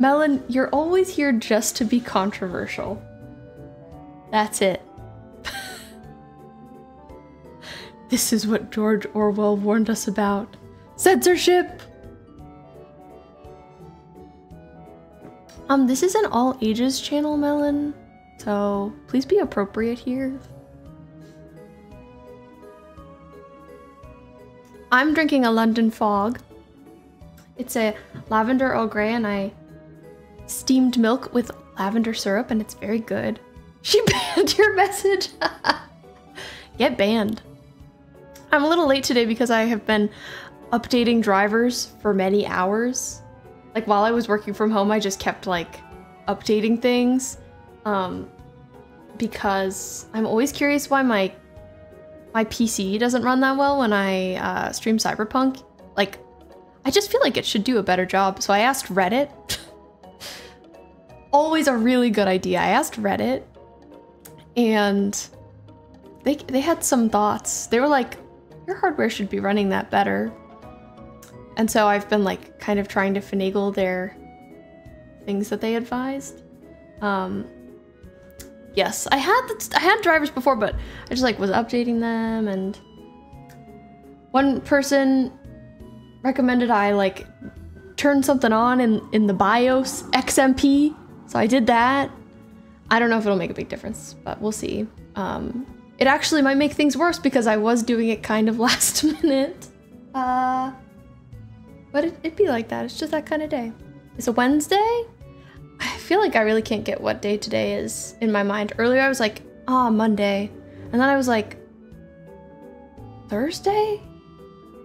Melon, you're always here just to be controversial. That's it. This is what George Orwell warned us about. Censorship! This is an all ages channel, Melon, so please be appropriate here. I'm drinking a London Fog. It's a lavender Earl Grey and I steamed milk with lavender syrup and it's very good. She banned your message. Get banned. I'm a little late today because I have been updating drivers for many hours. Like while I was working from home, I just kept like updating things because I'm always curious why my PC doesn't run that well when I stream Cyberpunk. Like, I just feel like it should do a better job. So I asked Reddit. Always a really good idea. I asked Reddit and they had some thoughts. They were like, your hardware should be running that better. And so I've been like kind of trying to finagle their things that they advised. Yes, I had drivers before, but I just like was updating them, and one person recommended I like turn something on in the BIOS XMP, so I did that. I don't know if it'll make a big difference, but we'll see. It actually might make things worse because I was doing it kind of last minute, but it'd be like that. It's just that kind of day. It's a Wednesday. I feel like I really can't get what day today is in my mind. Earlier I was like, ah, Monday. And then I was like, Thursday?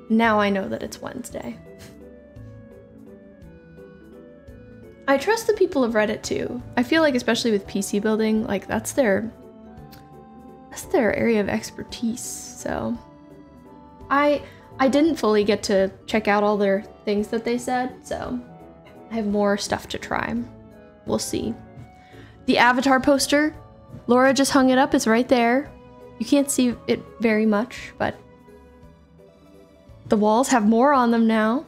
Now I know that it's Wednesday. I trust the people of Reddit too. I feel like especially with PC building, like that's their area of expertise. So I didn't fully get to check out all their things that they said, so I have more stuff to try. We'll see. The Avatar poster, Laura just hung it up, it's right there. You can't see it very much, but the walls have more on them now.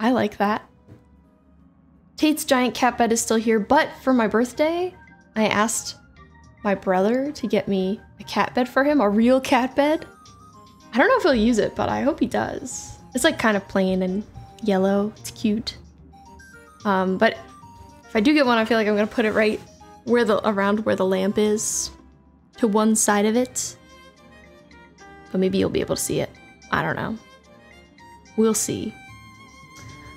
I like that. Tate's giant cat bed is still here, but for my birthday, I asked my brother to get me a cat bed for him, a real cat bed. I don't know if he'll use it, but I hope he does. It's like kind of plain and yellow, it's cute. But if I do get one, I feel like I'm gonna put it right where around where the lamp is, to one side of it. But maybe you'll be able to see it. I don't know. We'll see.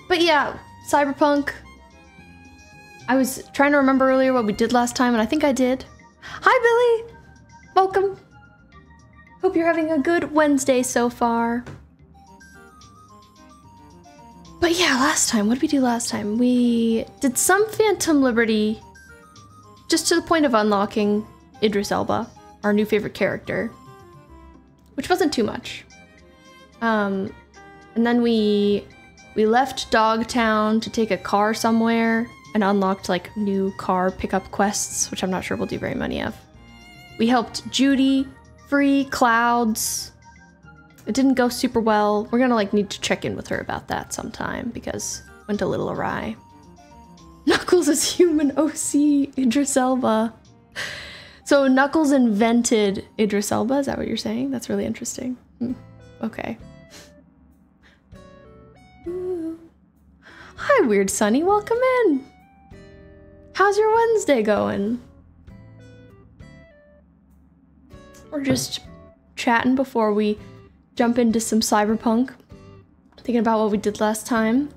But yeah, Cyberpunk. I was trying to remember earlier what we did last time, and I think I did. Hi, Billy. Welcome. Hope you're having a good Wednesday so far. But yeah, last time, what did we do last time? We did some Phantom Liberty, just to the point of unlocking Idris Elba, our new favorite character, which wasn't too much. And then we left Dogtown to take a car somewhere and unlocked like new car pickup quests, which I'm not sure we'll do very many of. We helped Judy free Clouds. It didn't go super well. We're gonna like need to check in with her about that sometime because it went a little awry. Knuckles is human OC Idris Elba. So Knuckles invented Idris Elba, is that what you're saying? That's really interesting. Okay. Ooh. Hi, Weird Sunny, welcome in. How's your Wednesday going? We're just chatting before we jump into some Cyberpunk, thinking about what we did last time.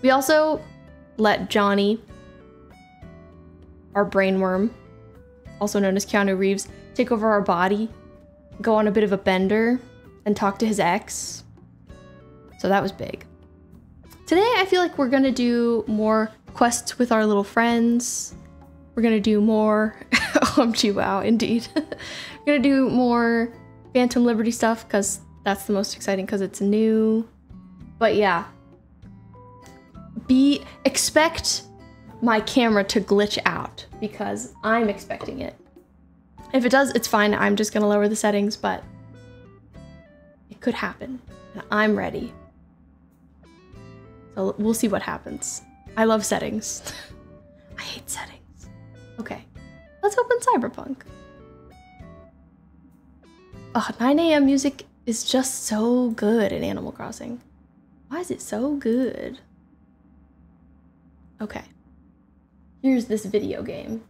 We also let Johnny, our brainworm, also known as Keanu Reeves, take over our body, go on a bit of a bender, and talk to his ex. So that was big. Today, I feel like we're gonna do more quests with our little friends. We're gonna do more, OMG wow, indeed. We're gonna do more Phantom Liberty stuff because that's the most exciting because it's new. But yeah, expect my camera to glitch out because I'm expecting it. If it does, it's fine. I'm just gonna lower the settings, but it could happen and I'm ready. So we'll see what happens. I love settings. I hate settings. Okay, let's open Cyberpunk. Oh, 9 a.m. music is just so good in Animal Crossing. Why is it so good? Okay. Here's this video game.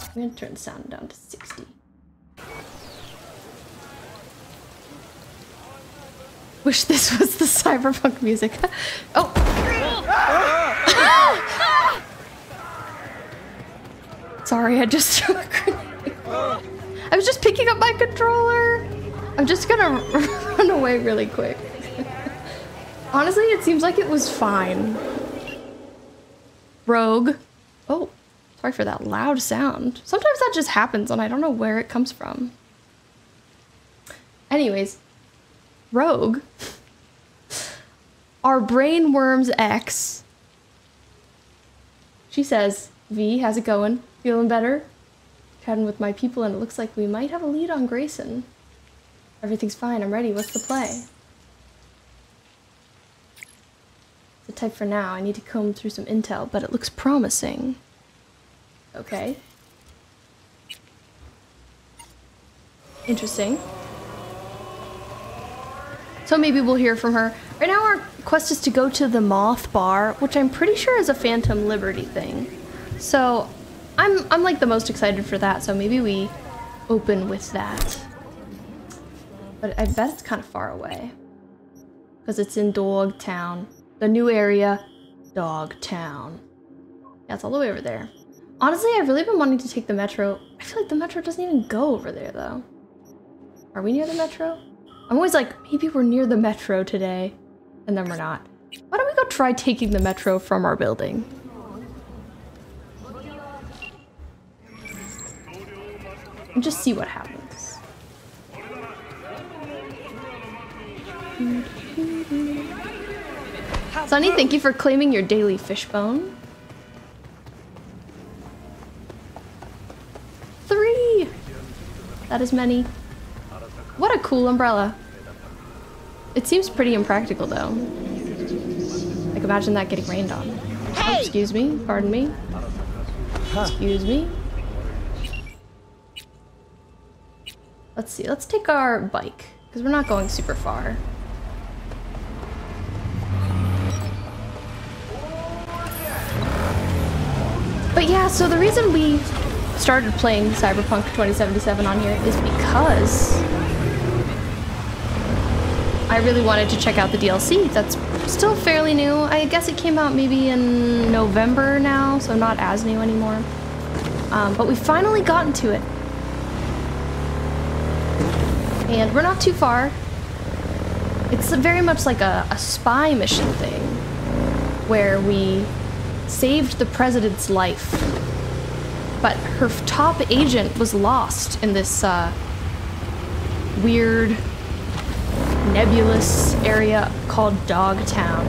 I'm gonna turn the sound down to 60. Wish this was the Cyberpunk music. Oh! Sorry, I just took a grenade. I was just picking up my controller. I'm just gonna run away really quick. Honestly, it seems like it was fine. Rogue. Oh, sorry for that loud sound. Sometimes that just happens and I don't know where it comes from. Anyways, Rogue. Our brain worm's ex. She says, V, how's it going? Feeling better? Chatting with my people and it looks like we might have a lead on Grayson. Everything's fine, I'm ready, what's the play? The type for now, I need to comb through some intel, but it looks promising. Okay. Interesting. So maybe we'll hear from her. Right now our quest is to go to the Moth Bar, which I'm pretty sure is a Phantom Liberty thing. So I'm like the most excited for that, so maybe we open with that. But I bet it's kind of far away. Because it's in Dogtown. The new area, Dogtown. Yeah, it's all the way over there. Honestly, I've really been wanting to take the metro. I feel like the metro doesn't even go over there, though. Are we near the metro? I'm always like, maybe we're near the metro today. And then we're not. Why don't we go try taking the metro from our building? And just see what happens. Sonny, thank you for claiming your daily fishbone. 3! That is many. What a cool umbrella. It seems pretty impractical though. Like imagine that getting rained on. Hey! Oh, excuse me, pardon me. Excuse me. Let's see, let's take our bike because we're not going super far. But yeah, so the reason we started playing Cyberpunk 2077 on here is because I really wanted to check out the DLC. That's still fairly new. I guess it came out maybe in November now, so not as new anymore. But we finally got into it. And we're not too far. It's very much like a spy mission thing where we saved the president's life, but her top agent was lost in this weird nebulous area called Dogtown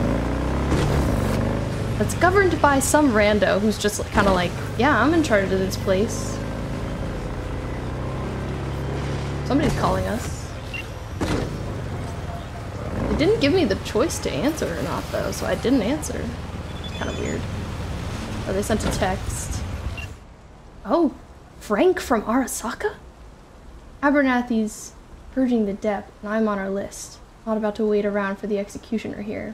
that's governed by some rando who's just kind of like, yeah, I'm in charge of this place. Somebody's calling us. They didn't give me the choice to answer or not though, so I didn't answer. Kind of weird. Oh, they sent a text. Oh, Frank from Arasaka? Abernathy's purging the depth, and I'm on our list. Not about to wait around for the executioner here.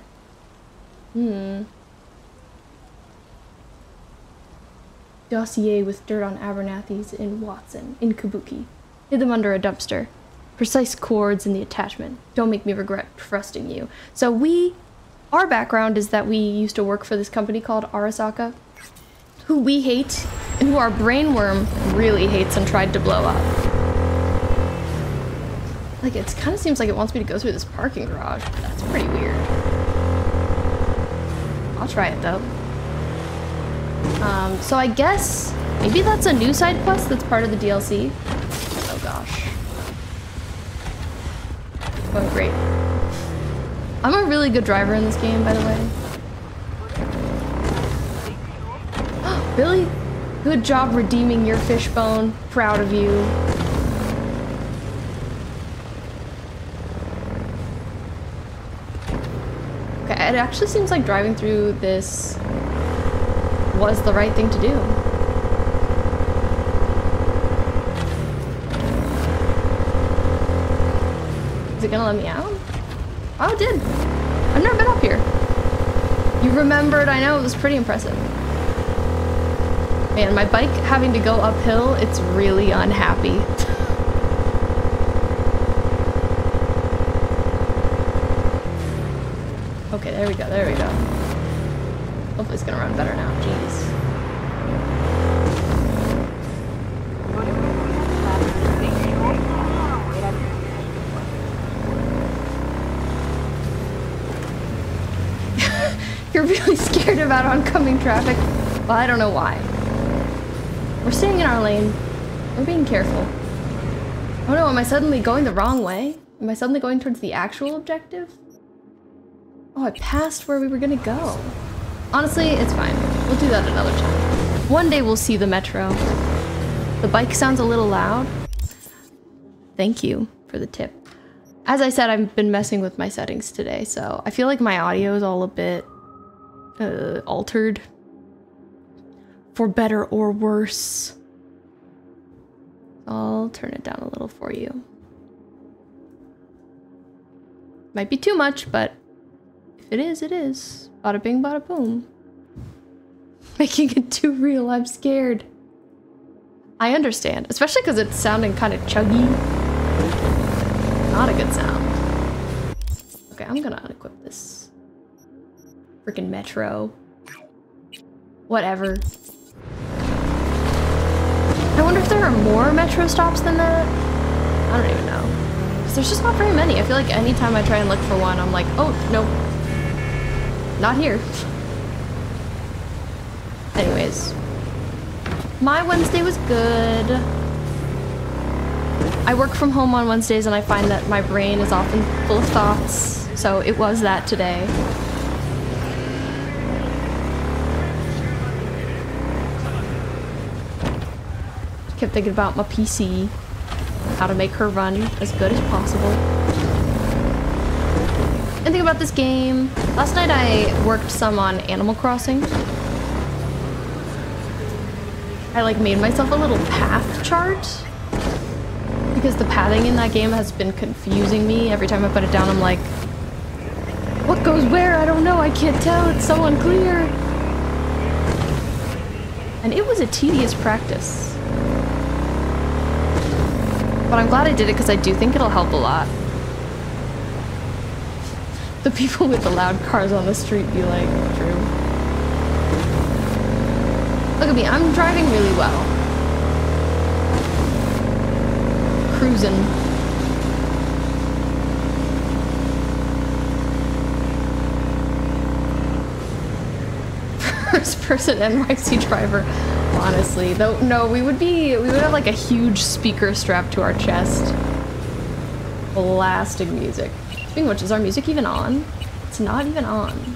Dossier with dirt on Abernathy's in Watson, in Kabuki. Hid them under a dumpster. Precise cords in the attachment. Don't make me regret trusting you. So our background is that we used to work for this company called Arasaka, who we hate, and who our brainworm really hates and tried to blow up. Like, it kind of seems like it wants me to go through this parking garage, but that's pretty weird. I'll try it, though. So I guess maybe that's a new side quest that's part of the DLC. Oh, gosh. Oh, great. I'm a really good driver in this game, by the way. Billy, good job redeeming your fishbone. Proud of you. it actually seems like driving through this was the right thing to do. Is it gonna let me out? Oh, it did. I've never been up here. You remembered, I know, it was pretty impressive. Man, my bike having to go uphill, it's really unhappy. Okay, there we go, there we go. Hopefully it's gonna run better now, jeez. You're really scared about oncoming traffic? Well, I don't know why. We're staying in our lane. We're being careful. Oh no, am I suddenly going the wrong way? Am I suddenly going towards the actual objective? Oh, I passed where we were gonna go. Honestly, it's fine. We'll do that another time. One day we'll see the metro. The bike sounds a little loud. Thank you for the tip. As I said, I've been messing with my settings today, so I feel like my audio is all a bit altered. For better or worse. I'll turn it down a little for you. Might be too much, but if it is, it is. Bada bing, bada boom. Making it too real, I'm scared. I understand, especially because it's sounding kind of chuggy. Not a good sound. Okay, I'm gonna unequip this. Freaking metro. Whatever. I wonder if there are more metro stops than that? I don't even know. 'Cause there's just not very many. I feel like anytime I try and look for one, I'm like, oh, nope. Not here. Anyways. My Wednesday was good. I work from home on Wednesdays and I find that my brain is often full of thoughts. So it was that today. Kept thinking about my PC, how to make her run as good as possible. And think about this game. Last night I worked some on Animal Crossing. I like made myself a little path chart because the pathing in that game has been confusing me. Every time I put it down, I'm like, what goes where? I don't know. I can't tell. It's so unclear. And it was a tedious practice. But I'm glad I did it because I do think it'll help a lot. The people with the loud cars on the street be like, true. Look at me, I'm driving really well. Cruising. First person NYC driver. Honestly, though, no, we would have like a huge speaker strapped to our chest, blasting music. Speaking of which, is our music even on? It's not even on.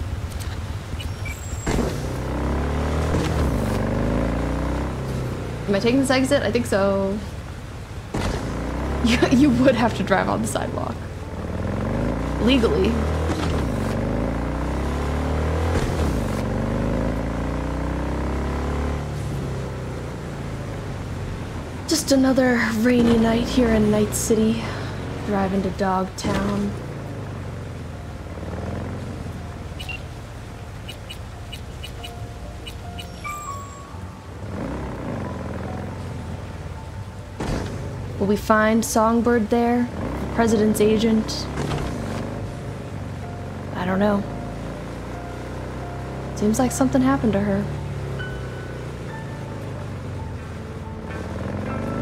Am I taking this exit? I think so. You would have to drive on the sidewalk. Legally. Just another rainy night here in Night City, driving to Dogtown. Will we find Songbird there? The president's agent? I don't know. Seems like something happened to her.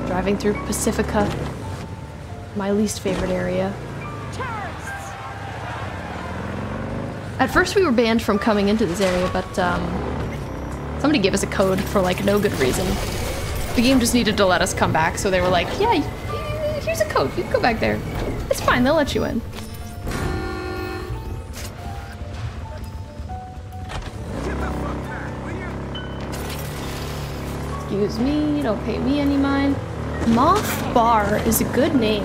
Driving through Pacifica, my least favorite area. Terrorists. At first we were banned from coming into this area, but somebody gave us a code for like no good reason. The game just needed to let us come back, so they were like, yeah, here's a code, you can go back there. It's fine, they'll let you in. Excuse me, don't pay me any mind. Moth Bar is a good name.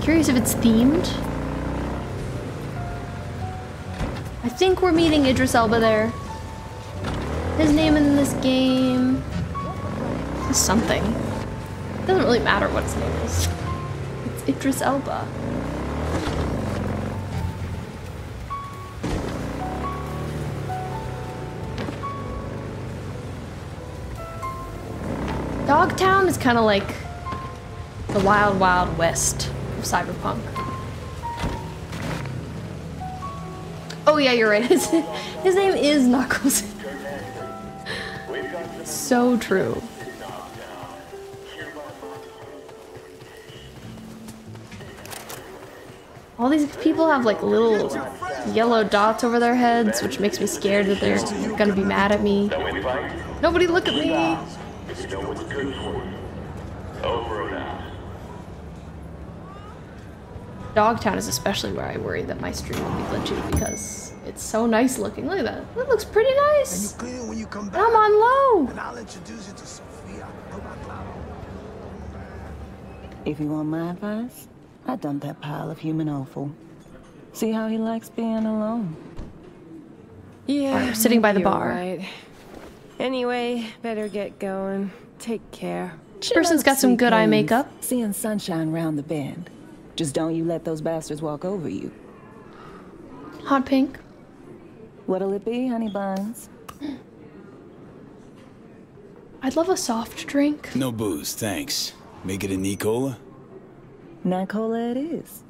Curious if it's themed. I think we're meeting Idris Elba there. His name in this game is something. It doesn't really matter what his name is. It's Idris Elba. Dogtown is kind of like the wild, wild west of Cyberpunk. Oh yeah, you're right. His name is Knuckles. So true. All these people have like little yellow dots over their heads, which makes me scared that they're gonna be mad at me. Nobody look at me! You know what's good for you. Over and out. Dogtown is especially where I worry that my stream will be glitchy because it's so nice looking. Look at that. That looks pretty nice. And you clear when you come back. I'm on low. And I'll introduce you to Sophia. If you want my advice, I dump that pile of human offal. See how he likes being alone. Yeah, or sitting by the bar. Right. Anyway, better get going. Take care. Person's got some good eye makeup. Seeing sunshine round the bend. Just don't you let those bastards walk over you. Hot pink. What'll it be, honey buns? I'd love a soft drink. No booze, thanks. Make it a Nicola? Nicola it is.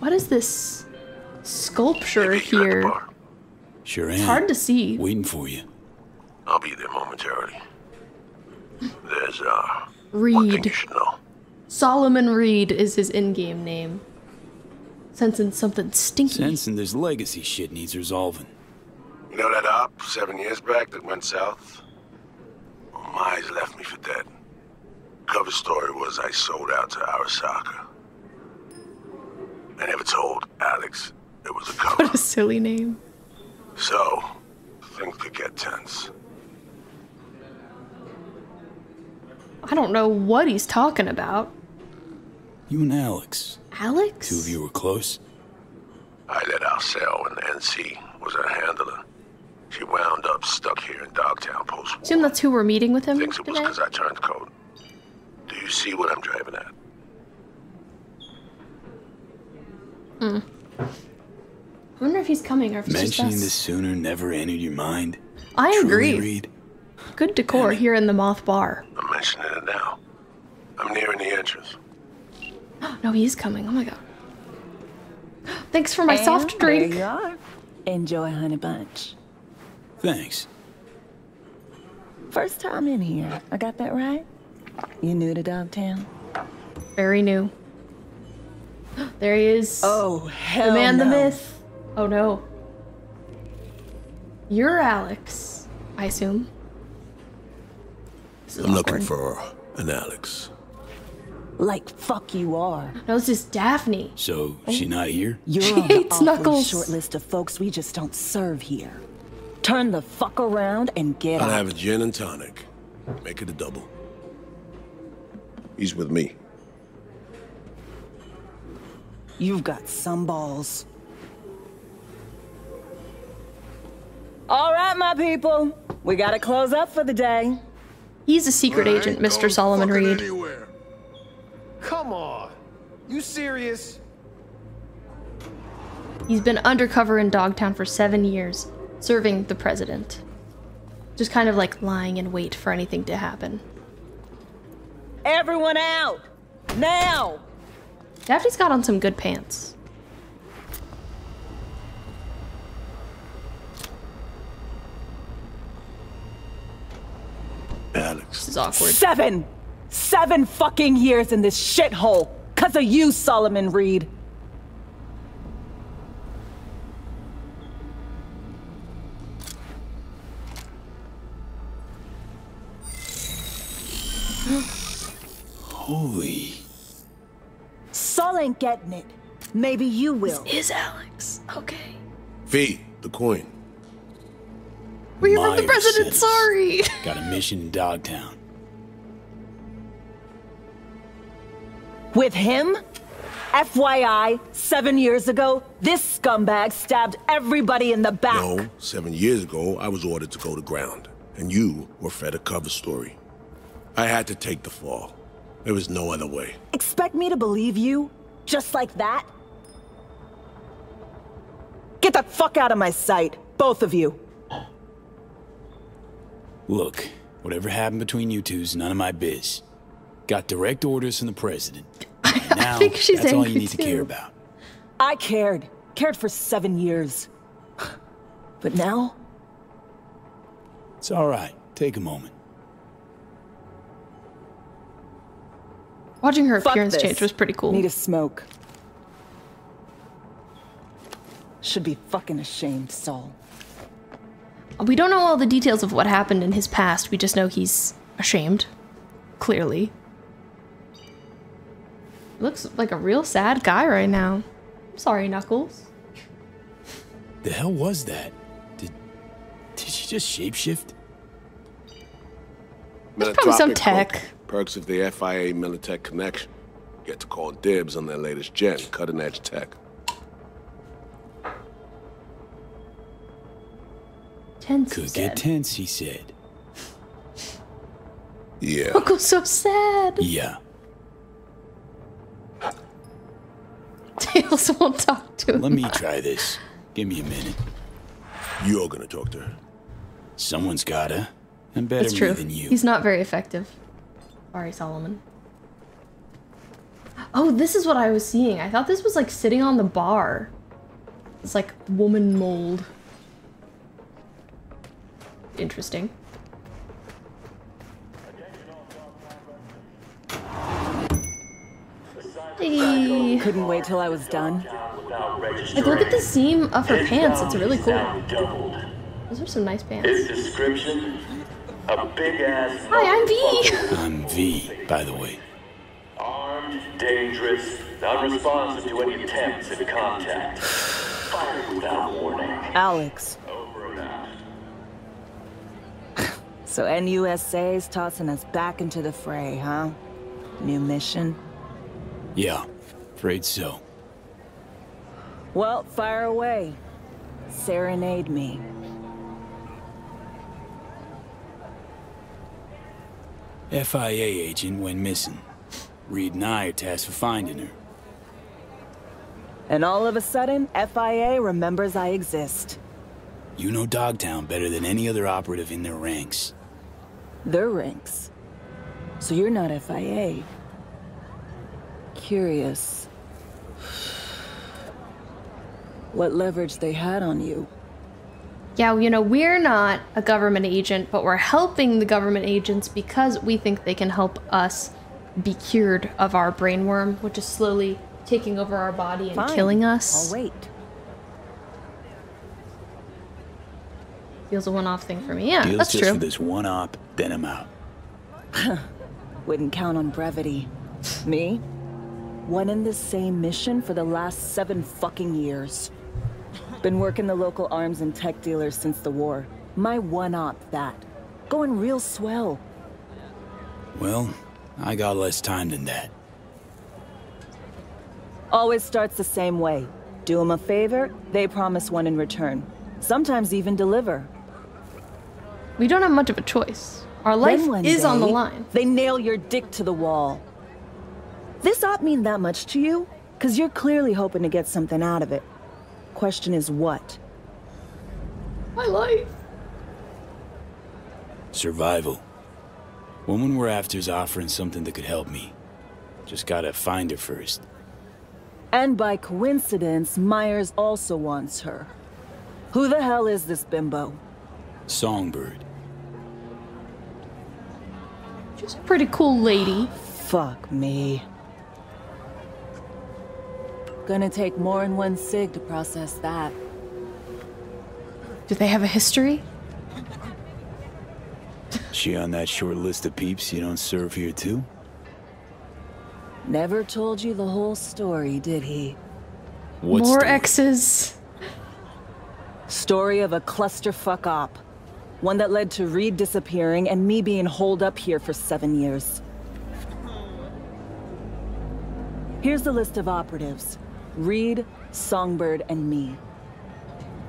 What is this sculpture here? Sure am. It's hard to see. Waiting for you. I'll be there momentarily. There's Reed. One thing you should know. Solomon Reed is his in-game name. Sensing something stinky. Sensing there's legacy shit needs resolving. You know that op 7 years back that went south? Well, my eyes left me for dead. Cover story was I sold out to Arasaka. I never told Alex. It was a cover. What a silly name. So, things could get tense. I don't know what he's talking about. You and Alex. Alex? Two of you were close? I let out sell when the NC was her handler. She wound up stuck here in Dogtown post-war. Assume that's who we're meeting with him today? Thinks it was because I turned code. Do you see what I'm driving at? Hmm. I wonder if he's coming or if it's just us. Mentioning this sooner never entered your mind. I agree. Read. Good decor here in the Moth Bar. I'm mentioning it now. I'm nearing the entrance. No, he is coming. Oh my god. Thanks for my soft drink. There you are. Enjoy, honey bunch. Thanks. First time in here. I got that right? You new to Dogtown? Very new. There he is. Oh, hell no. The man, the myth. Oh, no. You're Alex, I assume. I'm looking for an Alex. Like, fuck you are. No, this is Daphne. So, she not here? You're on the awful short list of folks we just don't serve here. Turn the fuck around and get out. I'll have a gin and tonic. Make it a double. He's with me. You've got some balls. All right, my people. We gotta close up for the day. He's a secret agent, Mr. Solomon Reed. Anywhere. Come on. You serious? He's been undercover in Dogtown for 7 years, serving the president. Just kind of like lying in wait for anything to happen. Everyone out! Now! Daphne's got on some good pants. Alex. This is awkward. Seven fucking years in this shithole. 'Cause of you, Solomon Reed. Holy. Sol ain't getting it. Maybe you will. This is Alex. Okay. V, the coin. We were the president, sorry. Got a mission in Dogtown. With him? FYI, 7 years ago, this scumbag stabbed everybody in the back. No, 7 years ago, I was ordered to go to ground, and you were fed a cover story. I had to take the fall. There was no other way. Expect me to believe you? Just like that? Get the fuck out of my sight, both of you. Look, whatever happened between you two's none of my biz. Got direct orders from the president. Now, I think she's that's angry all you need too. To care about. I cared. Cared for 7 years. But now? It's all right. Take a moment. Watching her appearance change was pretty cool. Need a smoke. Should be fucking ashamed, Saul. We don't know all the details of what happened in his past. We just know he's ashamed. Clearly. Looks like a real sad guy right now. Sorry, Knuckles. The hell was that? Did she just shapeshift? There's probably some tech. Perks of the FIA Militech connection. Get to call dibs on their latest gen, cutting-edge tech. 10 could get tense, he said. Yeah. Knuckles so sad. Yeah. Tails won't talk to him. Let me try this. Give me a minute. You're gonna talk to her. Someone's gotta. And better me than you. He's not very effective. Sorry, Solomon. Oh, this is what I was seeing. I thought this was like sitting on the bar. It's like woman mold. Interesting. Hey. Couldn't wait till I was done. Like, look at the seam of her pants. It's really cool. Those are some nice pants. His description, a big ass. Hi, I'm V. I'm V, by the way. Armed, dangerous, non-responsive to any attempts at contact. Fired without warning. Alex. So NUSA's tossing us back into the fray, huh? New mission. Yeah, afraid so. Well, fire away. Serenade me. FIA agent went missing. Reed and I are tasked for finding her. And all of a sudden, FIA remembers I exist. You know Dogtown better than any other operative in their ranks. Their ranks? So you're not FIA. Curious what leverage they had on you. Yeah, well, you know, we're not a government agent, but we're helping the government agents because we think they can help us be cured of our brain worm, which is slowly taking over our body and killing us. I'll wait. Feels a one-off thing for me. Yeah, that's true. Just for this one op, then I'm out. Wouldn't count on brevity. Me? One in the same mission for the last 7 fucking years. Been working the local arms and tech dealers since the war. My one-op that. Going real swell. Well, I got less time than that. Always starts the same way. Do them a favor, they promise one in return. Sometimes even deliver. We don't have much of a choice. Our life is on the line. They nail your dick to the wall. This ought mean that much to you? Because you're clearly hoping to get something out of it. Question is what? My life. Survival. Woman we're after's offering something that could help me. Just gotta find her first. And by coincidence, Myers also wants her. Who the hell is this bimbo? Songbird. She's a pretty cool lady. Fuck me. Gonna take more than one cig to process that. Do they have a history? She on that short list of peeps you don't serve here too? Never told you the whole story, did he? What more story? Exes. Story of a clusterfuck op. One that led to Reed disappearing and me being holed up here for 7 years. Here's the list of operatives. Reed, Songbird, and me.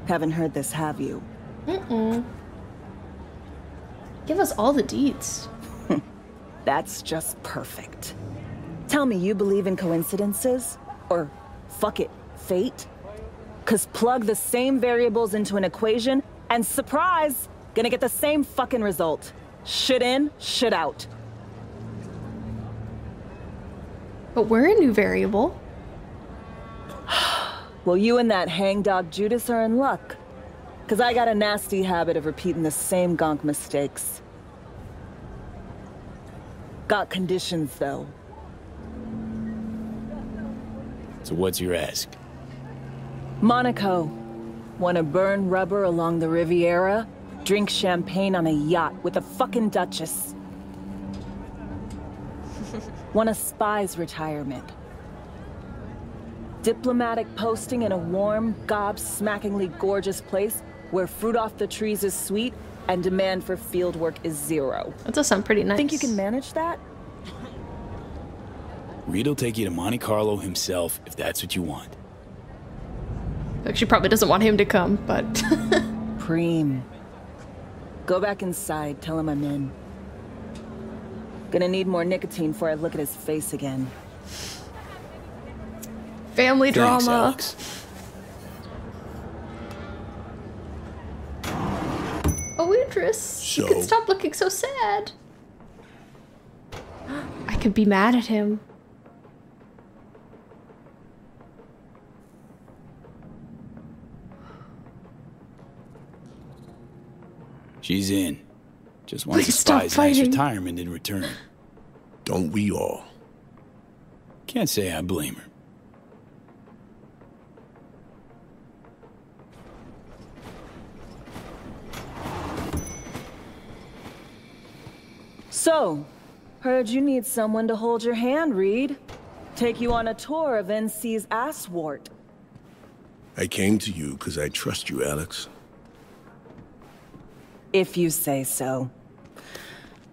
Haven't heard this, have you? Mm-mm. Give us all the deets. That's just perfect. Tell me you believe in coincidences? Or, fuck it, fate? Cause plug the same variables into an equation, and surprise, gonna get the same fucking result. Shit in, shit out. But we're a new variable. Well, you and that hangdog Judas are in luck. Cause I got a nasty habit of repeating the same gonk mistakes. Got conditions, though. So what's your ask? Monaco. Wanna burn rubber along the Riviera? Drink champagne on a yacht with a fucking duchess. Want a spy's retirement. Diplomatic posting in a warm, gob-smackingly gorgeous place where fruit off the trees is sweet and demand for field work is zero. That does sound pretty nice. Think you can manage that? Reed'll take you to Monte Carlo himself if that's what you want. Actually, probably doesn't want him to come, but... Preem. Go back inside, tell him I'm in. Gonna need more nicotine before I look at his face again. Family drama. Thanks, Alex. Oh, Idris, you can stop looking so sad. I could be mad at him. She's in. Just wants to spies nice retirement in return. Don't we all? Can't say I blame her. So, heard you need someone to hold your hand, Reed. Take you on a tour of NC's asswort. I came to you because I trust you, Alex. If you say so.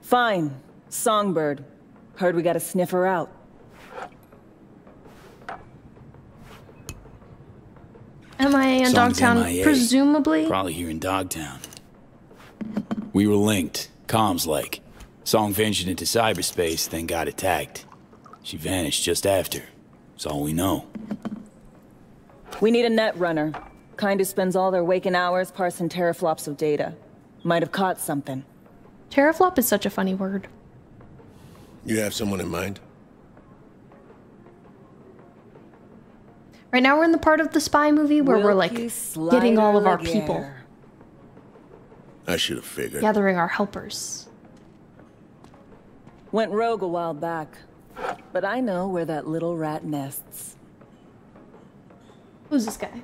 Fine. Songbird. Heard we got a sniffer out. MIA in Dogtown, presumably? Probably here in Dogtown. We were linked, comms-like. Song ventured into cyberspace, then got attacked. She vanished just after. That's all we know. We need a Netrunner. Kind who spends all their waking hours parsing teraflops of data. Might have caught something. Teraflop is such a funny word. You have someone in mind? Right now we're in the part of the spy movie where we're like getting all of our people. I should have figured. Gathering our helpers. Went rogue a while back, but I know where that little rat nests. Who's this guy?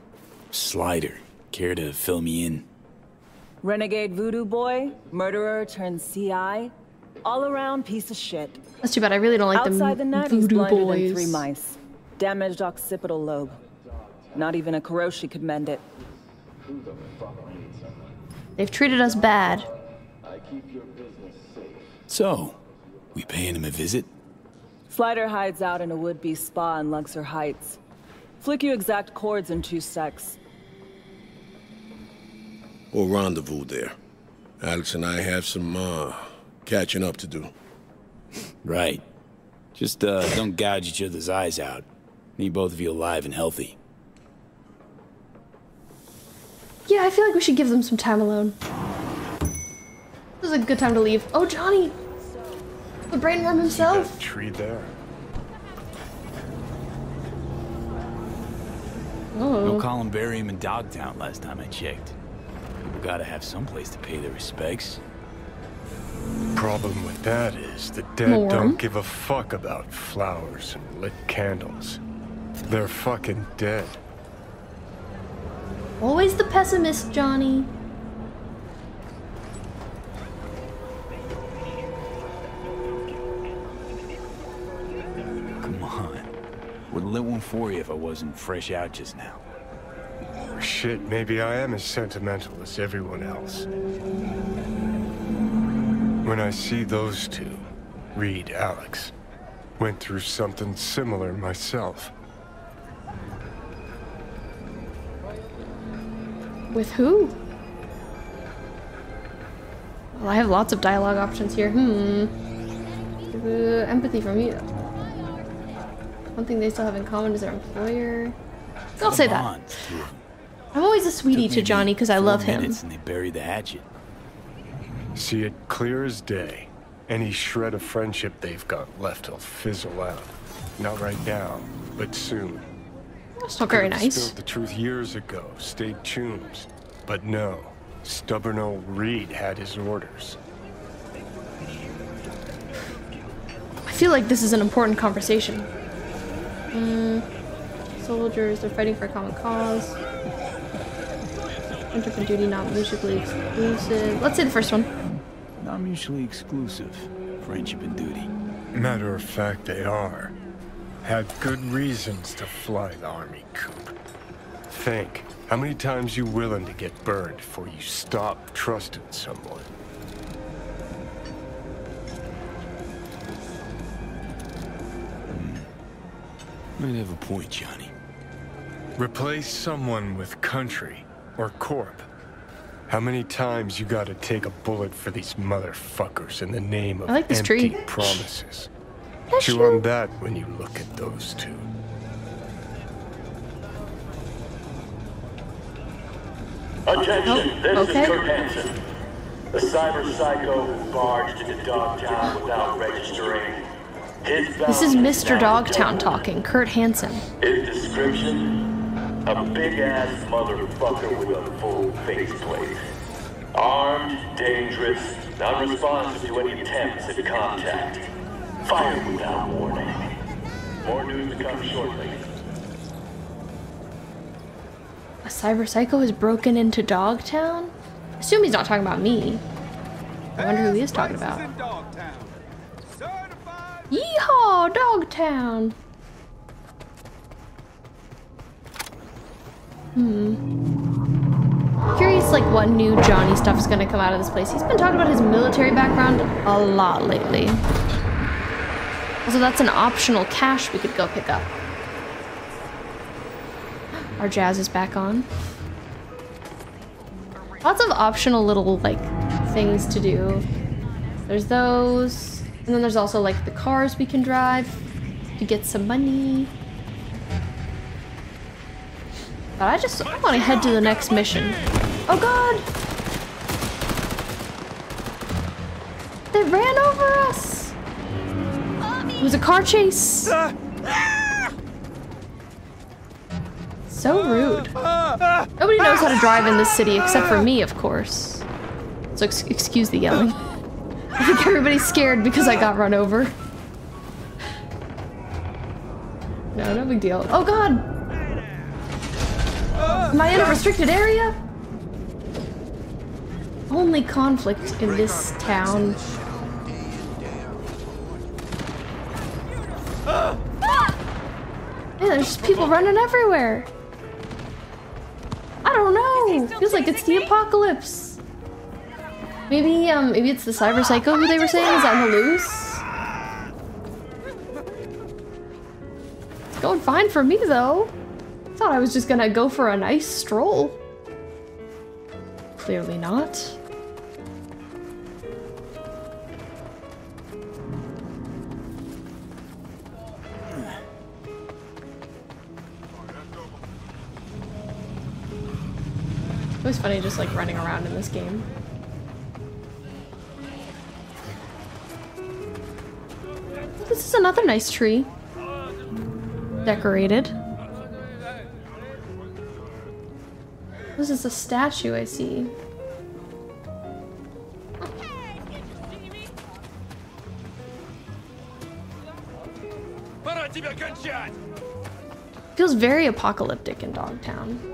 Slider. Care to fill me in? Renegade voodoo boy, murderer turned CI, all-around piece of shit. That's too bad. I really don't like outside them. Outside the night, he's blinded in 3 mice. Damaged occipital lobe. Not even a Kuroshi could mend it. They've treated us bad. So, we paying him a visit? Slider hides out in a would-be spa in Luxor Heights. Flick you exact chords in 2 secs. We'll rendezvous there. Alex and I have some, catching up to do. Right. Just, don't gouge each other's eyes out. Need both of you alive and healthy. Yeah, I feel like we should give them some time alone. This is a good time to leave. Oh, Johnny! The brainworm himself! See that tree there? Oh. No columbarium in Dogtown last time I checked. People gotta have someplace to pay their respects. Problem with that is the dead don't give a fuck about flowers and lit candles. They're fucking dead. Always the pessimist, Johnny. Come on. Would lit one for you if I wasn't fresh out just now. Shit, maybe I am as sentimental as everyone else. When I see those two, Reed, Alex, Went through something similar myself. With who? Well, I have lots of dialogue options here. Empathy from you. One thing they still have in common is their employer. I'll say that. I'm always a sweetie to Johnny because I love him. And they bury the hatchet. See it clear as day. Any shred of friendship they've got left will fizzle out. Not right now, but soon. That's not very nice. Spilled the truth years ago. Stay tuned. But no, stubborn old Reed had his orders. I feel like this is an important conversation. Soldiers, they're fighting for a common cause. Friendship and duty not mutually exclusive. Let's say the first one. Not mutually exclusive. Friendship and duty. Matter of fact, they are. Had good reasons to fly the army coop. Think, how many times you willing to get burned before you stop trusting someone? Might have a point, Johnny. Replace someone with country or corp. How many times you gotta take a bullet for these motherfuckers in the name of empty promises? Chew on that when you look at those two. Attention, this is Kurt Hansen. The cyber psycho who barged into Dogtown without registering. This is Mr. Dogtown talking, Kurt Hansen. His description? A big-ass motherfucker with a full faceplate. Armed, dangerous, non-responsive to any attempts at contact. Fire without warning. More news to come shortly. A cyber psycho has broken into Dogtown? I assume he's not talking about me. I wonder who he is talking about. Yeehaw, Dogtown! Curious, like, what new Johnny stuff is gonna come out of this place. He's been talking about his military background a lot lately. Also, that's an optional cache we could go pick up. Our jazz is back on. Lots of optional little, like, things to do. There's those. And then there's also like the cars we can drive to get some money. But I want to head to the next mission. Oh god! They ran over us! It was a car chase! So rude. Nobody knows how to drive in this city except for me, of course. So excuse the yelling. I think everybody's scared because I got run over. No, no big deal. Oh god! Am I in a restricted area? Only conflict in this town. Man, there's just people running everywhere. I don't know. Feels like it's the apocalypse. Maybe, maybe it's the cyber psycho who they were saying is on the loose? It's going fine for me, though. Thought I was just gonna go for a nice stroll. Clearly not. It was funny just, like, running around in this game. This is another nice tree. Decorated. This is a statue, I see. Feels very apocalyptic in Dogtown.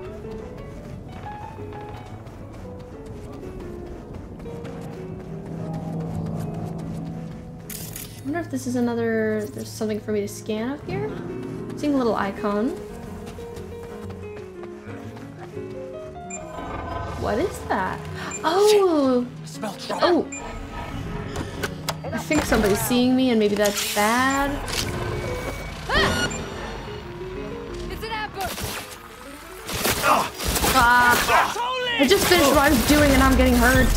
I wonder if this is another... There's something for me to scan up here? Seeing a little icon. What is that? Oh! Oh! I think somebody's seeing me and maybe that's bad. I just finished what I was doing and I'm getting hurt.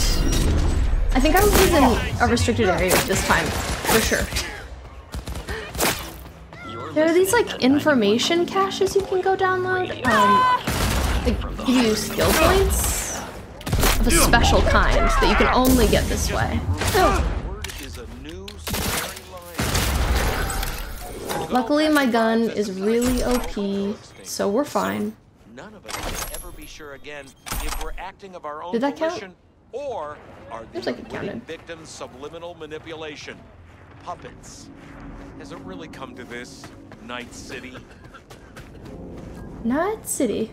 I think I was in a restricted area this time, for sure. There are these like information caches you can go download. They give you skill points of a special kind that you can only get this way. Luckily my gun is really OP, so we're fine. None of us can ever be sure again if we're acting of our own volition or are these victims subliminal manipulation. Puppets. Has it really come to this? Night City. Night City.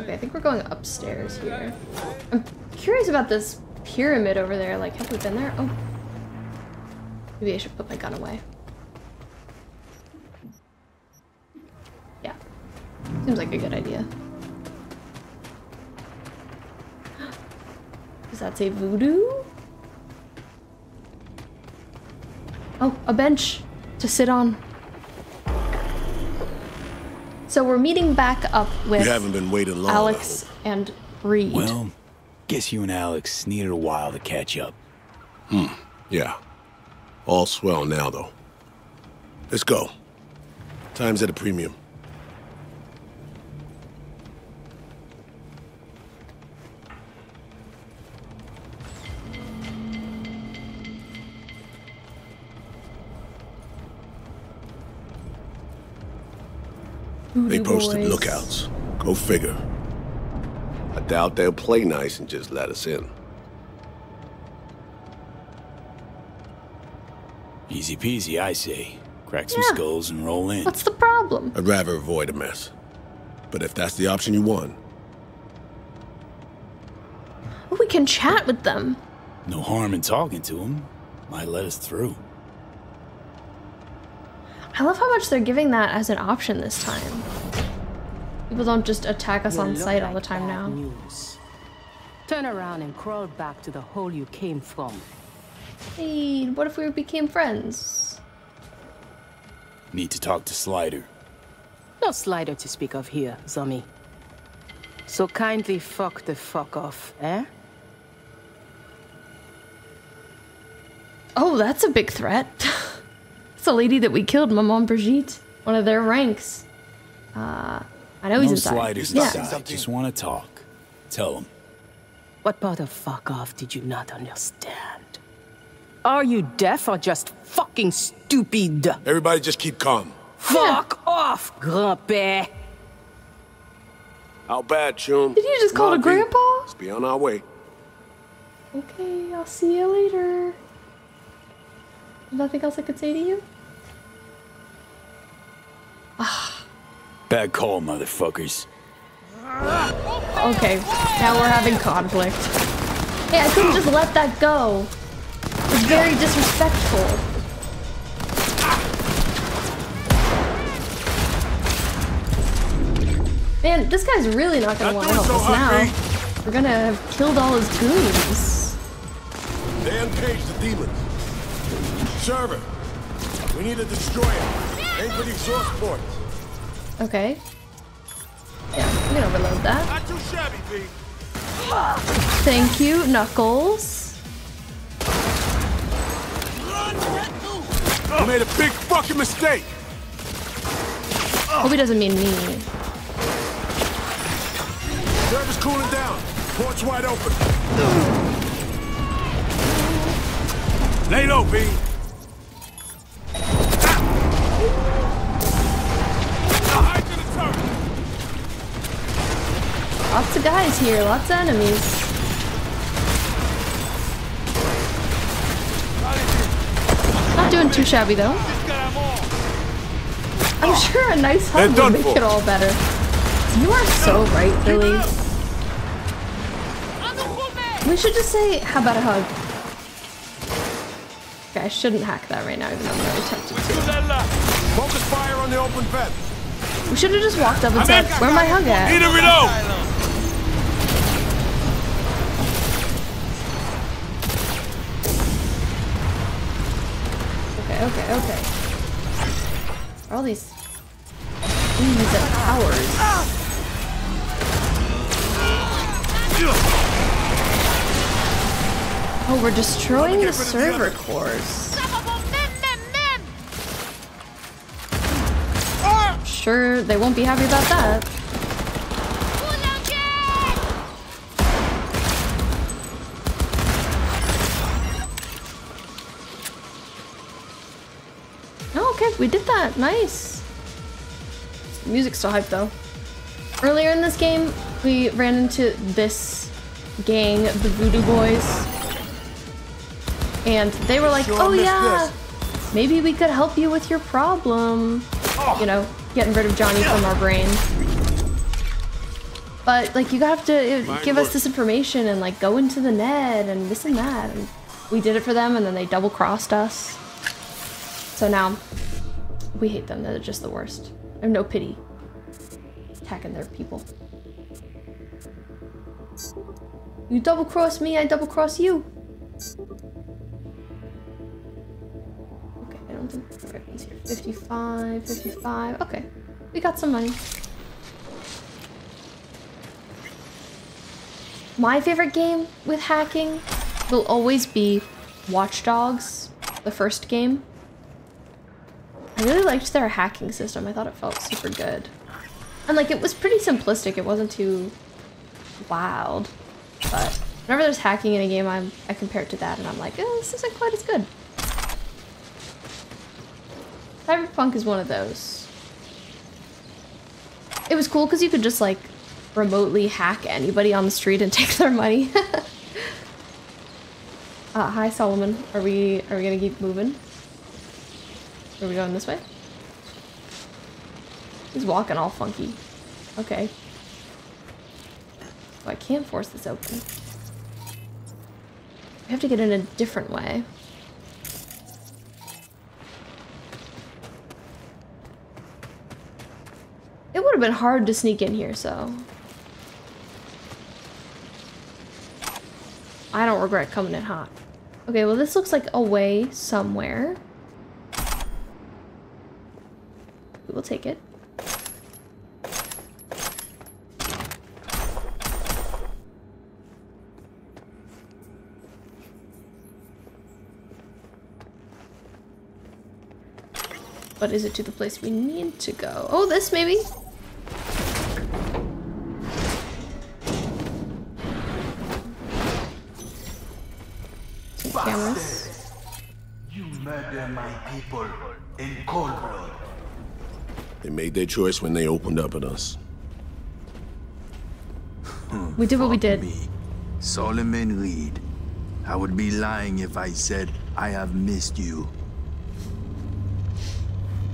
Okay, I think we're going upstairs here. I'm curious about this pyramid over there. Like, have we been there? Oh. Maybe I should put my gun away. Seems like a good idea. Does that say voodoo? Oh, a bench to sit on. So we're meeting back up with Alex and Reed. Well, guess you and Alex needed a while to catch up. Yeah. All swell now, though. Let's go. Time's at a premium. They posted lookouts. Go figure. I doubt they'll play nice and just let us in. Easy peasy, I say. Crack some skulls and roll in. What's the problem? I'd rather avoid a mess. But if that's the option you want. Well, we can chat with them. No harm in talking to them. Might let us through. I love how much they're giving that as an option this time. People don't just attack us on sight all the time now. Turn around and crawl back to the hole you came from. Hey, what if we became friends? Need to talk to Slider. No Slider to speak of here, Zombie. So kindly fuck the fuck off, eh? Oh, that's a big threat. The lady that we killed, Maman Brigitte, one of their ranks. I know he's inside. I just want to talk. Tell him. What part of fuck off did you not understand? Are you deaf or just fucking stupid? Everybody just keep calm. Fuck off, grandpa. How bad, Chum? Did you just call it a grandpa? Let's be on our way. Okay, I'll see you later. Nothing else I could say to you? Bad call, motherfuckers. Okay, now we're having conflict. Hey, I couldn't just let that go. It's very disrespectful. Man, this guy's really not gonna want to help us now. We're gonna have killed all his goons. Damn cage the demons. Server, we need to destroy it. Aim for the exhaust port. Okay. Yeah, we can overload that. Not too shabby, B. Thank you, Knuckles. I made a big fucking mistake. Hope he doesn't mean me. Server's cooling down. Port's wide open. Lay low, B. Lots of guys here, lots of enemies. Not doing too shabby though. I'm sure a nice hug will make it all better. You are so right, Billy. We should just say, how about a hug? Okay, I shouldn't hack that right now, even though I'm really tempted to. Focus fire on the open vent. We should have just walked up and said, where my hug at? Need a reload! Okay, okay. All these powers. Oh, we're destroying the server cores. Sure, they won't be happy about that. Oh, okay, we did that. Nice. The music's still hype though. Earlier in this game, we ran into this gang, the Voodoo Boys. And they were like, oh yeah, maybe we could help you with your problem. You know, getting rid of Johnny from our brain. But like, you have to give us this information and like go into the net and this and that. And we did it for them and then they double crossed us. So now we hate them. They're just the worst. I have no pity. Attacking their people. You double cross me, I double cross you. Okay, I don't think the right one's here. 55, 55. Okay, we got some money. My favorite game with hacking will always be Watch Dogs, the first game. I really liked their hacking system. I thought it felt super good. And like, it was pretty simplistic. It wasn't too wild, but whenever there's hacking in a game, I compare it to that and I'm like, oh, this isn't quite as good. Cyberpunk is one of those. It was cool because you could just like remotely hack anybody on the street and take their money. Hi Solomon, are we gonna keep moving? Are we going this way? He's walking all funky. Okay. Oh, I can't force this open. We have to get in a different way. It would have been hard to sneak in here, so. I don't regret coming in hot. Okay, well this looks like a way somewhere. We will take it. But is it to the place we need to go? Oh, this maybe? Two cameras. You murder my people in cold blood. They made their choice when they opened up at us. We did what we did. Me, Solomon Reed. I would be lying if I said I have missed you.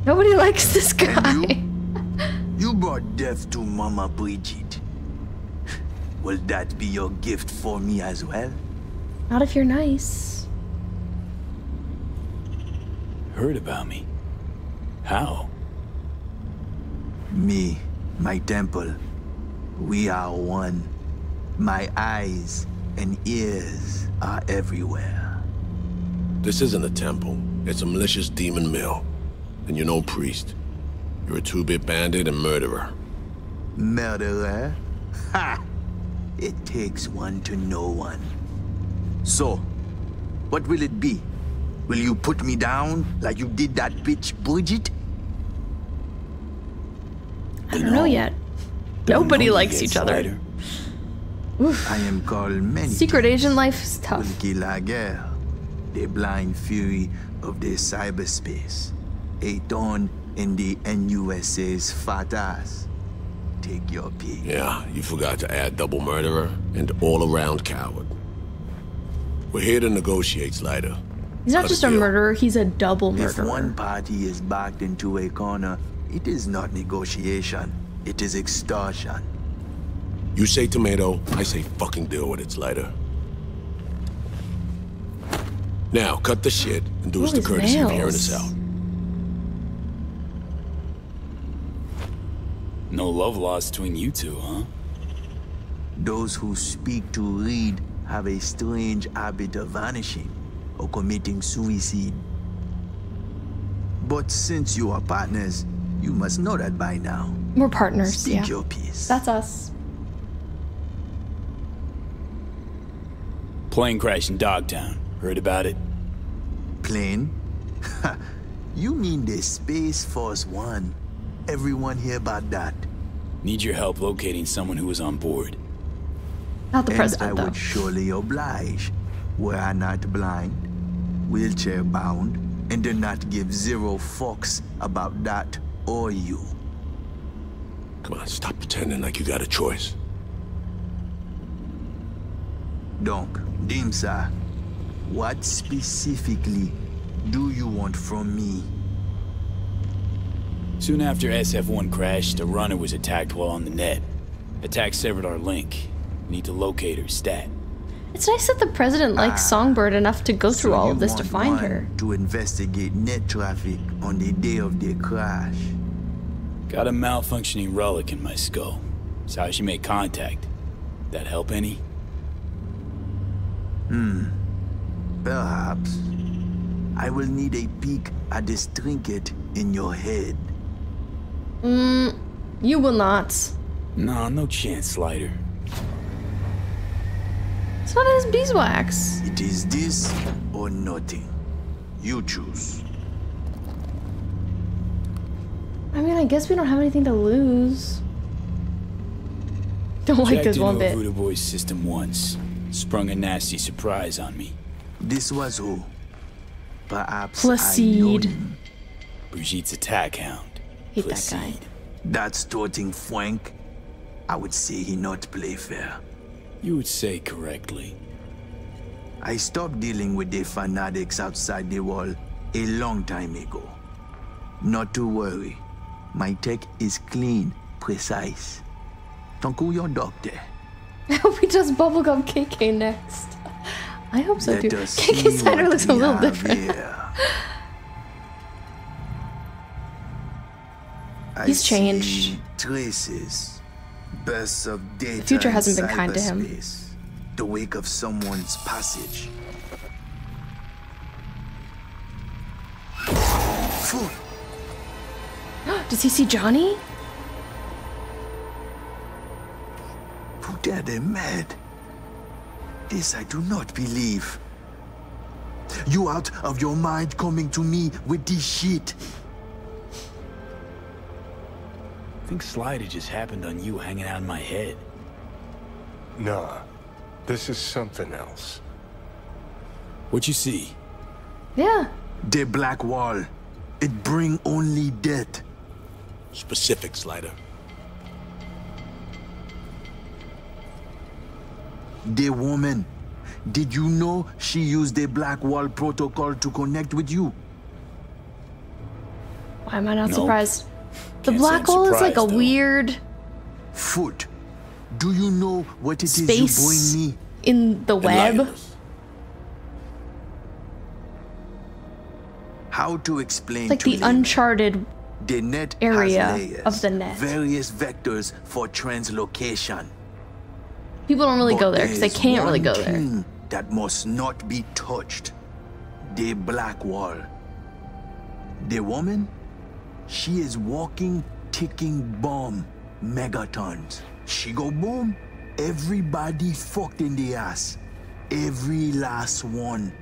Nobody likes this guy. You brought death to Mama Brigitte. Will that be your gift for me as well? Not if you're nice. Heard about me? How? Me, my temple. We are one. My eyes and ears are everywhere. This isn't a temple. It's a malicious demon mill. And you're no priest. You're a two-bit bandit and murderer. Murderer? Ha! It takes one to know one. So, what will it be? Will you put me down like you did that bitch Brigitte? I don't know yet. Nobody likes each other. Oof. I am called many. Secret agent life is tough. The blind fury of the cyberspace. A dawn in the NUSA's fat ass. Take your pick. Yeah, you forgot to add double murderer and all-around coward. We're here to negotiate, Slider. He's not just a murderer, he's a double murderer. If one party is backed into a corner, it is not negotiation. It is extortion. You say tomato, I say fucking deal with it, Slider. Now, cut the shit and do us the courtesy of hearing us out. No love lost between you two, huh? Those who speak to Reed have a strange habit of vanishing or committing suicide. But since you are partners, you must know that by now. We're partners, yeah. Speak your peace. That's us. plane crash in Dogtown. Heard about it? Plane? You mean the Space Force One. Everyone hear about that. Need your help locating someone who was on board. Not the president, though. I would surely oblige. Were I not blind, wheelchair bound, and do not give zero fucks about that or you. Come on, stop pretending like you got a choice. Donc, Dimsa, what specifically do you want from me? Soon after SF-1 crashed, a runner was attacked while on the net. Attack severed our link. Need to locate her stat. It's nice that the president likes Songbird enough to go through all of this to find her. To investigate net traffic on the day of the crash. Got a malfunctioning relic in my skull. That's how she made contact. That help any? Perhaps. I will need a peek at this trinket in your head. You will not. No, no chance, Slider. It's not his beeswax. It is this or nothing. You choose. I mean, I guess we don't have anything to lose. Don't like this one bit. I checked into a Voodoo Boys system once. Sprung a nasty surprise on me. This was who? Perhaps Placide. I know him. Brigitte's attack hound. Hate Placide. That guy. That's torting Frank. I would say he not play fair. You would say correctly. I stopped dealing with the fanatics outside the wall a long time ago. Not to worry. My tech is clean, precise. Tanku your doctor. I hope he does bubblegum KK next. I hope so, too. KK Slider looks a little different. He's changed. Traces. Bursts of data. The future hasn't been kind to him. The wake of someone's passage. Does he see Johnny? They're mad. This I do not believe. You out of your mind coming to me with this shit. I think Slider just happened on you hanging out in my head. Nah, this is something else. What you see? Yeah. The Black Wall. It bring only death. Specific, Slider. The woman. Did you know she used the Black Wall protocol to connect with you? Why am I not surprised? The Black Wall is like a weird... Foot. Do you know what it is you bring me? In the web? How to explain it's like to the uncharted the net area layers, of the net. Various vectors for translocation. People don't really go there because they can't really go there. That must not be touched. The Black Wall. The woman? She is walking, ticking bomb megatons. She go boom. Everybody fucked in the ass. Every last one.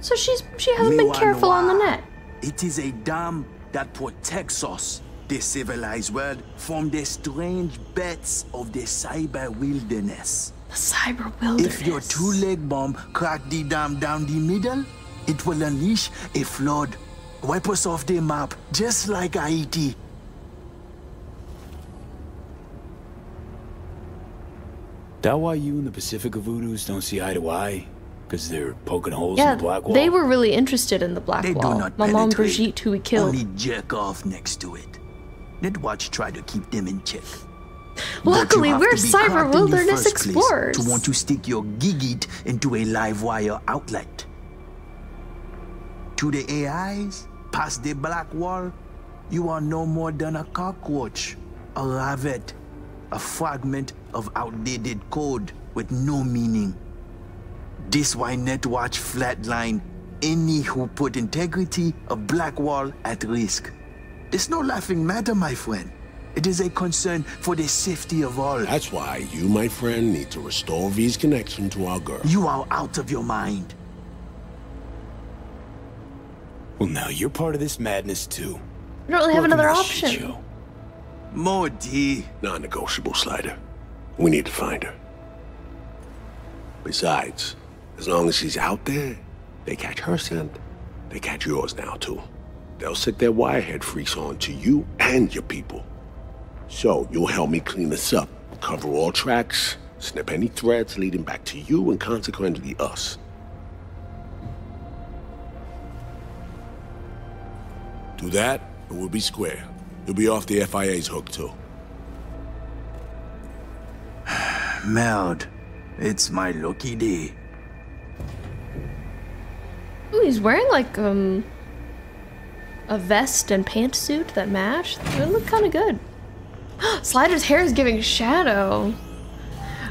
So she hasn't been careful on the net. It is a dam that protects us. The civilized world from the strange beds of the cyber wilderness. The cyber wilderness. If your two-leg bomb crack the dam down the middle, it will unleash a flood. Wipe us off the map, just like Haiti. That why you in the Pacific of Voodoos don't see eye to eye? Because they're poking holes in the Black Wall? Yeah, they were really interested in the Black Wall. Do not Maman Brigitte, who we killed. Only jerk off next to it. Netwatch tried to keep them in check. Luckily, we're cyber wilderness explorers. To want to stick your gigit into a live wire outlet. To the AIs, past the Black Wall, you are no more than a cockroach, a rabbit, a fragment of outdated code with no meaning. This why Netwatch flatline any who put integrity of Black Wall at risk. It's no laughing matter, my friend. It is a concern for the safety of all. That's why you, my friend, need to restore V's connection to our girl. You are out of your mind. Well, now you're part of this madness, too. I don't really have another option. More D. Non-negotiable, Slider. We need to find her. Besides, as long as she's out there, they catch her scent. They catch yours now, too. They'll set their wirehead freaks on to you and your people. So you'll help me clean this up, cover all tracks, snip any threads leading back to you and consequently us. Do that, and we'll be square. You'll be off the FIA's hook, too. Meld, it's my lucky day. Ooh, he's wearing like, a vest and pantsuit that match. They look kind of good. Slider's hair is giving shadow.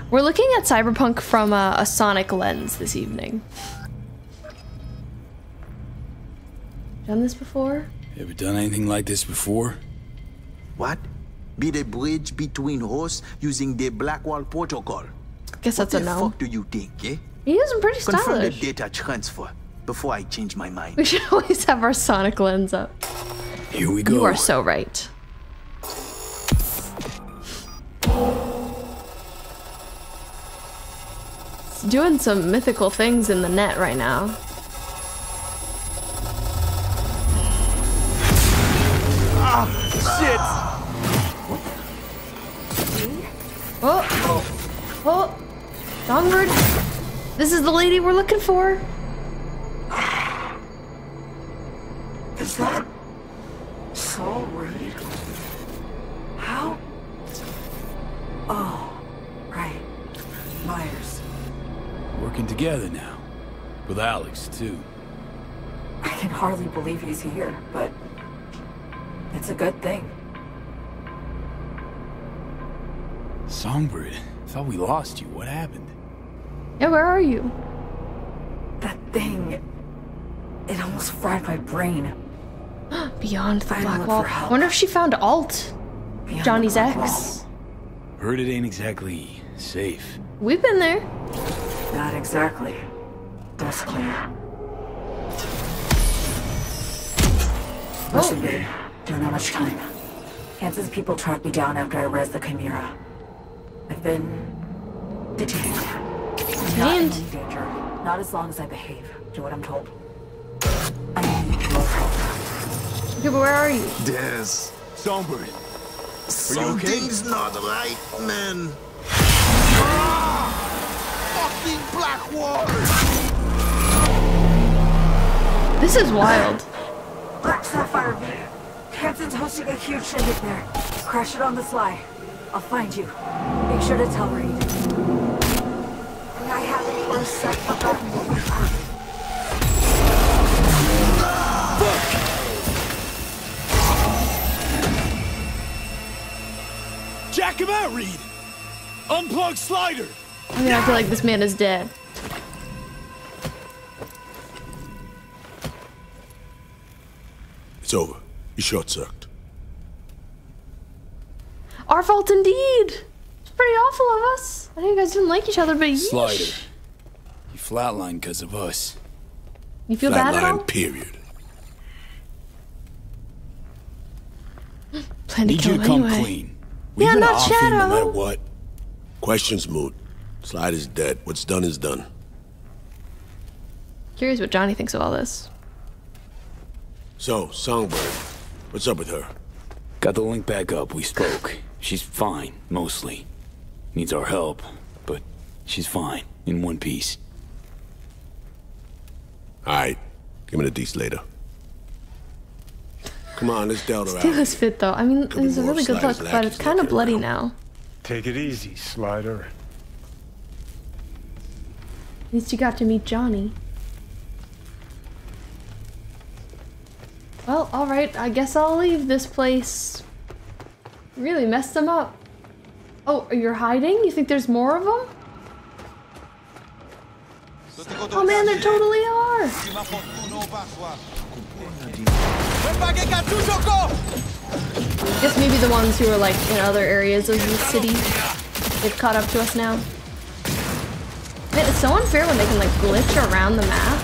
We're looking at Cyberpunk from a sonic lens this evening. Done this before? Ever done anything like this before? What? Be the bridge between hosts using the Black Wall protocol. Guess that's a no. What the fuck do you think, eh? He is pretty stylish. Confirm the data transfer before I change my mind. We should always have our sonic lens up. Here we go. You are so right. It's doing some mythical things in the net right now. Ah, shit! Oh, oh, Songbird. This is the lady we're looking for. Is that so weird? How? Oh, right. Myers. Working together now. With Alex, too. I can hardly believe he's here, but it's a good thing. Songbird, thought we lost you. What happened? Yeah, where are you? That thing, it almost fried my brain. Beyond the Black Wall. I wonder if she found Alt, Johnny's ex. Heard it ain't exactly safe. We've been there. Not exactly. That's clear. Listen, babe, don't have much time. Hans's people tracked me down after I rezzed the Chimera. I've been detained. Not in danger. Not as long as I behave. Do what I'm told. I need your help. Okay, but where are you? There's Songbird. Something's not right, man. Ah! Fucking Black Wall! This is wild. Black Sapphire V. Hansen's hosting a huge shindig there. Crash it on the sly. I'll find you. Make sure to tell Reed. I have an ear set about what we found. Fuck! Jack him out, Reed! Unplug Slider! I mean, I feel like this man is dead. It's over. You short-circuited. Our fault indeed! It's pretty awful of us. I know you guys didn't like each other, but yeesh. Slider, you flatlined because of us. You feel bad at all? Flatline, period. Plan to kill him anyway. Need you to come clean. Yeah, not Shadow. No matter what. Questions moot. Slider's dead. What's done is done. Curious what Johnny thinks of all this. So, Songbird, what's up with her? Got the link back up, we spoke. She's fine, mostly. Needs our help, but she's fine, in one piece. Alright, give me the deets later. Come on, let's delve around. Still is fit though, I mean, it was a really good look, but it's kind of bloody now. Take it easy, Slider. At least you got to meet Johnny. Well, alright, I guess I'll leave this place. Really messed them up. Oh, you're hiding? You think there's more of them? Oh man, there totally are! I guess maybe the ones who are like in other areas of the city, they've caught up to us now. Man, it's so unfair when they can like glitch around the map.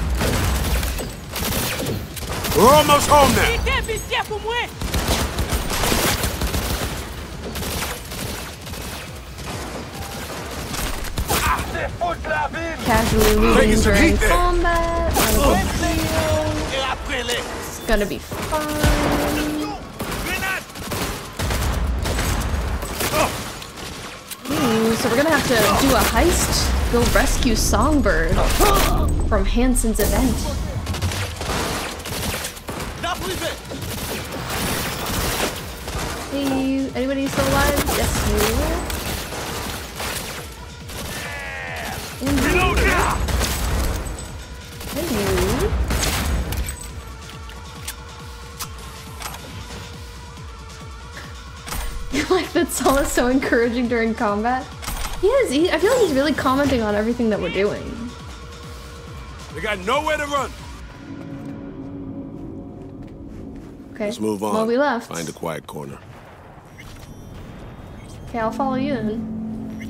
We're almost home now. Casually losing during combat. It's gonna be fun. So we're gonna have to do a heist, go rescue Songbird from Hansen's event. Hey, anybody still alive? Yes, you are. Hello. You like that Sol is so encouraging during combat? He is. I feel like he's really commenting on everything that we're doing. We got nowhere to run. Okay. Let's move on. Well, we left. Find a quiet corner. Okay, I'll follow you in.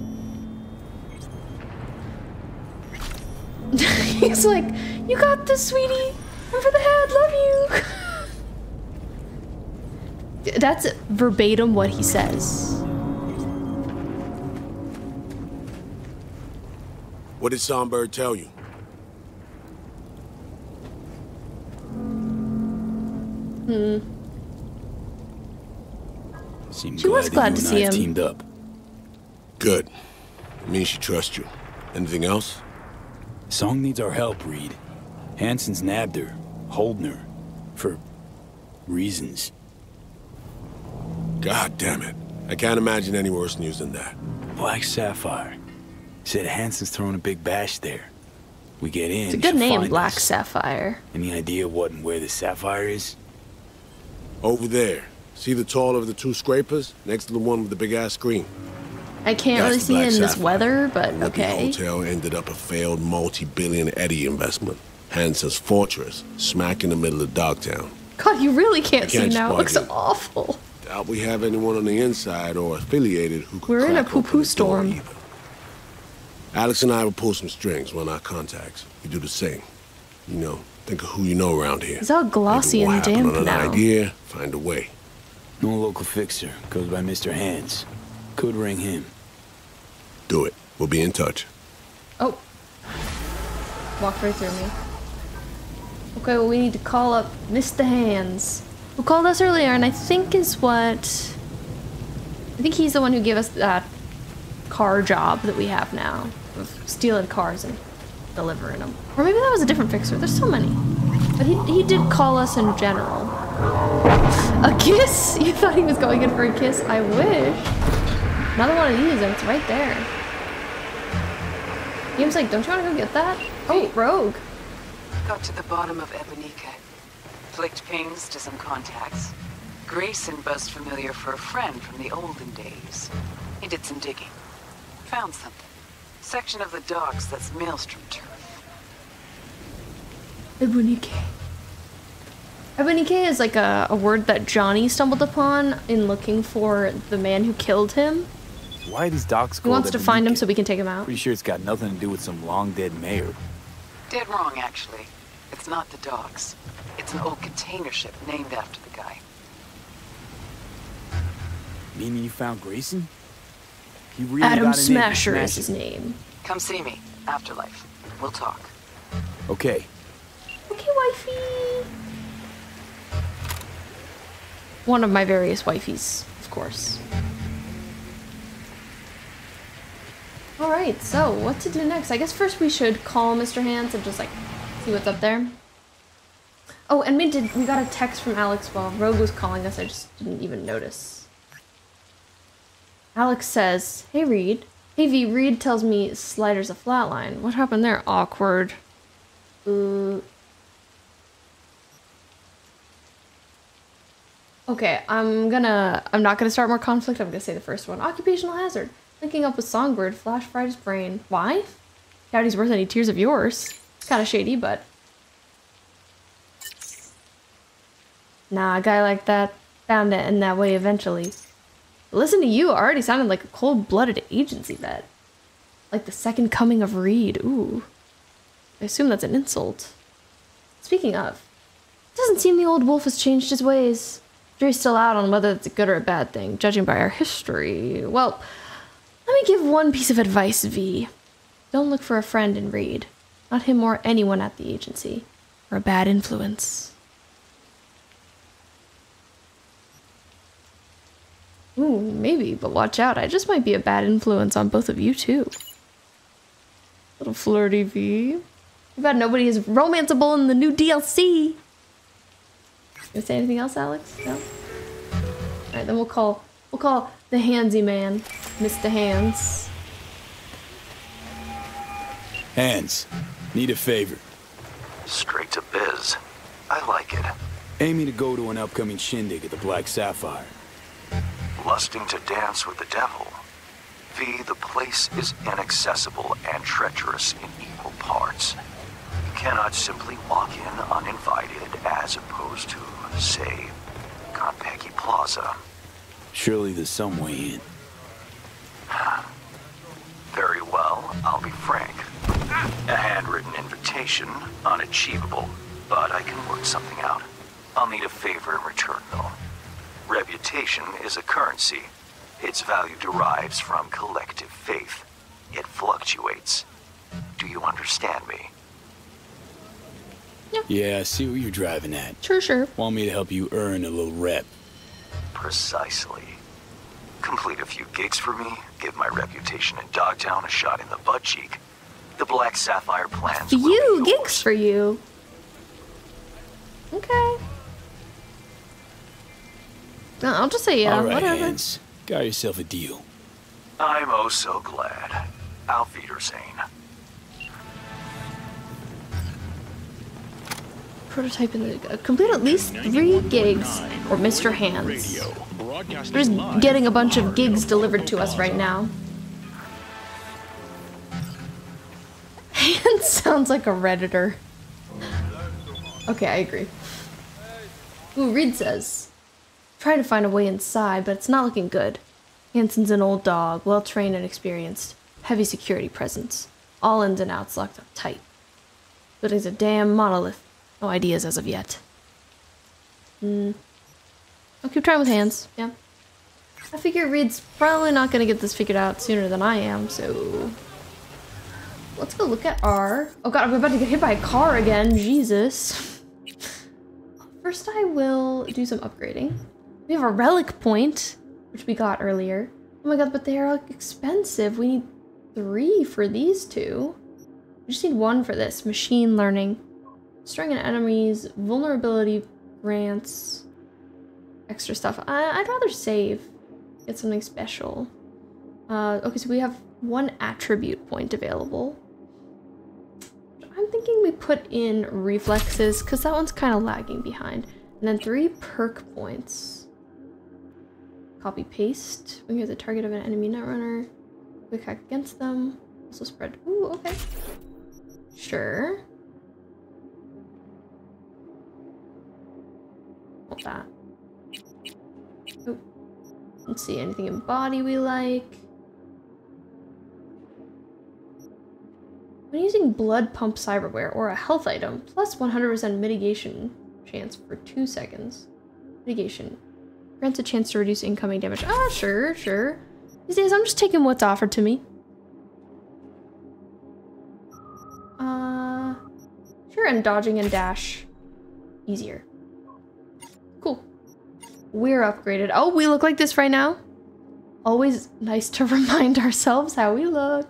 He's like, you got this, sweetie. Over the head, love you. That's verbatim what he says. What did Songbird tell you? She was glad to see him. Teamed up. Good. It means she trusts you. Anything else? Song needs our help, Reed. Hansen's nabbed her, holding her, for reasons. God damn it. I can't imagine any worse news than that. Black Sapphire. Said Hansen's throwing a big bash there. We get in. It's a good name, Black Sapphire. Any idea what and where the sapphire is? Over there. See the taller of the two scrapers? Next to the one with the big-ass screen. I can't really see in this weather, but okay. The hotel ended up a failed multi-billion Eddie investment. Hansen's fortress, smack in the middle of Dogtown. God, you really can't see now. It looks awful. Doubt we have anyone on the inside or affiliated who could. We're in a poo-poo storm. Alex and I will pull some strings, run our contacts. You do the same. You know, think of who you know around here. It's all glossy and damp now. An idea, find a way. No local fixer goes by Mr. Hands. Could ring him. Do it. We'll be in touch. Oh. Walked right through me. Okay, well, we need to call up Mr. Hands, who called us earlier, and I think is what... I think he's the one who gave us that car job that we have now. Of stealing cars and delivering them. Or maybe that was a different fixer. There's so many. But he did call us in general. A kiss? You thought he was going in for a kiss? I wish. Another one of these, and it's right there. Game's like, don't you want to go get that? Oh, Rogue. Got to the bottom of Ebonique. Flicked pings to some contacts. Grayson buzzed familiar for a friend from the olden days. He did some digging. Found something. Section of the docks that's maelstrom turf. Ebonique. Ebonique is like a word that Johnny stumbled upon in looking for the man who killed him. Why are these docks called Ebonique? He wants to find him so we can take him out. Pretty sure it's got nothing to do with some long-dead mayor. Dead wrong, actually. It's not the docks. It's an old container ship named after the guy. Meaning you found Grayson? He really Adam Smasher is his name. Come see me. Afterlife. We'll talk. Okay. Okay, wifey. One of my various wifeys, of course. All right, so what to do next? I guess first we should call Mr. Hands and just like see what's up there. Oh, and we got a text from Alex while Rogue was calling us. I just didn't even notice. Alex says, "Hey Reed, hey V. Reed tells me Slider's a flatline. What happened there? Awkward." Okay, I'm not gonna start more conflict. I'm gonna say the first one. Occupational hazard. Linking up with Songbird, flash fried his brain. Why? Doubt he's worth any tears of yours. It's kinda shady, but... Nah, a guy like that, found it in that way eventually. But Listen to You already sounded like a cold-blooded agency vet. Like the second coming of Reed. Ooh. I assume that's an insult. Speaking of, it doesn't seem the old wolf has changed his ways. Jury's still out on whether it's a good or a bad thing, judging by our history. Well, let me give one piece of advice, V. Don't look for a friend in Reed. Not him or anyone at the agency. Or a bad influence. Ooh, maybe, but watch out. I just might be a bad influence on both of you, too. Little flirty V. I bet nobody is romanceable in the new DLC. You gonna say anything else, Alex? No? Alright, then we'll call the handsy man, Mr. Hands. Hands, need a favor. Straight to biz. I like it. Aiming to go to an upcoming shindig at the Black Sapphire. Lusting to dance with the devil. V, the place is inaccessible and treacherous in equal parts. You cannot simply walk in uninvited as opposed to, say, Konpeki Plaza. Surely there's some way in. Very well, I'll be frank. A handwritten invitation, unachievable, but I can work something out. I'll need a favor in return, though. Reputation is a currency. Its value derives from collective faith. It fluctuates. Do you understand me? Yeah, I see what you're driving at. Sure. Want me to help you earn a little rep? Precisely. Complete a few gigs for me, give my reputation in Dogtown a shot in the butt cheek. The Black Sapphire plans will be yours. Gigs for you. Okay. No, I'll just say yeah. All right, whatever. Hands. Got yourself a deal. I'm oh so glad. Auf Wiedersehen. Prototype in the complete at least 3 gigs, or Mr. Hands. We're just getting a bunch of gigs delivered to us right now. Hands sounds like a Redditor. Okay, I agree. Ooh, Reed says. Trying to find a way inside, but it's not looking good. Hansen's an old dog, well-trained and experienced. Heavy security presence. All ins and outs locked up tight. But he's a damn monolith. No ideas as of yet. I'll keep trying with Hands, yeah. I figure Reed's probably not going to get this figured out sooner than I am, so... Let's go look at our... Oh god, I'm about to get hit by a car again, Jesus. First I will do some upgrading. We have a relic point, which we got earlier. Oh my god, but they are expensive. We need 3 for these 2. We just need 1 for this. Machine learning. Destroying an enemy's vulnerability grants extra stuff. I'd rather save. Get something special. Okay, so we have 1 attribute point available. I'm thinking we put in reflexes, because that one's kind of lagging behind. And then 3 perk points. Copy paste. When you're the target of an enemy Netrunner, quick hack against them. Also spread. Ooh, okay. Sure. Hold that. Ooh. Let's see. Anything in body we like. When using blood pump cyberware or a health item, plus 100% mitigation chance for 2 seconds. Mitigation. Grants a chance to reduce incoming damage. Ah, sure. These days, I'm just taking what's offered to me. Sure, and dodging and dash. Easier. Cool. We're upgraded. Oh, we look like this right now. Always nice to remind ourselves how we look.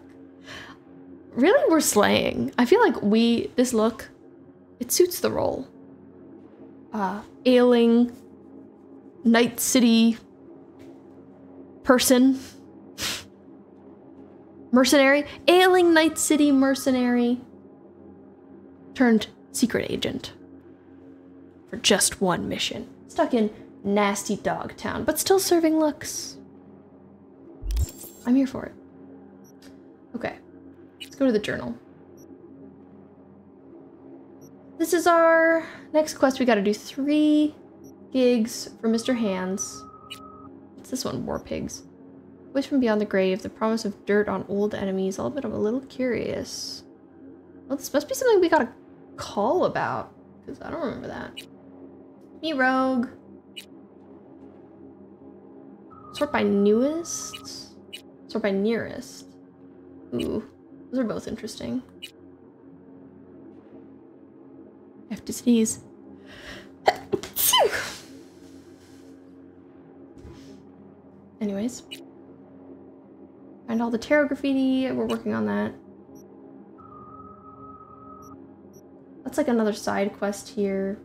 Really, we're slaying. I feel like this look, it suits the role. Ailing... Night City person. Mercenary. Ailing Night City mercenary. Turned secret agent. For just 1 mission. Stuck in nasty Dogtown, but still serving looks. I'm here for it. Okay. Let's go to the journal. This is our next quest. We gotta do 3. Gigs for Mr. Hands. What's this one? War Pigs. Wish from beyond the grave, the promise of dirt on old enemies. All but I'm a little curious. Well, this must be something we got a call about, because I don't remember that. Me, Rogue. Sort by newest? Sort by nearest? Ooh, those are both interesting. I have to sneeze. Anyways. Find all the tarot graffiti, we're working on that. That's like another side quest here.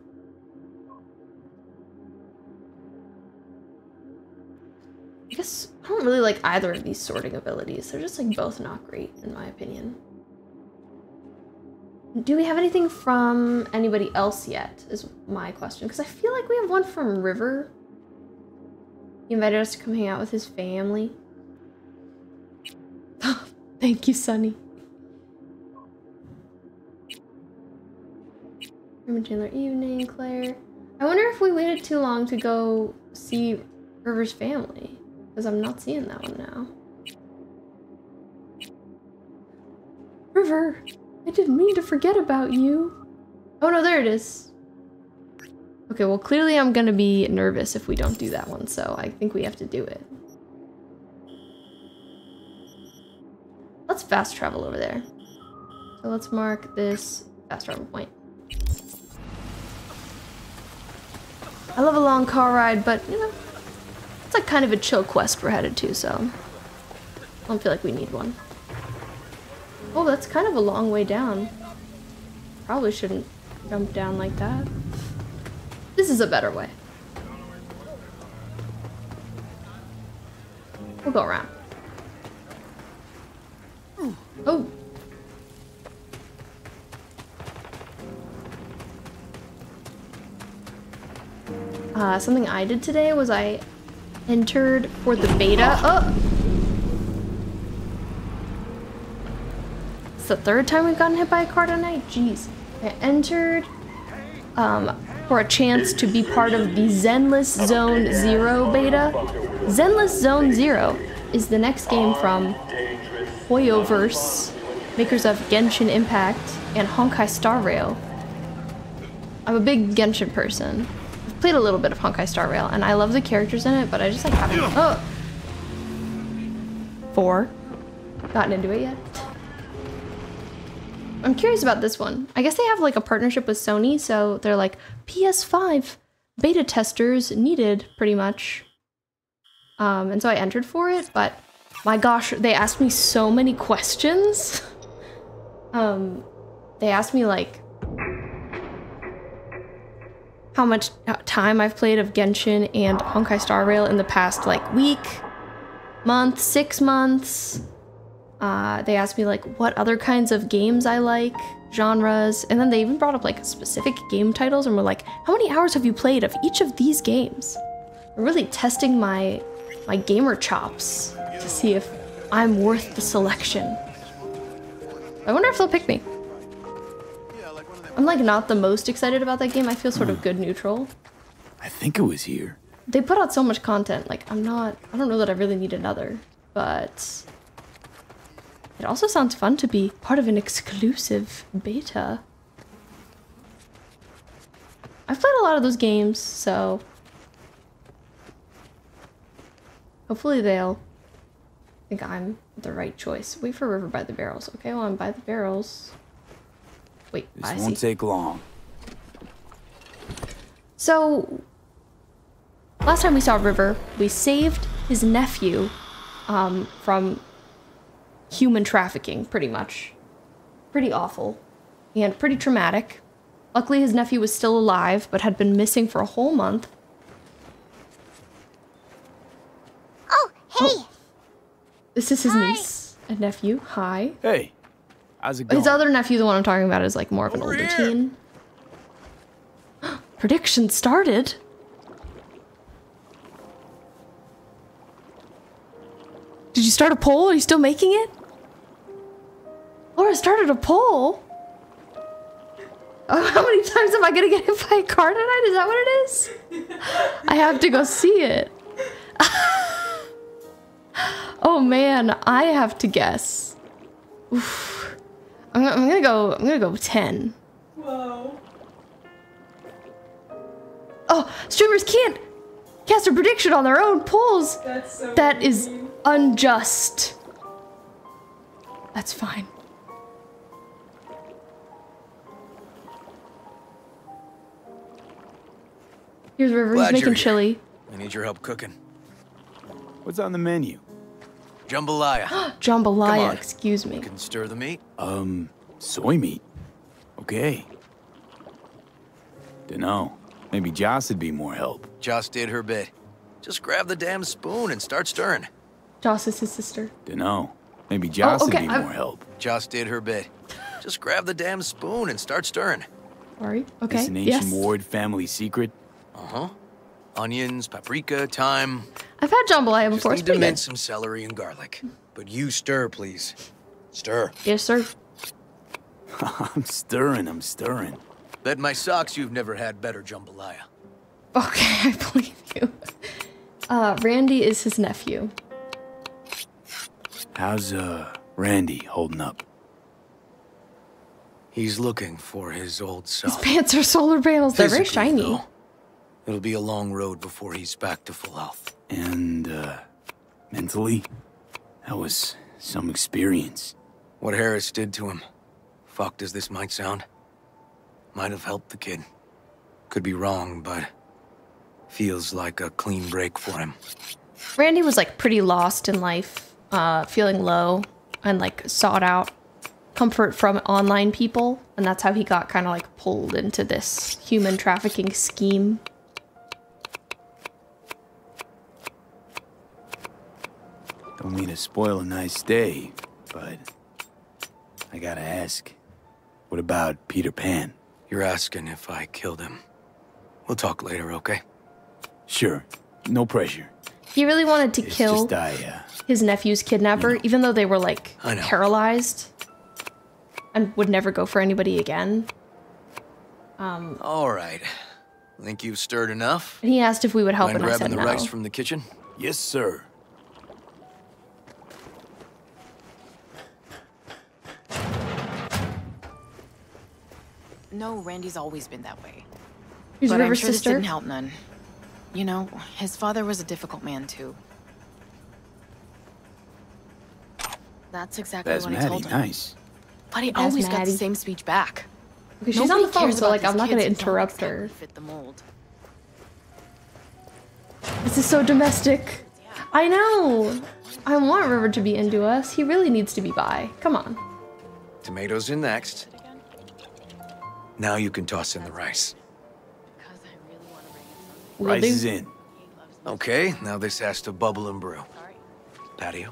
I guess I don't really like either of these sorting abilities. They're just like both not great in my opinion. Do we have anything from anybody else yet is my question, because I feel like we have one from River. He invited us to come hang out with his family. Thank you, Sonny. Herman Chandler evening, Claire. I wonder if we waited too long to go see River's family, because I'm not seeing that one now. River, I didn't mean to forget about you. Oh no, there it is. Okay, well clearly I'm gonna be nervous if we don't do that one, so I think we have to do it. Let's fast travel over there. So let's mark this fast travel point. I love a long car ride, but you know, it's like kind of a chill quest we're headed to, so I don't feel like we need one. Oh, that's kind of a long way down. Probably shouldn't jump down like that. This is a better way. We'll go around. Oh! Something I did today was I entered for the beta. Oh! It's the third time we've gotten hit by a car tonight? Jeez. I entered for a chance to be part of the Zenless Zone Zero beta. Zenless Zone Zero is the next game from Hoyoverse, makers of Genshin Impact and Honkai Star Rail. I'm a big Genshin person. I've played a little bit of Honkai Star Rail and I love the characters in it, but I just like haven't gotten into it yet. I'm curious about this one. I guess they have like a partnership with Sony, so they're like PS5 beta testers needed pretty much. And so I entered for it, but my gosh, they asked me so many questions. They asked me like how much time I've played of Genshin and Honkai Star Rail in the past like week, month, 6 months. They asked me like what other kinds of games I like, genres, and then they even brought up like specific game titles and were like, how many hours have you played of each of these games? They're really testing my gamer chops to see if I'm worth the selection. I wonder if they'll pick me. I'm like not the most excited about that game. I feel sort of good neutral. I think it was here. They put out so much content. Like I don't know that I really need another, but it also sounds fun to be part of an exclusive beta. I've played a lot of those games, so hopefully they'll think I'm the right choice. Wait for River by the barrels. Okay, well I'm by the barrels. Wait, this won't take long. So last time we saw River, we saved his nephew from human trafficking, pretty much. Pretty awful and pretty traumatic. Luckily his nephew was still alive, but had been missing for a whole month. Oh, hey! Oh. This is his niece and nephew. Hi. Hey. How's it going? His other nephew, the one I'm talking about, is like more of an older teen. Prediction started. Did you start a poll? Are you still making it? Laura started a poll. Oh, how many times am I gonna get hit by a car tonight? Is that what it is? I have to go see it. Oh man, I have to guess. Oof. I'm gonna go 10. Whoa. Oh, streamers can't cast a prediction on their own polls. That's so that is unjust. That's fine. Here's River. He's making chili. I need your help cooking. What's on the menu? Jambalaya. Jambalaya, excuse me. You can stir the meat. Soy meat. Okay. Dunno. Maybe Joss would be more help. Joss did her bit. Just grab the damn spoon and start stirring. Joss is his sister. Dunno. Maybe Joss would be more help. Joss did her bit. Just grab the damn spoon and start stirring. Sorry. Okay. It's an ancient Ward family secret. Uh-huh. Onions, paprika, thyme. I've had jambalaya before. Just need to mince some celery and garlic. But you stir, please. Stir. Yes, sir. I'm stirring, I'm stirring. Bet my socks you've never had better jambalaya. Okay, I believe you. Randy is his nephew. How's Randy holding up? He's looking for his old self. His pants are solar panels. They're very shiny. Though, it'll be a long road before he's back to full health. And, mentally? That was some experience. What Harris did to him, fucked as this might sound, might have helped the kid. Could be wrong, but feels like a clean break for him. Randy was, like, pretty lost in life, feeling low and, like, sought out comfort from online people, and that's how he got kind of like pulled into this human trafficking scheme. Don't mean to spoil a nice day, but I gotta ask, what about Peter Pan? You're asking if I killed him. We'll talk later, okay? Sure, no pressure. He really wanted to kill his nephew's kidnapper, even though they were like paralyzed. And would never go for anybody again. All right. I think you've stirred enough. And he asked if we would help, and I said no. Rice from the kitchen? Yes, sir. No, Randy's always been that way. He's River's sister. This didn't help none. You know, his father was a difficult man too. That's exactly what I told him. Nice. But he always got the same speech back. Okay, she's on the phone, so like I'm not gonna interrupt her. Fit the mold. This is so domestic. Yeah. I know. I want River to be into us. He really needs to be bi. Come on. Tomatoes in next. Now you can toss in the rice. Rice is in. Okay, now this has to bubble and brew. Patio.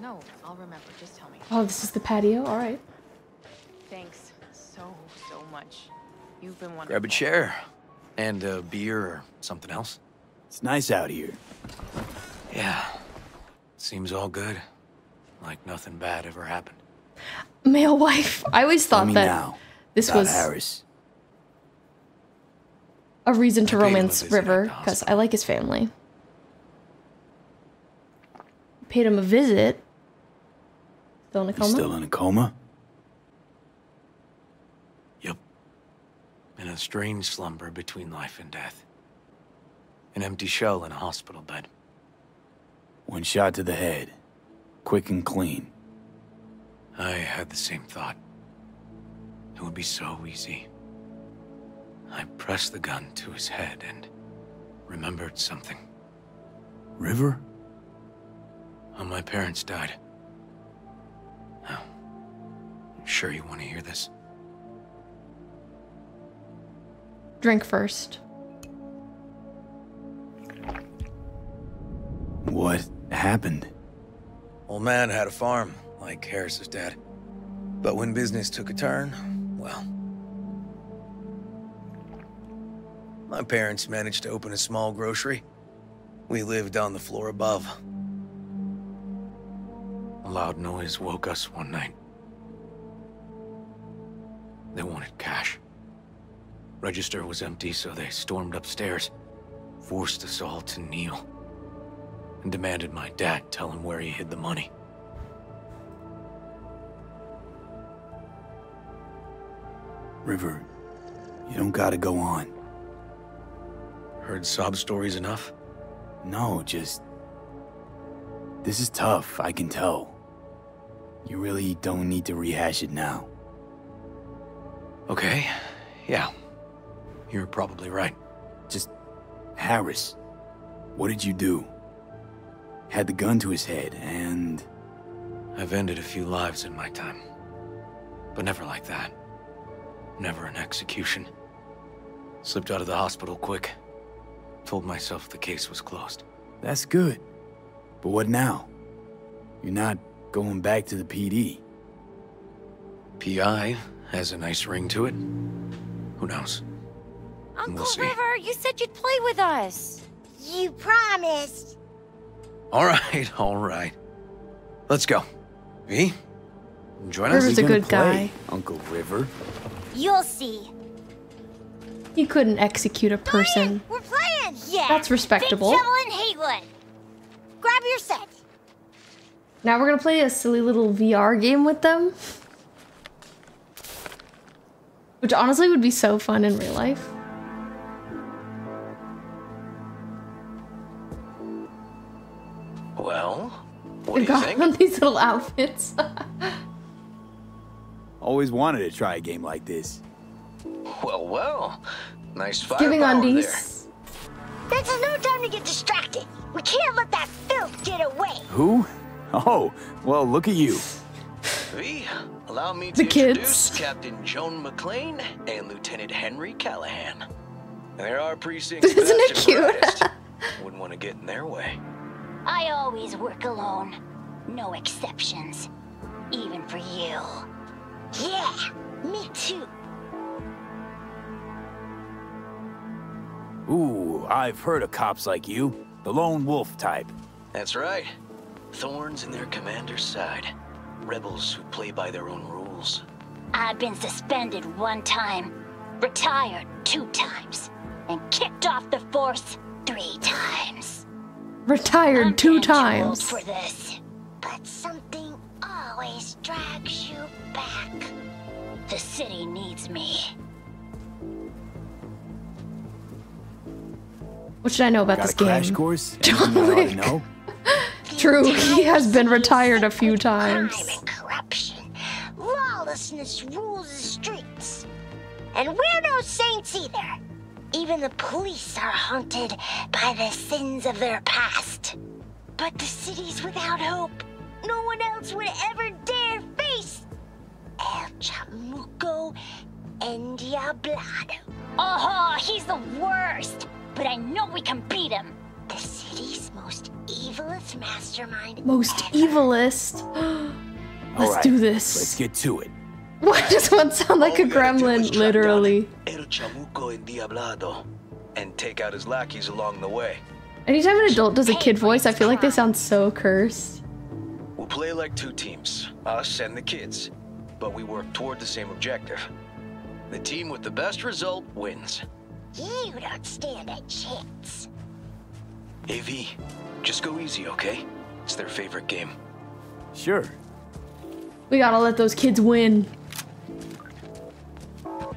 No, I'll remember. Just tell me. Oh, this is the patio? All right. Thanks so much. You've been wonderful. Grab a chair and a beer or something else. It's nice out here. Yeah. Seems all good. Like nothing bad ever happened. Male wife. I always thought that this was Harris. A reason to romance River because I like his family. Paid him a visit. Still in a coma? Still in a coma? Yep. In a strange slumber between life and death. An empty shell in a hospital bed. One shot to the head. Quick and clean. I had the same thought. It would be so easy. I pressed the gun to his head and remembered something. River? How my parents died. Oh, I'm sure you want to hear this. Drink first. What happened? Old man had a farm, like Harris's dad. But when business took a turn, well... my parents managed to open a small grocery. We lived on the floor above. A loud noise woke us one night. They wanted cash. Register was empty, so they stormed upstairs, forced us all to kneel, and demanded my dad tell him where he hid the money. River, you don't gotta go on. Heard sob stories enough? No, just... This is tough, I can tell. You really don't need to rehash it now. Okay, yeah. You're probably right. Just... Harris, what did you do? Had the gun to his head, and... I've ended a few lives in my time. But never like that. Never an execution. Slipped out of the hospital quick. Told myself the case was closed. That's good. But what now? You're not going back to the PD. PI has a nice ring to it. Who knows? Uncle River, you said you'd play with us. You promised. Alright, alright. Let's go. V? Join us. River's a good guy. Uncle River. You'll see. You couldn't execute a person. We're playing! Yeah! That's respectable. Big Trouble in Hatewood. Grab your set. Now we're gonna play a silly little VR game with them. Which honestly would be so fun in real life. Well, what do you think? Got on these little outfits. Always wanted to try a game like this. Well, well. Nice fireball there. Giving undies. This is no time to get distracted. We can't let that filth get away. Who? Oh, well, look at you. V, allow me to introduce Captain Joan McLean and Lieutenant Henry Callahan. They're our precinct. Isn't it cute? Wouldn't want to get in their way. I always work alone. No exceptions. Even for you. Yeah, me too. Ooh, I've heard of cops like you. The lone wolf type. That's right. Thorns in their commander's side. Rebels who play by their own rules. I've been suspended 1 time, retired 2 times, and kicked off the force 3 times. Retired I'm 2 times. For this, but something always drags you back. The city needs me. What should I know about this game? Crash course? John Wick. True, he has been retired a few times. Crime and corruption, lawlessness rules the streets, and we're no saints either. Even the police are haunted by the sins of their past. But the city's without hope. No one else would ever dare face El Chamuco and Diablado. Oh, he's the worst. But I know we can beat him. The city's most evilest mastermind. Most evilest? Let's do this. Let's get to it. What does one sound like a gremlin, literally? El Chamuco and Diablado, and take out his lackeys along the way. Anytime an adult does a kid voice, I feel like they sound so cursed. We'll play like 2 teams, us and the kids, but we work toward the same objective. The team with the best result wins. You don't stand a chance. AV, just go easy, okay? It's their favorite game. Sure. We gotta let those kids win. Oh,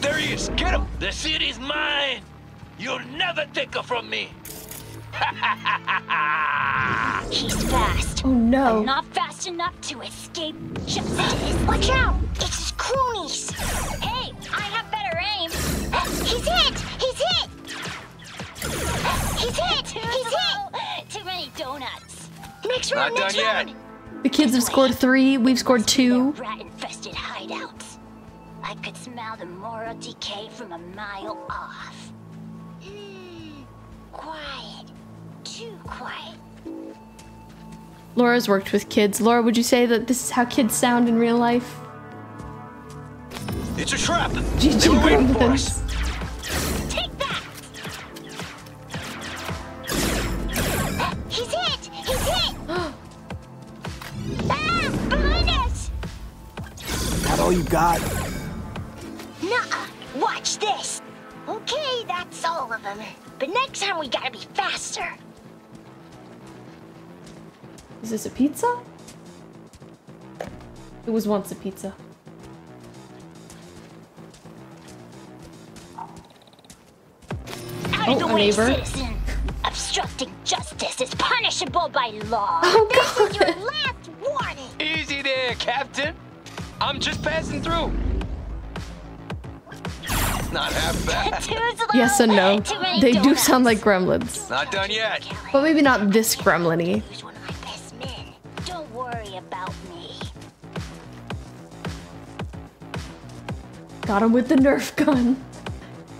there he is! Get him! The city's mine! You'll never take her from me! He's fast. Oh no. But not fast enough to escape justice. Watch out! It's his cronies! Hey, I have better aim! He's hit! He's hit! He's hit! He's hit! Too many donuts. Next round, next round! The kids have scored 3, we've scored 2. Rat-infested hideouts. I could smell the moral decay from a mile off. Quiet. Too quiet. Laura's worked with kids. Laura, would you say that this is how kids sound in real life? It's a trap! They were waiting for us. Take that! He's hit! He's hit! Ah! Behind us! all you got? Nuh-uh. Watch this. Okay, that's all of them. But next time we gotta be faster. Is this a pizza? It was once a pizza. Out of the way, citizen. Obstructing justice is punishable by law. Oh, this is your last warning. Easy there, Captain. I'm just passing through. Not half bad. Yes and no. They do sound like gremlins. Not done yet. But maybe not this gremlin-y. Don't worry about me. Got him with the Nerf gun.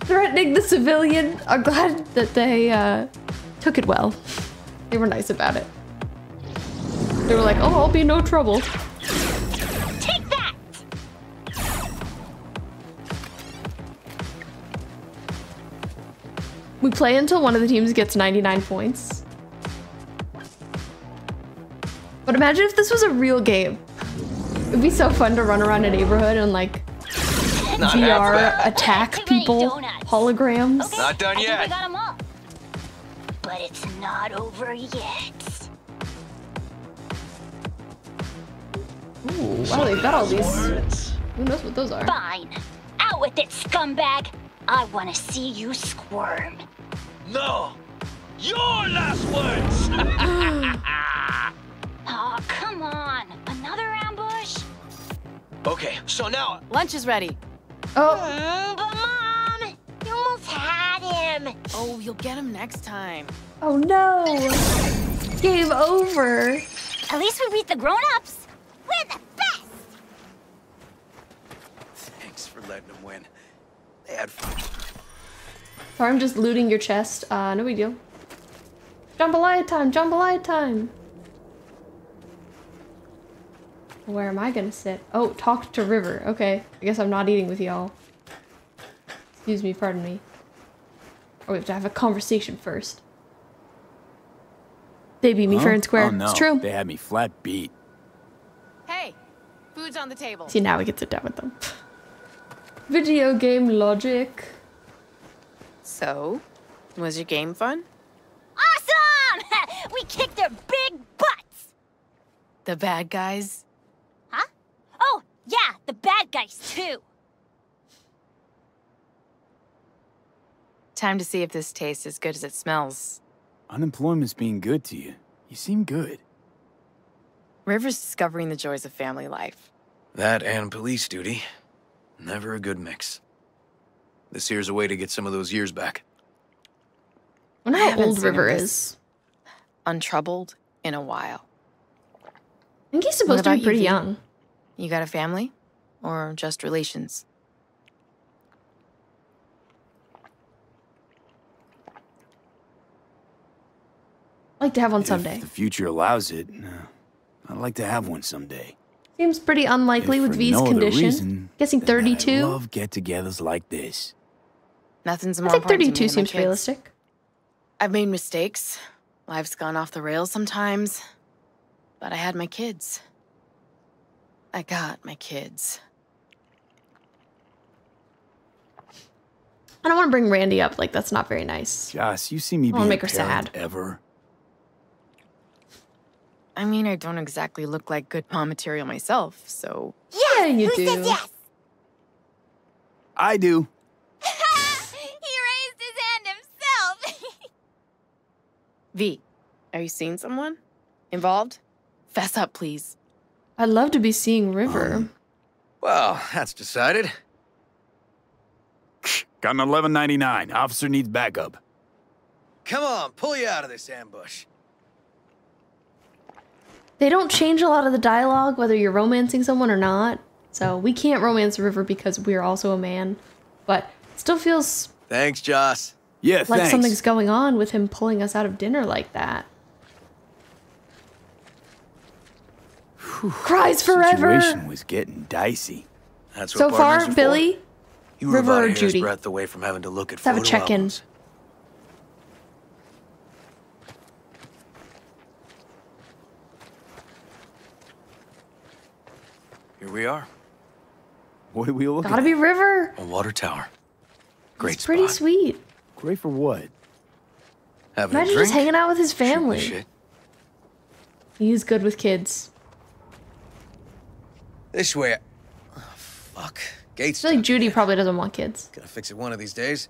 Threatening the civilian. I'm glad that they took it well. They were nice about it. They were like, oh, I'll be no trouble. We play until one of the teams gets 99 points. But imagine if this was a real game. It'd be so fun to run around a neighborhood and like VR attack people, holograms. Okay, not done yet. I got them all. But it's not over yet. Ooh, wow, they've got all these. Who knows what those are? Fine. Out with it, scumbag. I want to see you squirm. No! Your last words! Oh, come on. Another ambush? Okay, so now... Lunch is ready. Oh. But Mom, you almost had him. Oh, you'll get him next time. Oh, no. Game over. At least we beat the grown-ups. We're the best. Thanks for letting him win. Sorry, I'm just looting your chest. No big deal. Jambalaya time! Jambalaya time! Where am I gonna sit? Oh, talk to River. Okay. I guess I'm not eating with y'all. Excuse me, pardon me. Oh, we have to have a conversation first. They beat me fair and square. Oh, no. It's true. They had me flat beat. Hey! Food's on the table. See, now we get sit down with them. Video game logic. So, was your game fun? Awesome! We kicked their big butts! The bad guys? Huh? Oh, yeah, the bad guys too. Time to see if this tastes as good as it smells. Unemployment's being good to you. You seem good. River's discovering the joys of family life. That and police duty. Never a good mix. This here's a way to get some of those years back. I wonder how old River is. Untroubled in a while. I think he's supposed to be pretty young. You got a family? Or just relations? I'd like to have one someday. If the future allows it, I'd like to have one someday. Seems pretty unlikely with V's condition. Guessing 32. I love get-togethers like this. Nothing's more important to me. I think 32 seems realistic. I've made mistakes. Life's gone off the rails sometimes. But I had my kids. I got my kids. I don't want to bring Randy up. Like, that's not very nice. Joss, you see me being a parent ever. I mean, I don't exactly look like good mom material myself, so... Yeah, you do. Who says yes? I do. He raised his hand himself. V, are you seeing someone? Involved? Fess up, please. I'd love to be seeing River. Well, that's decided. Got an 1199. Officer needs backup. Come on, pull you out of this ambush. They don't change a lot of the dialogue, whether you're romancing someone or not. So we can't romance River because we're also a man. But it still feels... Thanks, Joss. Yeah, like thanks. Something's going on with him pulling us out of dinner like that. Whew, cries forever! The situation was getting dicey. That's what so far, Billy, you were River, or Judy. Breath away from having to look at photo albums. Let's have a check-in. Here we are. What are we looking at? Gotta be River. A water tower. Great spot. Pretty sweet. Great for what? Having a drink? Imagine just hanging out with his family. Shit. He's good with kids. This way. Oh, fuck. Gates. I feel like Judy probably doesn't want kids. Gotta fix it one of these days.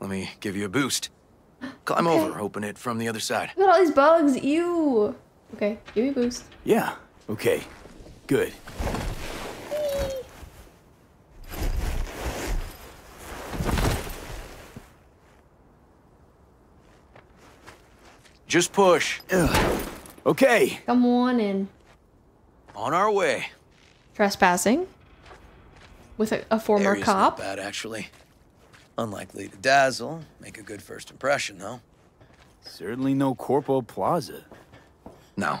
Let me give you a boost. Climb over, open it from the other side. Look at all these bugs. Ew. Okay, give me a boost. Yeah. Okay. Good. Just push. Ugh. Okay. Come on in. On our way. Trespassing. With a former Area's cop. Not bad, actually. Unlikely to dazzle. Make a good first impression, though. Certainly no Corpo Plaza. No.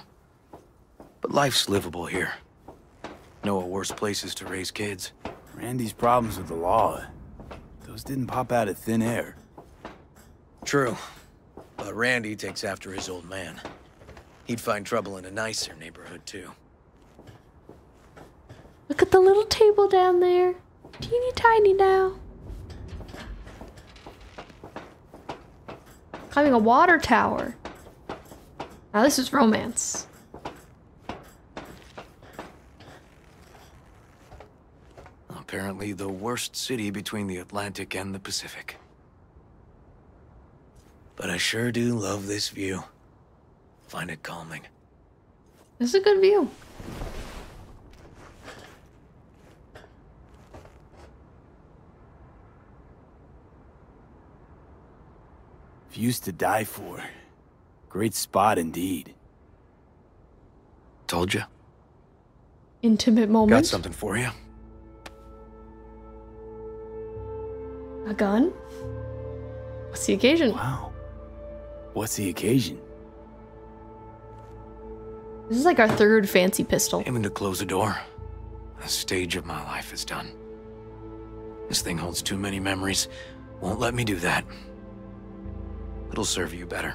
But life's livable here. No worse places to raise kids. Randy's problems with the law. Those didn't pop out of thin air. True. But Randy takes after his old man. He'd find trouble in a nicer neighborhood, too. Look at the little table down there. Teeny tiny now. Climbing a water tower. Now this is romance. Apparently the worst city between the Atlantic and the Pacific. But I sure do love this view. Find it calming. This is a good view. Views to die for. Great spot indeed. Told you. Intimate moment. Got something for you. A gun? What's the occasion? Wow. What's the occasion? This is like our third fancy pistol. Aiming to close the door. A stage of my life is done. This thing holds too many memories. Won't let me do that. It'll serve you better.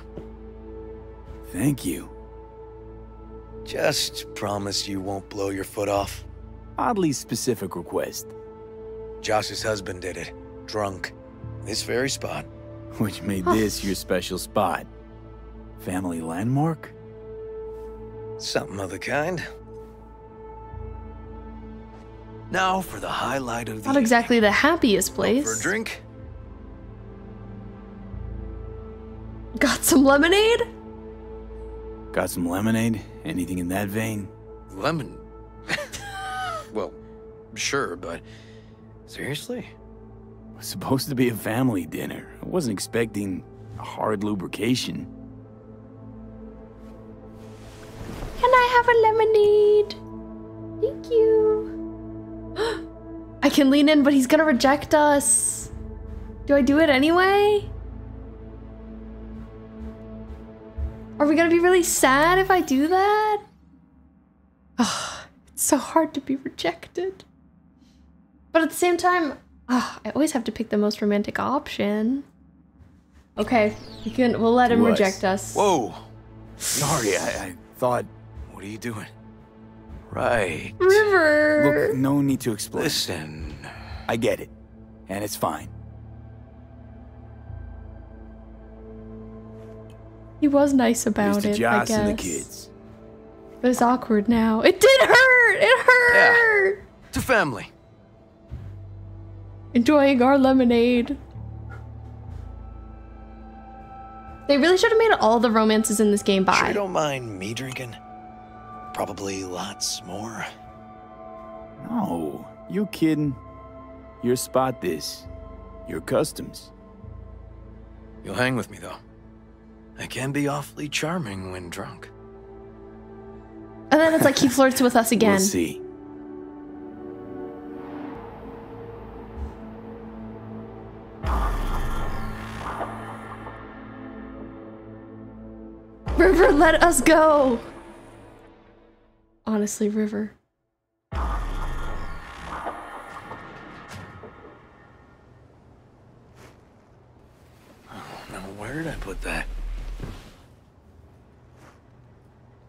Thank you. Just promise you won't blow your foot off. Oddly specific request. Joss's husband did it. Drunk. This very spot. Which made this your special spot. Family landmark? Something of the kind. Now for the highlight of the... Not exactly the happiest place. Up for a drink? Got some lemonade? Got some lemonade? Anything in that vein? Lemon? Well, sure, but... Seriously? It was supposed to be a family dinner. I wasn't expecting a hard lubrication. Can I have a lemonade? Thank you. I can lean in, but he's gonna reject us. Do I do it anyway? Are we gonna be really sad if I do that? Oh, it's so hard to be rejected. But at the same time, I always have to pick the most romantic option. Okay, we'll let him reject us. Whoa. Sorry, I thought... What are you doing? Right. River! Look, no need to explain. Listen. I get it. And it's fine. He was nice about it, I guess. And the kids. But it's awkward now. It did hurt! It hurt! Yeah. It's a family. Enjoying our lemonade. They really should have made all the romances in this game by. Sure you don't mind me drinking? Probably lots more. No, you kidding. Your spot this. Your customs. You'll hang with me, though. I can be awfully charming when drunk. And then it's like he flirts with us again. We'll see. River, let us go! Honestly, River. Oh, now where did I put that?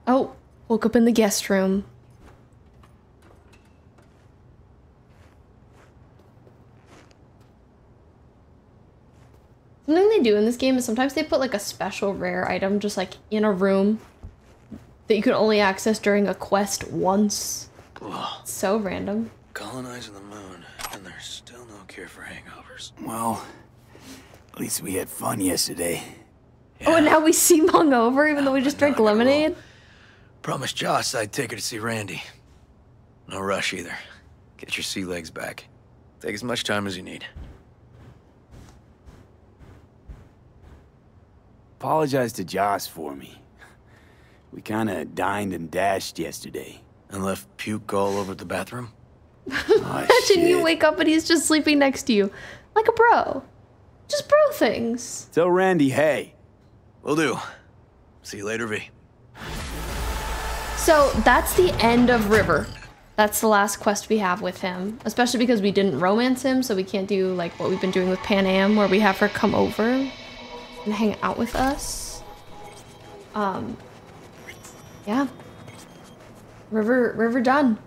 Oh, woke up in the guest room. they do in this game is sometimes they put like a special rare item just like in a room that you can only access during a quest once. Ugh. So random. Colonizing the moon, and there's still no cure for hangovers. Well, at least we had fun yesterday. Yeah. Oh, and now we seem hungover even though we just drank lemonade? Cool. Promised Joss I'd take her to see Randy. No rush either. Get your sea legs back. Take as much time as you need. Apologize to Joss for me. We kinda dined and dashed yesterday. And left puke all over the bathroom? Imagine you wake up and he's just sleeping next to you. Like a bro. Just bro things. Tell Randy, hey. Will do. See you later, V. So that's the end of River. That's the last quest we have with him. Especially because we didn't romance him, so we can't do like what we've been doing with Pan Am, where we have her come over and hang out with us. Yeah. River done.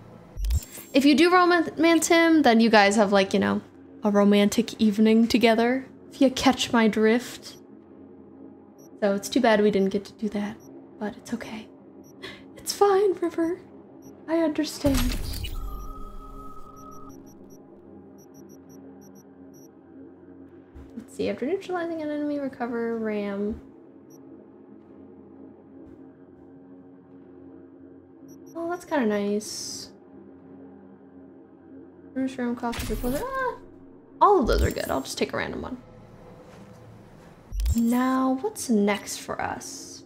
If you do romance him, then you guys have like, you know, a romantic evening together. If you catch my drift. So it's too bad we didn't get to do that, but it's okay. It's fine, River. I understand. Let's see, after neutralizing an enemy, recover RAM. Oh, that's kind of nice. Bruce RAM, coffee, ah, all of those are good. I'll just take a random one. Now, what's next for us?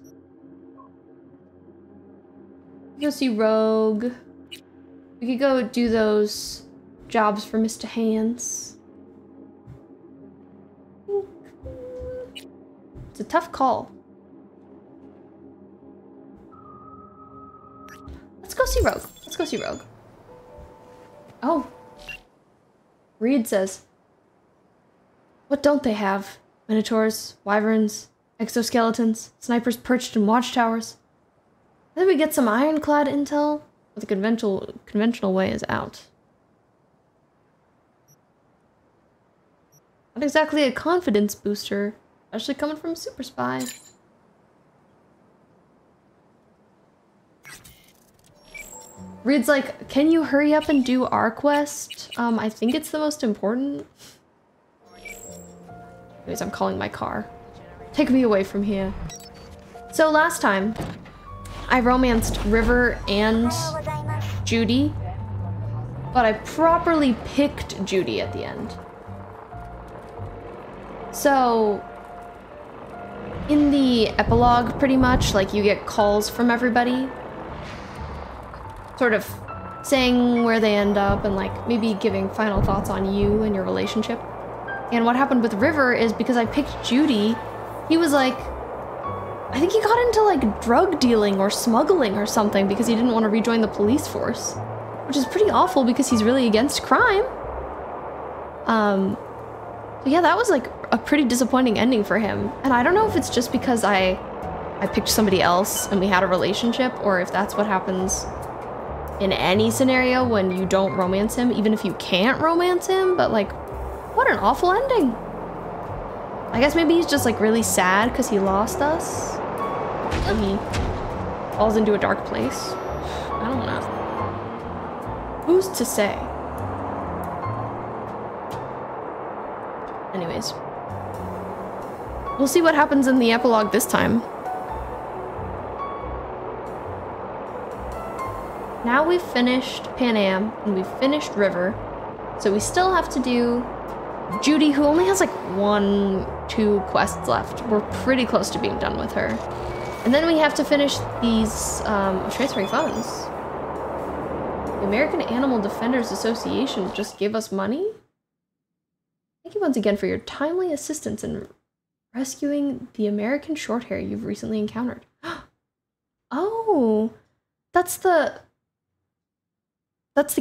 We could go see Rogue. We could go do those jobs for Mr. Hands. It's a tough call. Let's go see Rogue. Let's go see Rogue. Oh. Reed says, what don't they have? Minotaurs, wyverns, exoskeletons, snipers perched in watchtowers. I think we get some ironclad intel, but the conventional way is out. Not exactly a confidence booster, especially coming from Super Spy. Reed's like, can you hurry up and do our quest? I think it's the most important. Anyways, I'm calling my car. Take me away from here. So last time, I romanced River and Judy, but I properly picked Judy at the end. So, in the epilogue, pretty much, like, you get calls from everybody, sort of saying where they end up and, like, maybe giving final thoughts on you and your relationship. And what happened with River is because I picked Judy, he was like, I think he got into like drug dealing or smuggling or something because he didn't want to rejoin the police force, which is pretty awful because he's really against crime. So yeah, that was like a pretty disappointing ending for him. And I don't know if it's just because I picked somebody else and we had a relationship, or if that's what happens in any scenario when you don't romance him, even if you can't romance him, but like, what an awful ending. I guess maybe he's just like really sad because he lost us. And he falls into a dark place. I don't know. Who's to say? Anyways. We'll see what happens in the epilogue this time. Now we've finished Pan Am and we've finished River. So we still have to do Judy, who only has like two quests left. We're pretty close to being done with her. And then we have to finish these transferring funds. The American Animal Defenders Association just gave us money? Thank you once again for your timely assistance in rescuing the American Shorthair you've recently encountered. Oh, that's the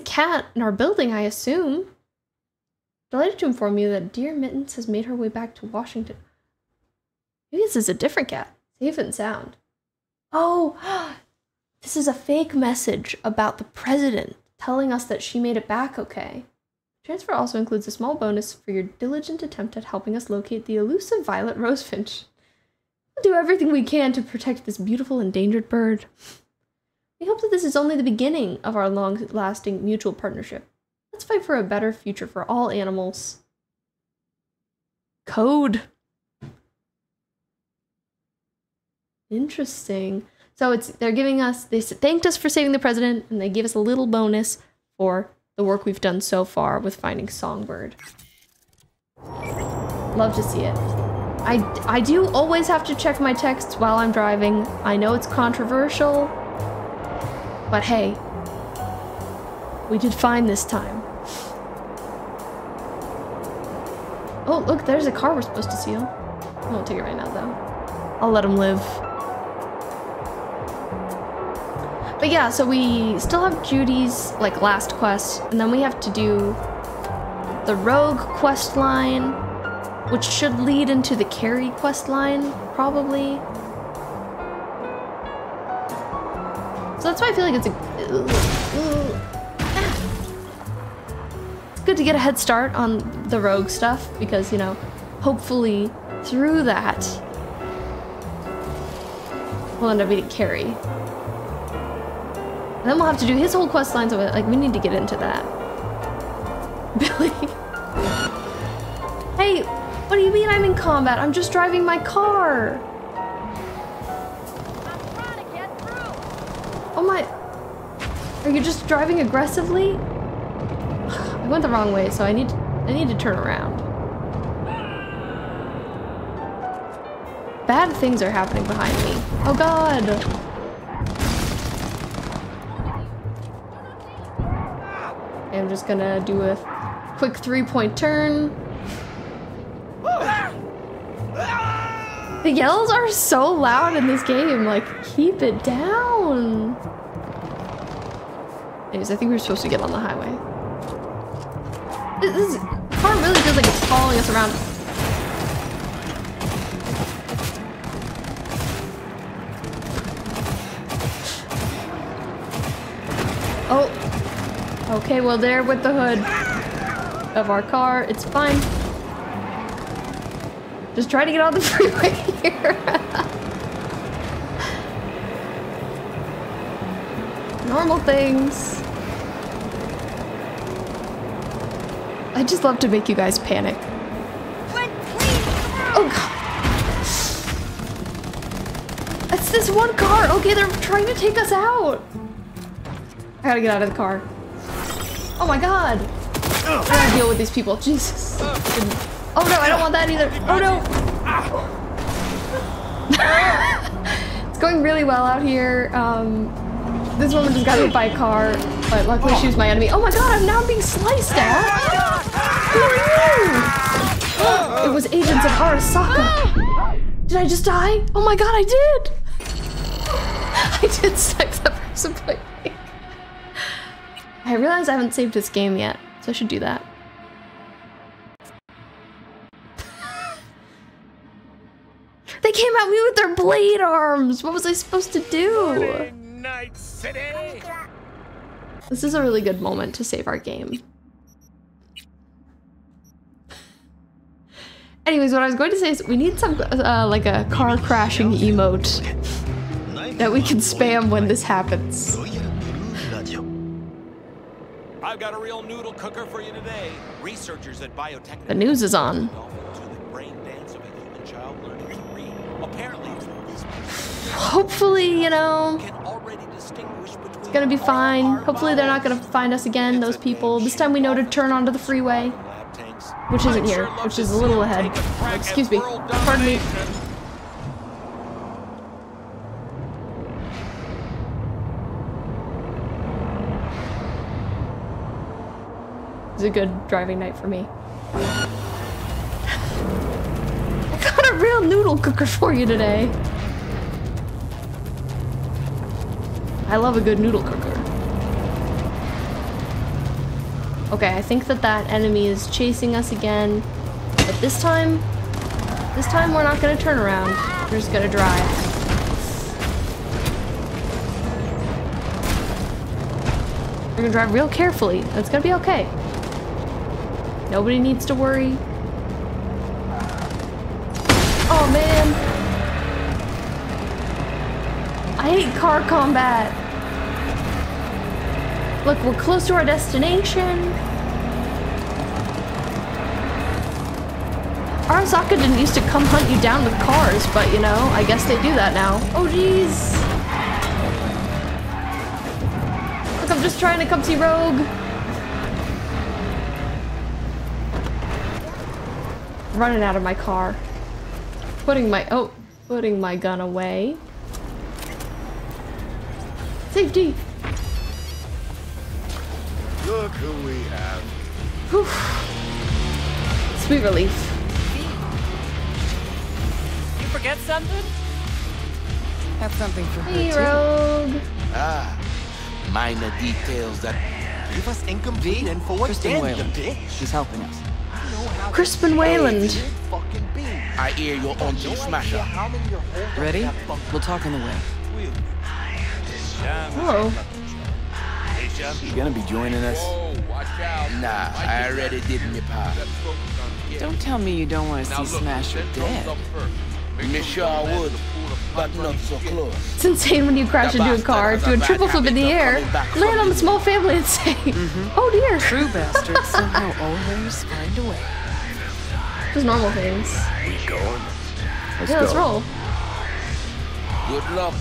cat in our building, I assume. Delighted to inform you that dear Mittens has made her way back to Washington. Maybe this is a different cat. Safe and sound. Oh, this is a fake message about the president telling us that she made it back okay. Transfer also includes a small bonus for your diligent attempt at helping us locate the elusive violet rosefinch. We'll do everything we can to protect this beautiful endangered bird. We hope that this is only the beginning of our long-lasting mutual partnership. Let's fight for a better future for all animals. Code. Interesting. So they're giving us, they thanked us for saving the president, and they gave us a little bonus for the work we've done so far with finding Songbird. Love to see it. I do always have to check my texts while I'm driving. I know it's controversial, but hey, we did fine this time. Oh, look, there's a car we're supposed to steal. I won't take it right now, though. I'll let him live. But yeah, so we still have Judy's, like, last quest, and then we have to do the Rogue quest line, which should lead into the Carrie quest line, probably. So that's why I feel like it's good to get a head start on the Rogue stuff, because, you know, hopefully through that we'll end up beating Carrie. And then we'll have to do his whole quest lines of it. Like, we need to get into that. Billy. Hey, what do you mean I'm in combat? I'm just driving my car. I'm trying to get through. Oh my. Are you just driving aggressively? I went the wrong way, so I need to turn around. Bad things are happening behind me. Oh god! I'm just gonna do a quick three-point turn. The yells are so loud in this game, like, keep it down! Anyways, I think we're supposed to get on the highway. This car really feels like it's following us around. Oh. Okay, well, there with the hood of our car. It's fine. Just try to get on the freeway here. Normal things. I just love to make you guys panic. Oh god. It's this one car! Okay, they're trying to take us out! I gotta get out of the car. Oh my god! I gotta deal with these people, Jesus. Oh no, I don't want that either. Oh no! It's going really well out here. This woman just got hit by a car, but luckily she was my enemy. Oh my god, I'm now being sliced at! It was Agents of Arasaka. Did I just die? Oh my god, I did! I did snipe that person by me. I realize I haven't saved this game yet, so I should do that. They came at me with their blade arms! What was I supposed to do? This is a really good moment to save our game. Anyways, what I was going to say is we need some, like a car crashing emote that we can spam when this happens. I've got a real noodle cooker for you today. Researchers at biotech. The news is on. Hopefully, you know, it's gonna be fine. Hopefully they're not gonna find us again, those people. This time we know to turn onto the freeway. Which isn't here, which is a little ahead. Excuse me. Pardon me. It's a good driving night for me. I got a real noodle cooker for you today. I love a good noodle cooker. Okay, I think that enemy is chasing us again, but this time we're not gonna turn around. We're just gonna drive. We're gonna drive real carefully. It's gonna be okay. Nobody needs to worry. Oh man! I hate car combat! Look, we're close to our destination! Arasaka didn't used to come hunt you down with cars, but you know, I guess they do that now. Oh geez! Look, I'm just trying to come see Rogue! Running out of my car, putting my gun away. Safety. Look who we have. Whew. Sweet relief. You forget something? Have something for me, Rogue. Ah, minor details that give us income deed and for what day? She's helping us. Crispin Wayland. I hear you're on Johnny Smasher. Ready? We'll talk on the way. Whoa. You gonna be joining us? Nah, I already did my part. Don't tell me you don't want to see Smasher dead. I'm sure I would, but not so close. It's insane when you crash into a car, do a triple flip in the air, land on a small family and say, oh dear. True bastards somehow always find a way. Just normal things. We going? Yeah, let's roll. Good luck.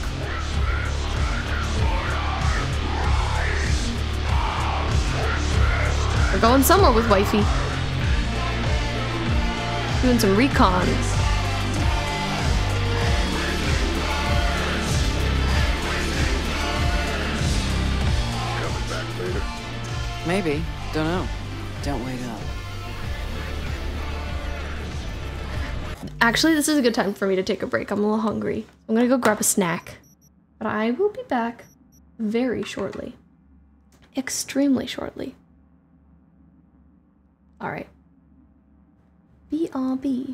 We're going somewhere with Wifey. Doing some recons. Maybe. Don't know. Don't wait up. Actually, this is a good time for me to take a break. I'm a little hungry. I'm gonna go grab a snack. But I will be back very shortly. Extremely shortly. Alright. BRB.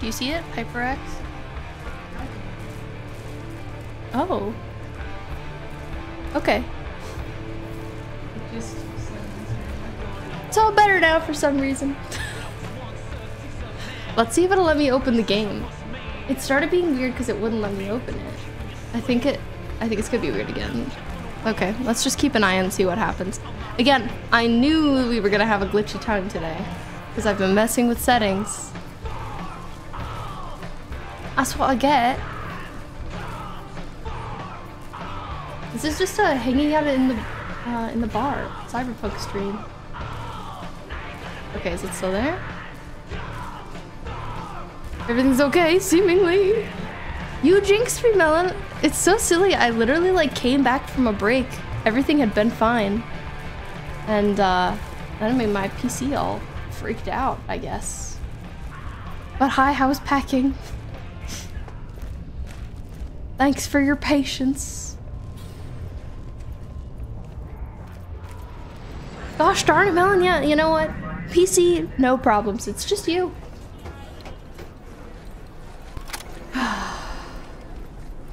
Do you see it? HyperX? Oh. Okay. It's all better now for some reason. Let's see if it'll let me open the game. It started being weird because it wouldn't let me open it. I think it's gonna be weird again. Okay, let's just keep an eye and see what happens. Again, I knew we were gonna have a glitchy time today because I've been messing with settings. That's what I get. This is just hanging out in the bar Cyberpunk stream. Okay, is it still there? Everything's okay, seemingly. You jinxed me, Melon. It's so silly. I literally like came back from a break. Everything had been fine, and that made my PC all freaked out, I guess. But hi, how was packing? Thanks for your patience. Gosh darn it, Melon, yeah, you know what? PC, no problems, it's just you.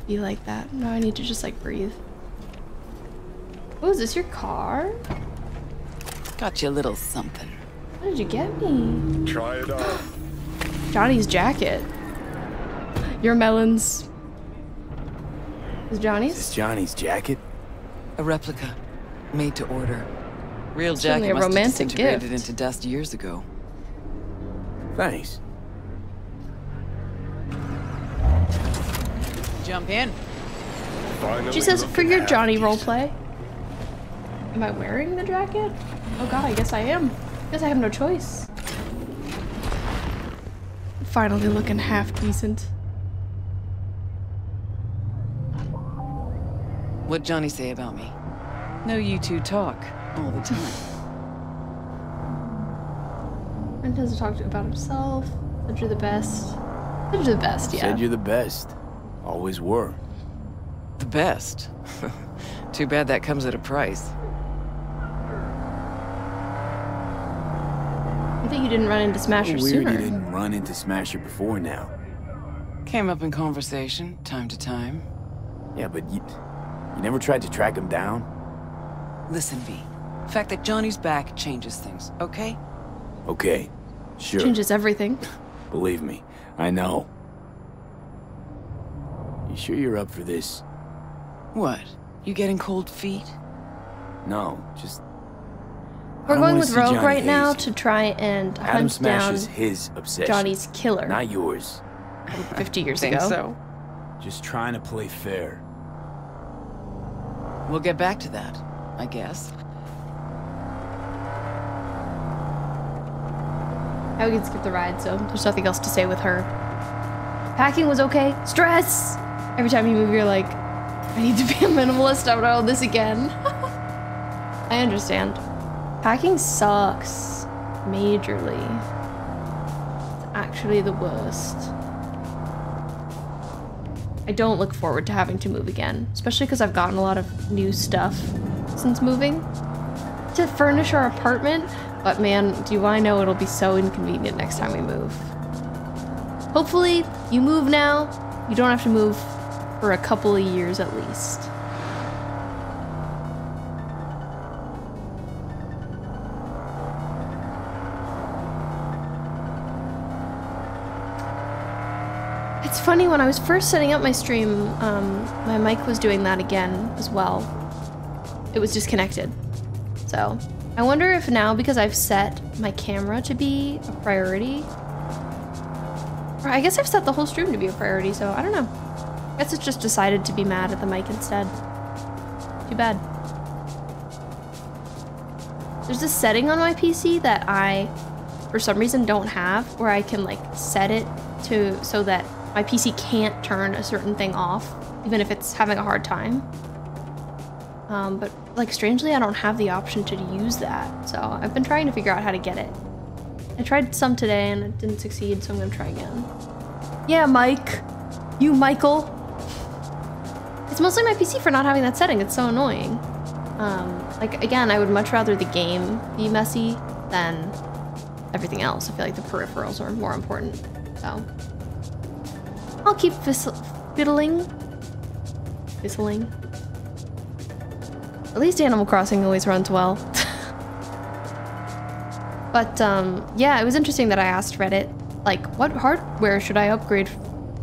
You like that? No, I need to just like breathe. Oh, is this your car? Got you a little something. What did you get me? Try it on. Johnny's jacket. Your Melon's. Is Johnny's? Is this Johnny's jacket? A replica, made to order. Real jacket must have disintegrated into dust years ago. Nice. Jump in. She says, "For your Johnny roleplay." Am I wearing the jacket? Oh God, I guess I am. I guess I have no choice. Finally, looking half decent. What'd Johnny say about me? No, you two talk all the time. Brent doesn't talk to him about himself. Said you're the best. Said you're the best, yeah. Said you're the best. Always were. The best? Too bad that comes at a price. I think you didn't run into Smasher sooner. Weird you didn't run into Smasher before now. Came up in conversation, time to time. Yeah, but you never tried to track him down? Listen, V. The fact that Johnny's back changes things, okay? Okay, sure. Changes everything. Believe me, I know. You sure you're up for this? What? You getting cold feet? No, just... We're going with Rogue right now to try and hunt down Johnny's killer. Not yours. 50 years ago. So. Just trying to play fair. We'll get back to that, I guess. Now we can skip the ride, so there's nothing else to say with her. Packing was okay. Stress! Every time you move, you're like, I need to be a minimalist. I would all this again. I understand. Packing sucks. Majorly. It's actually the worst. I don't look forward to having to move again, especially because I've gotten a lot of new stuff since moving to furnish our apartment. But man, do I know it'll be so inconvenient next time we move. Hopefully, you move now. You don't have to move for a couple of years at least. It's funny, when I was first setting up my stream, my mic was doing that again as well. It was disconnected. So, I wonder if now, because I've set my camera to be a priority, or I guess I've set the whole stream to be a priority, so I don't know. I guess it's just decided to be mad at the mic instead. Too bad. There's this setting on my PC that I, for some reason, don't have, where I can like set it to so that my PC can't turn a certain thing off, even if it's having a hard time. But like strangely, I don't have the option to use that. So I've been trying to figure out how to get it. I tried some today and it didn't succeed, so I'm gonna try again. Yeah, Mike. You, Michael. It's mostly my PC for not having that setting. It's so annoying. Like again, I would much rather the game be messy than everything else. I feel like the peripherals are more important, so. I'll keep fiddling. At least Animal Crossing always runs well. But yeah, it was interesting that I asked Reddit, like, what hardware should I upgrade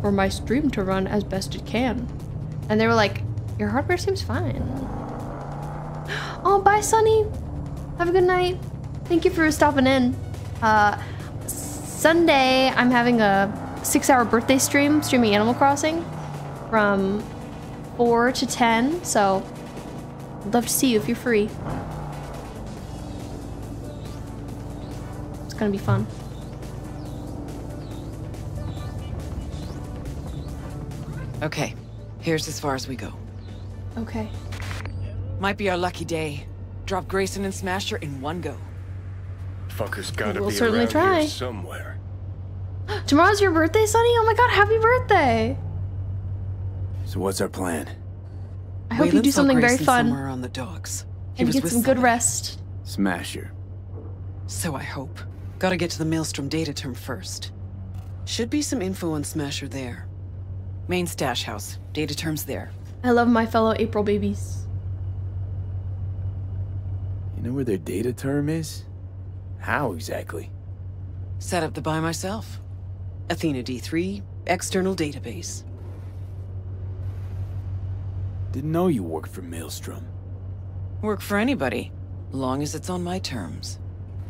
for my stream to run as best it can? And they were like, your hardware seems fine. Oh, bye, Sunny. Have a good night. Thank you for stopping in. Sunday, I'm having a 6-hour birthday stream, streaming Animal Crossing from 4 to 10, so I'd love to see you if you're free. It's gonna be fun. Okay, here's as far as we go. Okay. Might be our lucky day. Drop Grayson and Smasher in one go. Fucker's gotta be around here somewhere. Tomorrow's your birthday, Sonny? Oh my god, happy birthday! So what's our plan? I hope you do something very fun. Somewhere on the docks. And get some good rest. Smasher. So I hope. Gotta get to the Maelstrom data term first. Should be some info on Smasher there. Main stash house. Data term's there. I love my fellow April babies. You know where their data term is? How exactly? Set up the by myself. Athena D3, external database. Didn't know you worked for Maelstrom. Work for anybody, long as it's on my terms.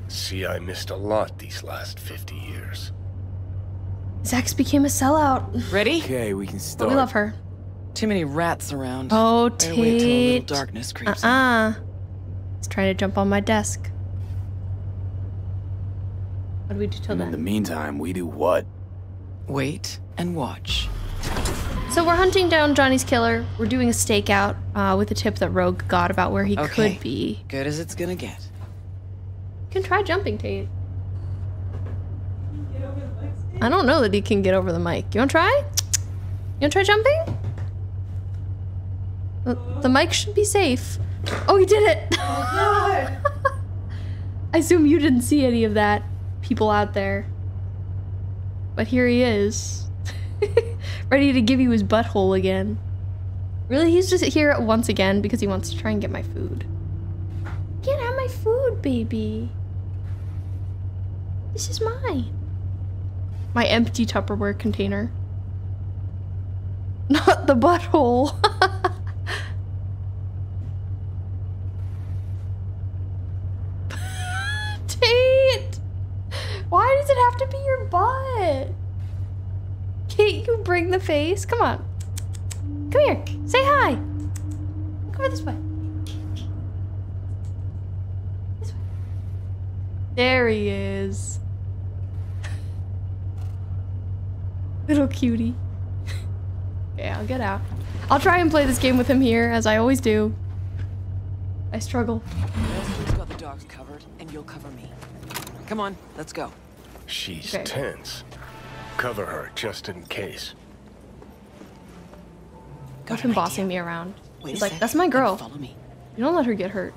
See, I missed a lot these last 50 years. Zax became a sellout. Ready? Okay, we can start. But we love her. Too many rats around. Oh, tit. Wait till a little darkness creeps in. He's trying to jump on my desk. What do we do till then? In the meantime, we do what? Wait and watch. So we're hunting down Johnny's killer. We're doing a stakeout with a tip that Rogue got about where he could be. Good as it's gonna get. You can try jumping, Tate. I don't know that he can get over the mic. You wanna try? You wanna try jumping? The mic should be safe. Oh, he did it! Oh, God. I assume you didn't see any of that, people out there. But here he is. Ready to give you his butthole again. Really, he's just here once again because he wants to try and get my food. Get out my food, baby. This is mine. My empty Tupperware container. Not the butthole. Tate! Why does it have to be your butt? Can't you bring the face? Come on. Come here. Say hi. Come over this way. This way. There he is. Little cutie. Yeah, I'll get out. I'll try and play this game with him here, as I always do. I struggle. He's got the dogs covered, and you'll cover me. Come on, let's go. She's tense. Cover her just in case. Got him bossing me around. He's like, that's my girl. Follow me. You don't let her get hurt.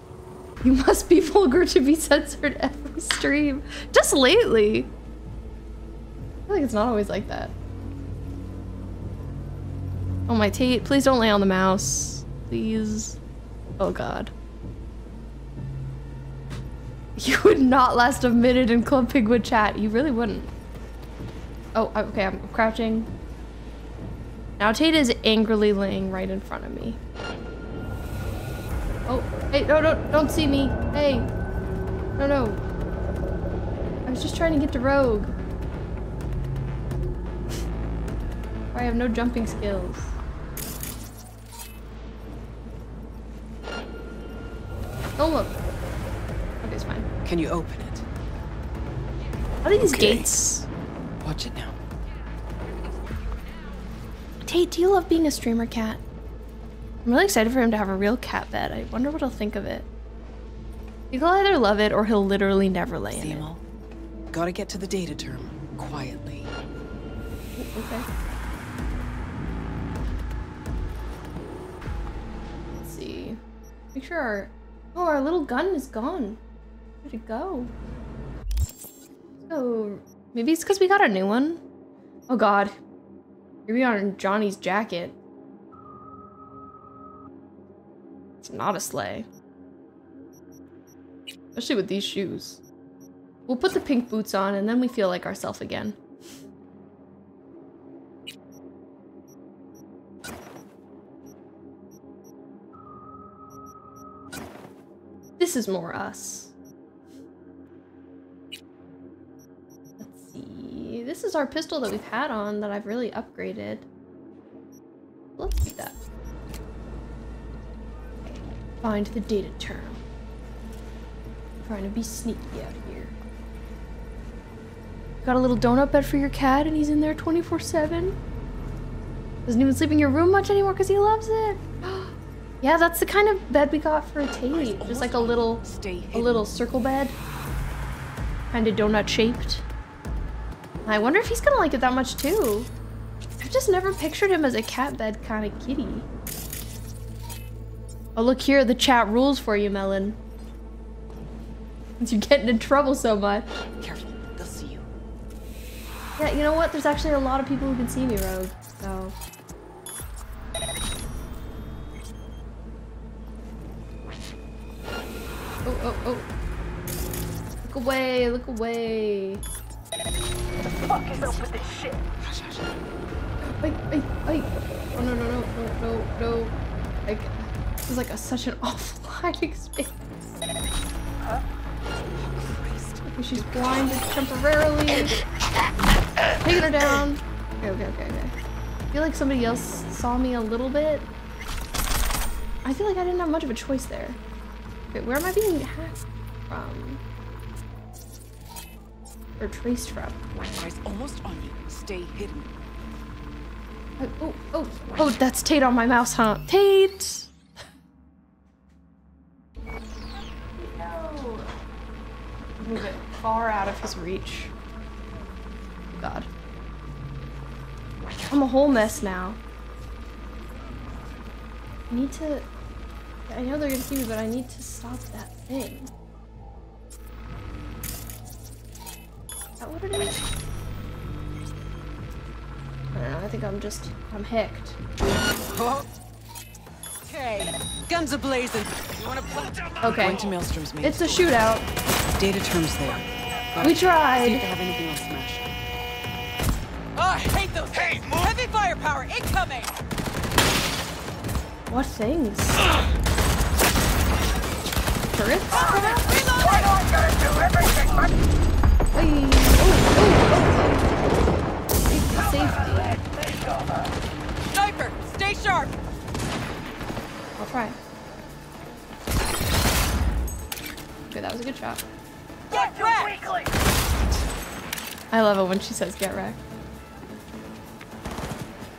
You must be vulgar to be censored every stream. Just lately. I feel like it's not always like that. Oh my Tate, please don't lay on the mouse. Please. Oh God. You would not last a minute in Club Penguin chat. You really wouldn't. Oh, okay, I'm crouching. Now Tate is angrily laying right in front of me. Oh, hey, no, don't see me. Hey. No. I was just trying to get to Rogue. I have no jumping skills. Don't look. Okay, it's fine. Can you open it? What are these gates? Watch it now. Tate, do you love being a streamer cat? I'm really excited for him to have a real cat bed. I wonder what he'll think of it. He'll either love it or he'll literally never lay in it. Gotta get to the data term quietly. Okay. Make sure our little gun is gone. Where'd it go? Oh, maybe it's because we got a new one. Oh God, here we are in Johnny's jacket. It's not a sleigh, especially with these shoes. We'll put the pink boots on and then we feel like ourselves again. This is more us. Let's see. This is our pistol that we've had on that I've really upgraded. Let's do that. Okay. Find the data term. I'm trying to be sneaky out here. Got a little donut bed for your cat and he's in there 24/7. Doesn't even sleep in your room much anymore because he loves it. Yeah, that's the kind of bed we got for Tate. Just like a little circle bed. Kind of donut shaped. I wonder if he's gonna like it that much too. I've just never pictured him as a cat bed kind of kitty. Oh look here, the chat rules for you, Melon. Since you're getting in trouble so much. Careful, they'll see you. Yeah, you know what? There's actually a lot of people who can see me, Rogue, so. Oh. Look away, look away. What the fuck is up with this shit? Hush, hush. Wait. Oh, no. Like, this is like such an offline experience. Huh? Oh, Christ. Okay, she's blinded temporarily. Taking her down. Okay. I feel like somebody else saw me a little bit. I feel like I didn't have much of a choice there. Where am I being hacked from? Or traced from? Almost on you. Stay hidden. Oh, that's Tate on my mouse, huh? Tate! No! Move it far out of his reach. God. I'm a whole mess now. I need to... I know they're gonna see me, but I need to stop that thing. Is that what it is? I don't know, I think I'm hicked. Oh. Okay, guns a-blazing. You wanna okay. Point to Maelstrom's main it's a shootout. Data terms there. But we tried. See if they have anything else smashed. Oh, I hate those things! Hey, heavy firepower incoming! What things? Turrets? Safety. Sniper, stay sharp! I'll try. Okay, that was a good shot. Get wrecked! I love it when she says get wrecked.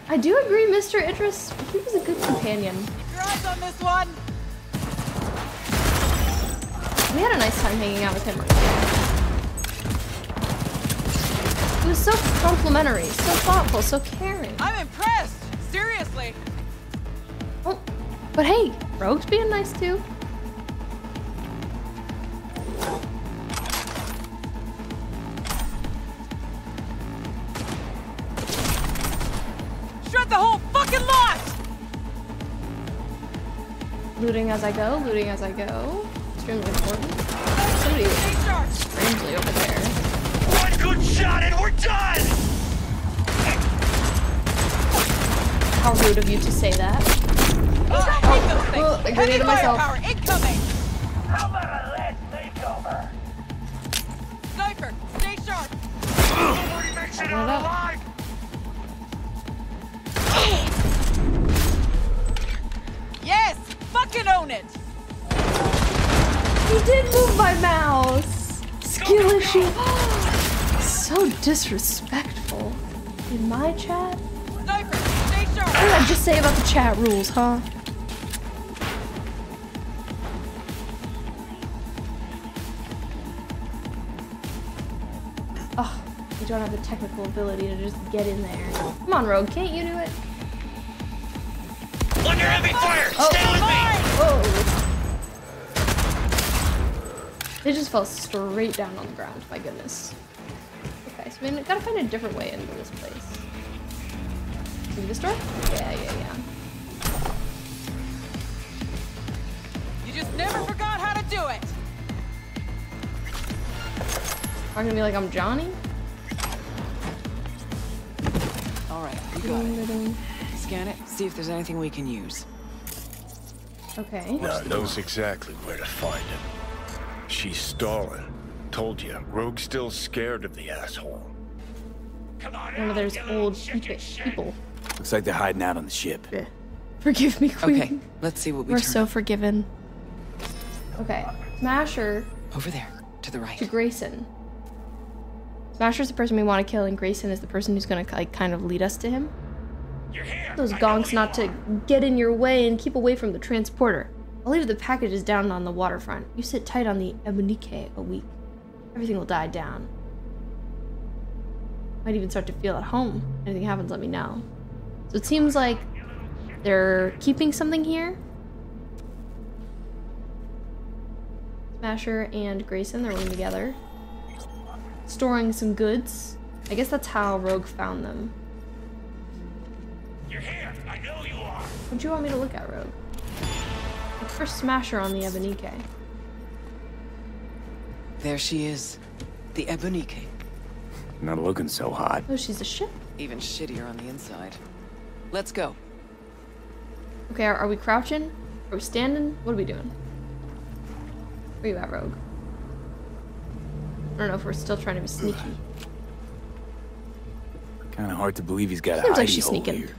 I do agree, Mr. Idris. He was a good companion. Keep your eyes on this one. We had a nice time hanging out with him. He was so complimentary, so thoughtful, so caring. I'm impressed, seriously. Oh, but hey, Rogue's being nice too. The whole fucking lot! Looting as I go, looting as I go. Extremely important. Somebody strangely over there. One good shot and we're done! How rude of you to say that. I grenade myself. Power incoming! How about a lead takeover? Sniper, stay sharp! Nobody makes it out alive! Yes! Fucking own it! He did move my mouse! Skill issue! So disrespectful. In my chat? Sniper, stay sharp! What did I just say about the chat rules, huh? Oh, you don't have the technical ability to just get in there. Come on, Rogue, can't you do it? Under heavy fire! Oh. Stay with me! Whoa! They just fell straight down on the ground, my goodness. Okay, so we gotta find a different way into this place. Through this door? Yeah. You just never forgot how to do it! I'm gonna be like, I'm Johnny? Alright, you got it. Scan it, see if there's anything we can use. Okay. Now knows exactly where to find it. She's stalling. Told you, Rogue's still scared of the asshole. One of those old people. Looks like they're hiding out on the ship. Yeah. Forgive me, Queen. Okay, let's see what we We're so forgiven. Okay, Smasher. Over there, to the right. To Grayson. Smasher's the person we want to kill, and Grayson is the person who's gonna like kind of lead us to him. Those gongs not to get in your way and keep away from the transporter. I'll leave the packages down on the waterfront. You sit tight on the Ebonique a week. Everything will die down. Might even start to feel at home. Anything happens, let me know. So it seems like they're keeping something here. Smasher and Grayson, they're working together. Storing some goods. I guess that's how Rogue found them. You're here. I know you are. What do you want me to look at, Rogue? The first Smasher on the Ebonique. There she is. The Ebonique. Not looking so hot. Oh, she's a ship. Even shittier on the inside. Let's go. Okay, are we crouching? Are we standing? What are we doing? Where you at, Rogue? I don't know if we're still trying to be sneaky. Kinda hard to believe he's got a hidey hole here.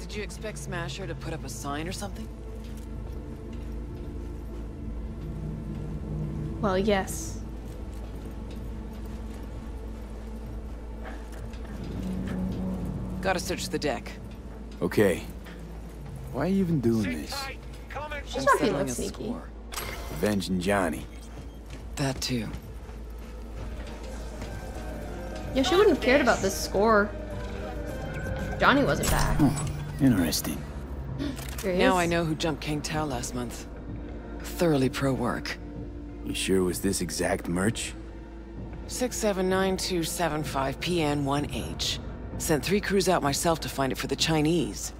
Did you expect Smasher to put up a sign or something? Well, yes. Gotta search the deck. Okay. Why are you even doing this? She's not feeling sneaky. Avenging Johnny. That too. Yeah, she wouldn't have cared about this score. Johnny wasn't back. Oh, interesting. Now I know who jumped King Tao last month. Thoroughly pro work. You sure was this exact merch? 679-275-PN1H. Sent 3 crews out myself to find it for the Chinese.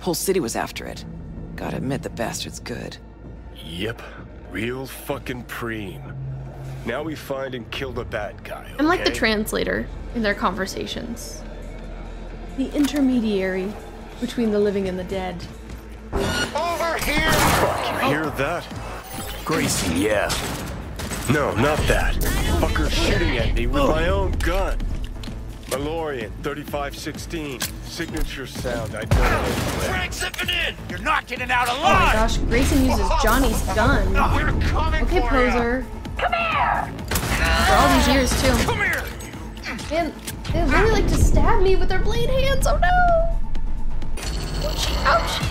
Whole city was after it. Gotta admit, the bastard's good. Yep. Real fucking preem. Now we find and kill the bad guy, okay? I'm like the translator in their conversations. The intermediary between the living and the dead. Over here! Fuck, you hear that? Grayson, yeah. No, not that. Fucker shooting at me with my own gun. Malorian, 3516. Signature sound, I don't know. Frank, zipping in! You're not getting out alive! Oh my gosh, Grayson uses Johnny's gun. We're coming for you! Okay, poser. Come here! For all these years, too. Come here! Man, they really like to stab me with their blade hands, oh no! Ouchie, ouchie!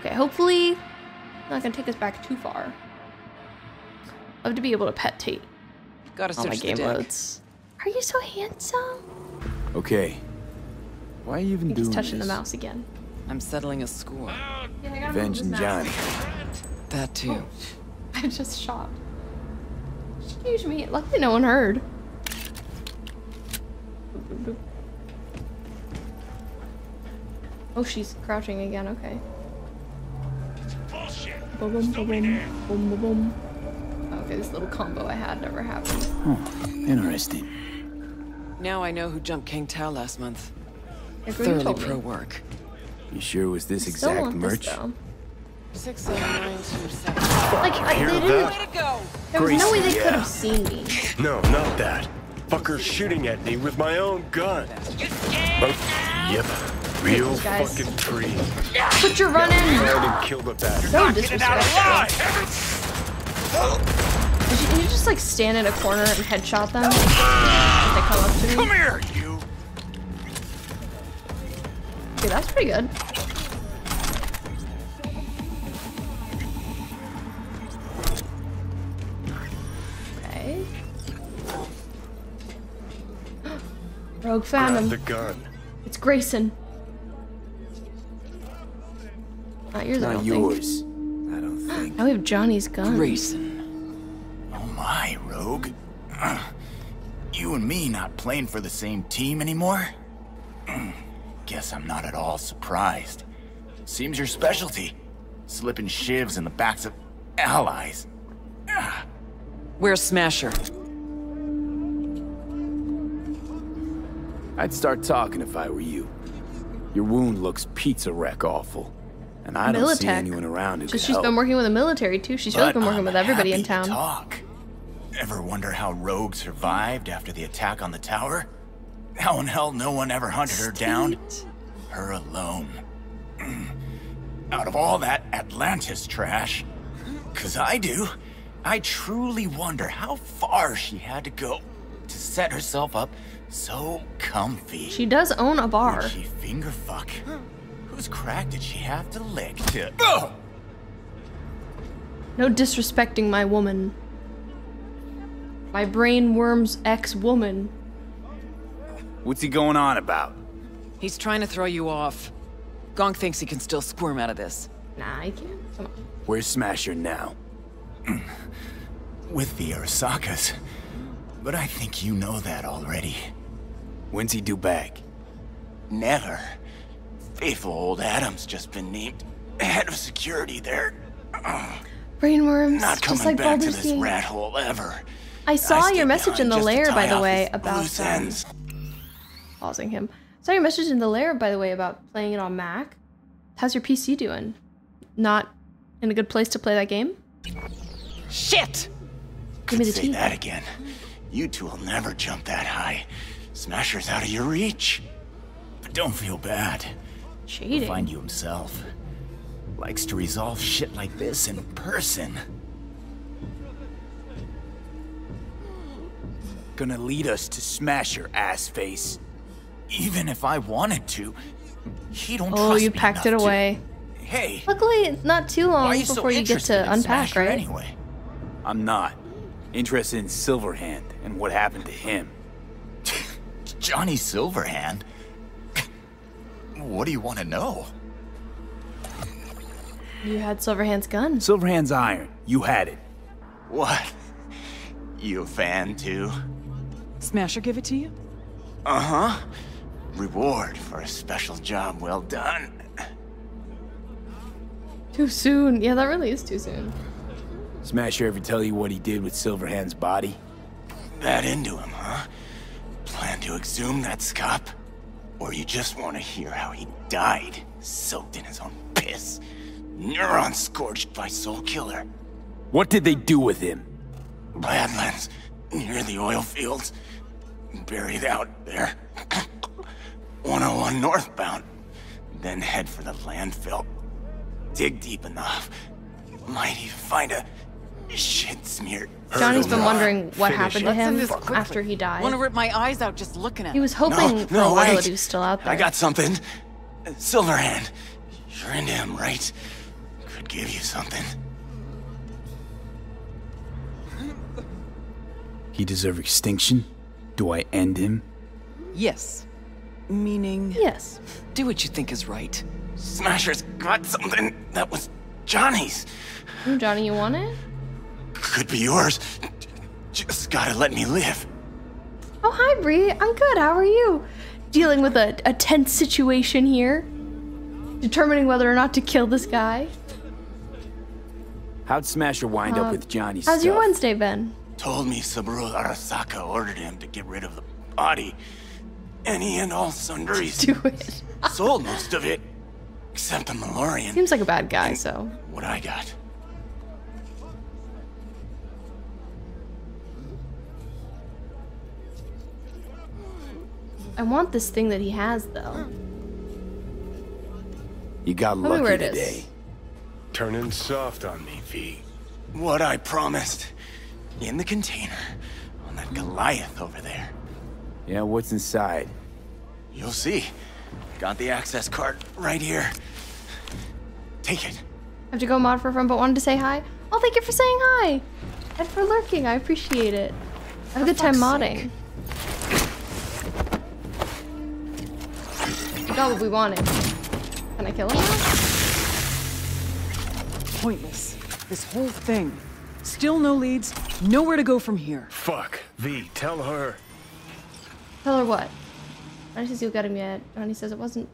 Okay, hopefully not gonna take us back too far. Love to be able to pet Tate. Gotta search the deck. Loads. Are you so handsome? Okay. Why are you even doing this? He's touching the mouse again. I'm settling a score. Yeah, Avenging Johnny. That too. Oh, I'm just shocked. Excuse me. Luckily no one heard. Oh, she's crouching again. Okay. Bullshit. Boom, boom, boom, boom, boom, boom. Okay, this little combo I had never happened. Huh. Interesting. Now I know who jumped King Tao last month. Thoroughly pro work. You sure was this exact merch? Like, I didn't. There was no way they could have seen me. No, not that. Fucker shooting at me with my own gun. Yep. Real fucking tree. But you're running. So disrespectful. Can you just like stand in a corner and headshot them? They come up to me. Come here, you. Okay, that's pretty good. Okay. Rogue Phantom. The gun. It's Grayson. Not yours. Not yours. I don't think. Now we have Johnny's gun. Grayson. Oh my, Rogue. You and me not playing for the same team anymore? Guess I'm not at all surprised. Seems your specialty. Slipping shivs in the backs of allies. Where's Smasher? I'd start talking if I were you. Your wound looks pizza wreck awful. And I don't see anyone around who can help. She's been working with the military too. She's really been working with everybody in town. Ever wonder how Rogue survived after the attack on the tower? How in hell no one ever hunted her down? Her alone. Out of all that Atlantis trash. Cause I do. I truly wonder how far she had to go to set herself up so comfy. She does own a bar. Would she finger fuck? Whose crack did she have to lick to? No disrespecting my woman. My brain worm's ex-woman. What's he going on about? He's trying to throw you off. Gong thinks he can still squirm out of this. Nah, he can't. Come on. Where's Smasher now? With the Arasakas. But I think you know that already. When's he due back? Never. Faithful old Adam's just been named head of security there. Brainworms, not coming just like back to this rat hole ever. I saw your message in the lair, by the way, about pausing him. Saw your message in the lair, by the way, about playing it on Mac. How's your PC doing? Not in a good place to play that game. Shit! Give me the tea. Say that again. You two will never jump that high. Smasher's out of your reach. But don't feel bad. Cheating. He'll find you himself. Likes to resolve shit like this in person. gonna lead us to Smasher, assface. Even if I wanted to, he don't trust me. Oh, you packed it away. Hey. Luckily, it's not too long before you get to unpack, right? Anyway, I'm not interested in Silverhand and what happened to him. Johnny Silverhand? What do you want to know? You had Silverhand's gun. Silverhand's iron. You had it. What? You a fan, too? Smasher give it to you? Uh-huh. Reward for a special job well done. Too soon. Yeah, that really is too soon. Smasher ever tell you what he did with Silverhand's body? That into him, huh? Plan to exhume that scop? Or you just want to hear how he died, soaked in his own piss? Neurons scorched by Soul Killer. What did they do with him? Badlands, near the oil fields. Buried out there. 101 northbound. Then head for the landfill. Dig deep enough. Might even find a shit smear. Johnny's been wondering what happened to him after he died. I want to rip my eyes out just looking at him. He was hoping for a while that he was still out there. I got something. Silverhand. You're into him, right? Could give you something. He deserves extinction? Do I end him? Yes. Meaning? Yes. Do what you think is right. Smasher's got something that was Johnny's. Ooh, Johnny, you want it? Could be yours. Just gotta let me live. Oh, hi, Bree. I'm good. How are you? Dealing with a tense situation here. Determining whether or not to kill this guy. How'd Smasher wind up with Johnny's stuff? How's your Wednesday been? Told me Saburo Arasaka ordered him to get rid of the body. Any and all sundries. Do it. Sold most of it. Except the Malorian. Seems like a bad guy, so. What I got. I want this thing that he has, though. You got lucky today. Turning soft on me, V. What I promised. In the container, on that Goliath over there. Yeah, what's inside? You'll see. Got the access card right here. Take it. I have to go mod for fun, but wanted to say hi. Oh, thank you for saying hi. And for lurking, I appreciate it. Have a good time modding. We got what we wanted. Can I kill him now? Pointless. This whole thing. Still no leads, nowhere to go from here. Fuck. V, tell her. Tell her what? Johnny says you'll get him yet. Johnny says it wasn't...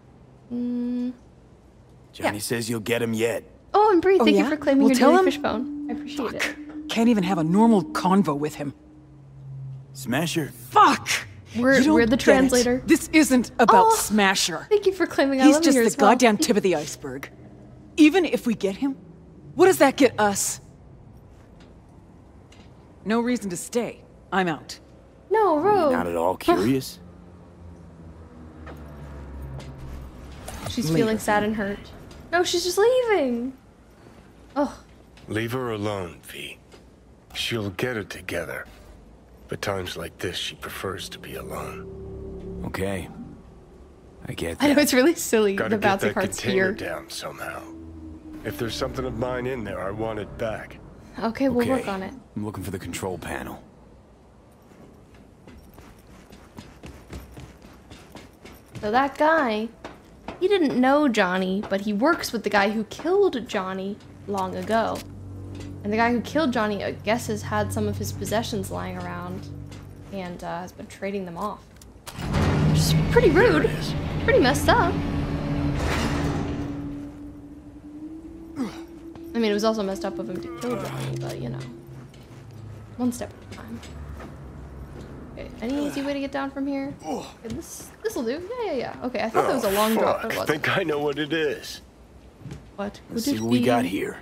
Johnny says you'll get him yet. Oh, and Bree, thank you for claiming your daily fishbone. I appreciate it. Can't even have a normal convo with him. Smasher. Fuck! We're the translator. This isn't about Smasher. Thank you for claiming I love you as well. He's just the goddamn tip of the iceberg. Even if we get him, what does that get us? No reason to stay. I'm out. No, Rogue. Not at all curious. She's feeling sad and hurt. No, she's just leaving. Oh. Leave her alone, V. She'll get it together. But times like this, she prefers to be alone. Okay. I get that. I know it's really silly. Gotta get that container down somehow. If there's something of mine in there, I want it back. Okay, we'll work on it. I'm looking for the control panel. So that guy, he didn't know Johnny, but he works with the guy who killed Johnny long ago. And the guy who killed Johnny, I guess, has had some of his possessions lying around and has been trading them off. Which is pretty rude. Pretty messed up. I mean, it was also messed up of him to kill Johnny, but you know. One step at a time. Okay, any easy way to get down from here? Okay, this'll do. Yeah. Okay, I thought that was a long drop, but it wasn't. I think I know what it is. What? Let's see what we got here.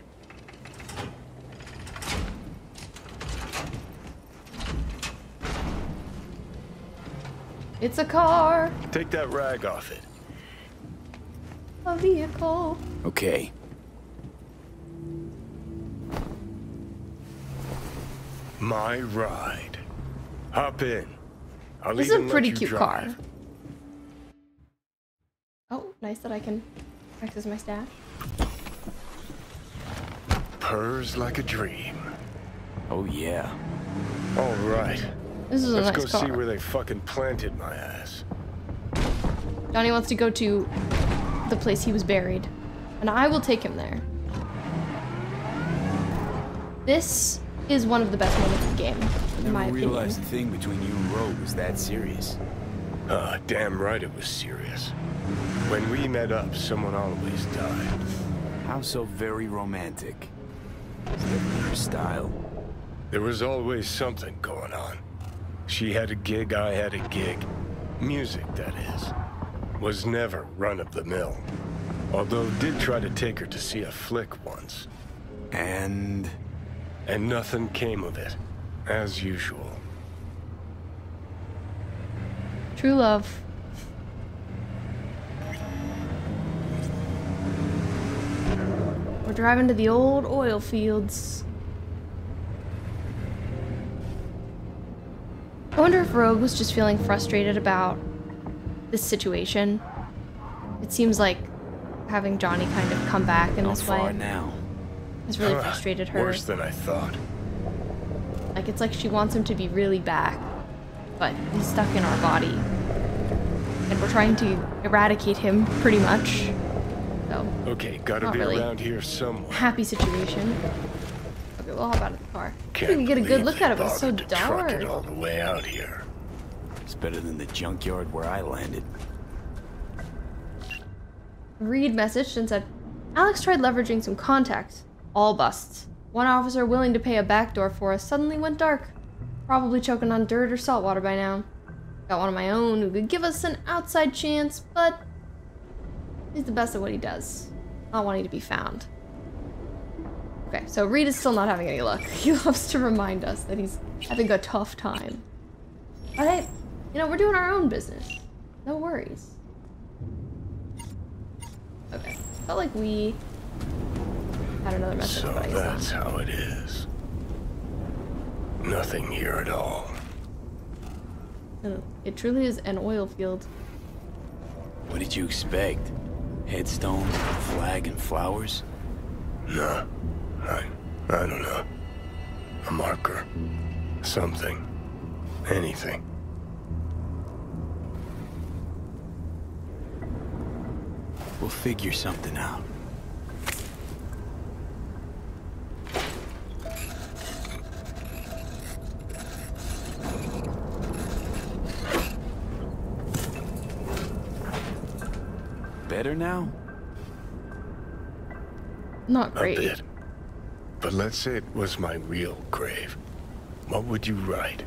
It's a car. Take that rag off it. A vehicle. Okay. My ride. Hop in. This is a pretty cute car. Oh, nice that I can practice my stash. Purrs like a dream. Oh yeah. All right. This is a nice car. Let's go see where they fucking planted my ass. Johnny wants to go to the place he was buried, and I will take him there. This is one of the best moments of the game, in my opinion. I realized the thing between you and Rogue was that serious. Damn right it was serious. When we met up, someone always died. How so very romantic. Is that your style? There was always something going on. She had a gig, I had a gig. Music, that is. Was never run-of-the-mill. Although did try to take her to see a flick once. And? And nothing came of it, as usual. True love. We're driving to the old oil fields. I wonder if Rogue was just feeling frustrated about this situation. It seems like having Johnny kind of come back in this way now has really frustrated her. Worse than I thought. Like, it's like she wants him to be really back, but he's stuck in our body. And we're trying to eradicate him, pretty much. So, okay, gotta be really around here somewhere. Happy situation. Okay, we'll hop out of the car. Can't I think we can get a good look at it, but it's so dark. Truck it all the way out here. It's better than the junkyard where I landed. Reed messaged and said, Alex tried leveraging some contacts. All busts. One officer willing to pay a backdoor for us suddenly went dark. Probably choking on dirt or salt water by now. Got one of my own who could give us an outside chance, but he's the best at what he does. Not wanting to be found. Okay, so Reed is still not having any luck. He loves to remind us that he's having a tough time. But hey, you know, we're doing our own business. No worries. Okay, felt like we had another message. So that's how it is. Nothing here at all. It truly is an oil field. What did you expect? Headstones, flag, and flowers? No, I don't know. A marker, something, anything. We'll figure something out. Better now? Not great. A bit. But let's say it was my real grave. What would you write?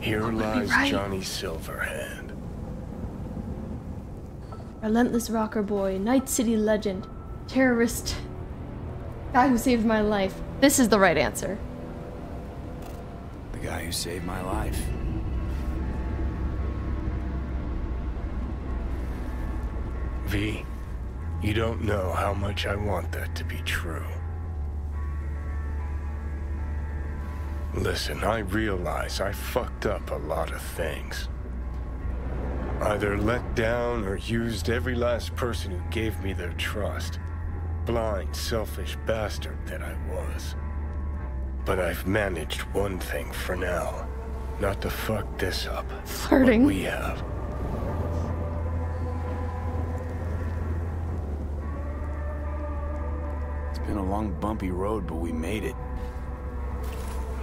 Here lies Johnny Silverhand. Relentless rocker boy, Night City legend, terrorist, guy who saved my life. This is the right answer. The guy who saved my life. V, you don't know how much I want that to be true. Listen, I realize I fucked up a lot of things. Either let down or used every last person who gave me their trust. Blind, selfish bastard that I was. But I've managed one thing for now. Not to fuck this up. Flirting. What we have. It's been a long, bumpy road, but we made it.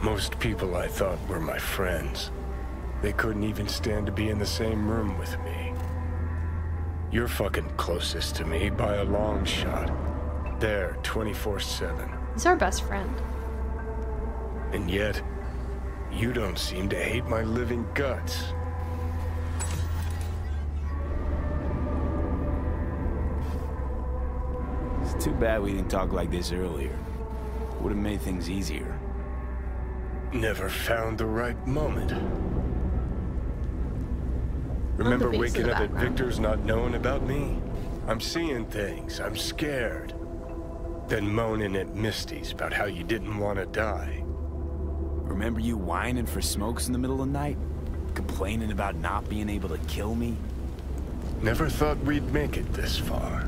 Most people I thought were my friends. They couldn't even stand to be in the same room with me. You're fucking closest to me by a long shot. There, 24/7. He's our best friend. And yet, you don't seem to hate my living guts. It's too bad we didn't talk like this earlier. Would have made things easier. Never found the right moment. Remember waking up at Victor's not knowing about me? I'm seeing things, I'm scared. Then moaning at Misty's about how you didn't want to die. Remember you whining for smokes in the middle of the night? Complaining about not being able to kill me? Never thought we'd make it this far.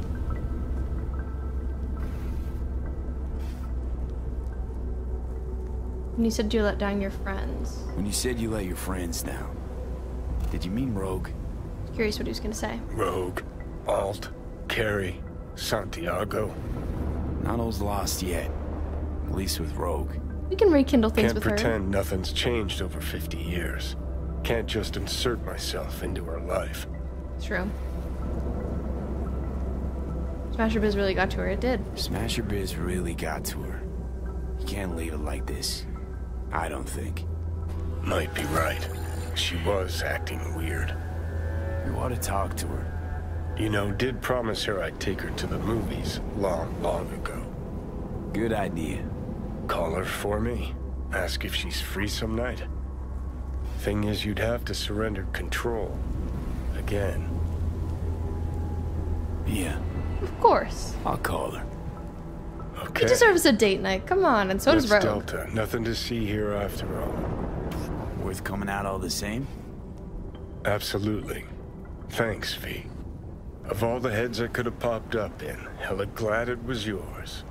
When you said you let down your friends. When you said you let your friends down, did you mean Rogue? Curious what he was gonna say. Rogue, Alt, Carrie, Santiago. Not all's lost yet. At least with Rogue. We can rekindle things with her. Can't pretend nothing's changed over 50 years. Can't just insert myself into her life. True. Smasher Biz really got to her. It did. Smasher Biz really got to her. You can't leave it like this. I don't think. Might be right. She was acting weird. We ought to talk to her. You know, did promise her I'd take her to the movies long ago. Good idea. Call her for me. Ask if she's free some night. Thing is, you'd have to surrender control. Again. Yeah. Of course. I'll call her. Okay. He deserves a date night. Come on, and so does Rogue. Delta. Nothing to see here after all. Worth coming out all the same? Absolutely. Thanks, V. Of all the heads I could have popped up in, hella glad it was yours.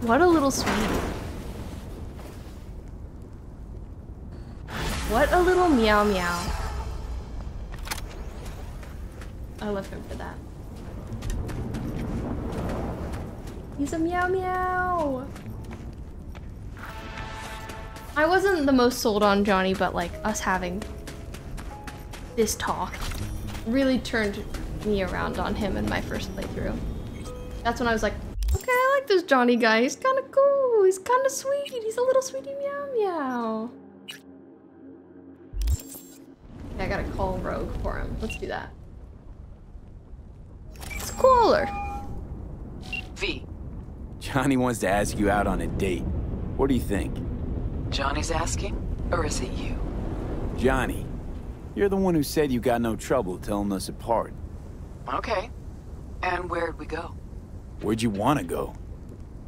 What a little sweetie. What a little meow meow. I love him for that. He's a meow meow. I wasn't the most sold on Johnny, but like us having this talk really turned me around on him in my first playthrough. That's when I was like, okay, I like this Johnny guy. He's kind of cool. He's kind of sweet. He's a little sweetie meow meow. Okay, I gotta call Rogue for him. Let's do that. Let's call her. V. Johnny wants to ask you out on a date. What do you think? Johnny's asking, or is it you? Johnny, you're the one who said you got no trouble telling us apart. Okay. And where'd we go? Where'd you want to go?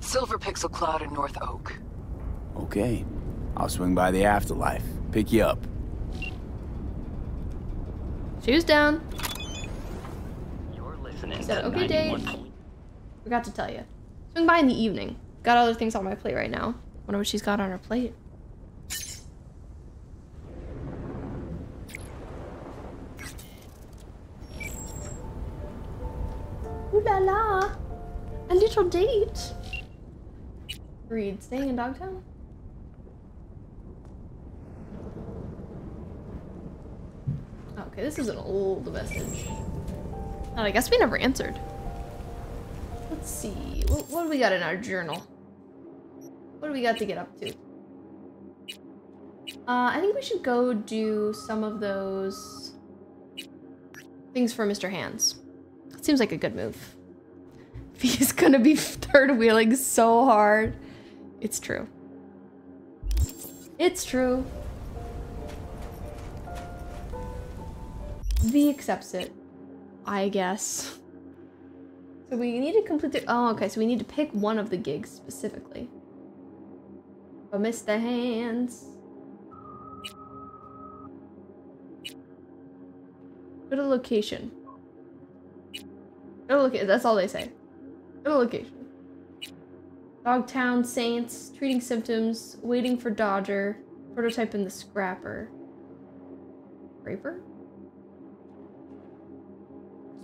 Silver Pixel Cloud in North Oak. Okay. I'll swing by the afterlife. Pick you up. Shoes down. You're listening. So, okay, Dave. Forgot to tell you. Swing by in the evening. Got other things on my plate right now. Wonder what she's got on her plate. Ooh la la. A little date. Reed, staying in Dogtown? Okay, this is an old message. Oh, I guess we never answered. Let's see. What do we got in our journal? What do we got to get up to? I think we should go do some of those things for Mr. Hands. It seems like a good move. He's gonna be third wheeling so hard. It's true. It's true. V accepts it, I guess. So we need to complete the— oh, okay, so we need to pick one of the gigs specifically. But Mr. Hands. Go to location. Go to location, that's all they say. Go to location. Dogtown, Saints, treating symptoms, waiting for Dodger, prototype in the scrapper. Raper?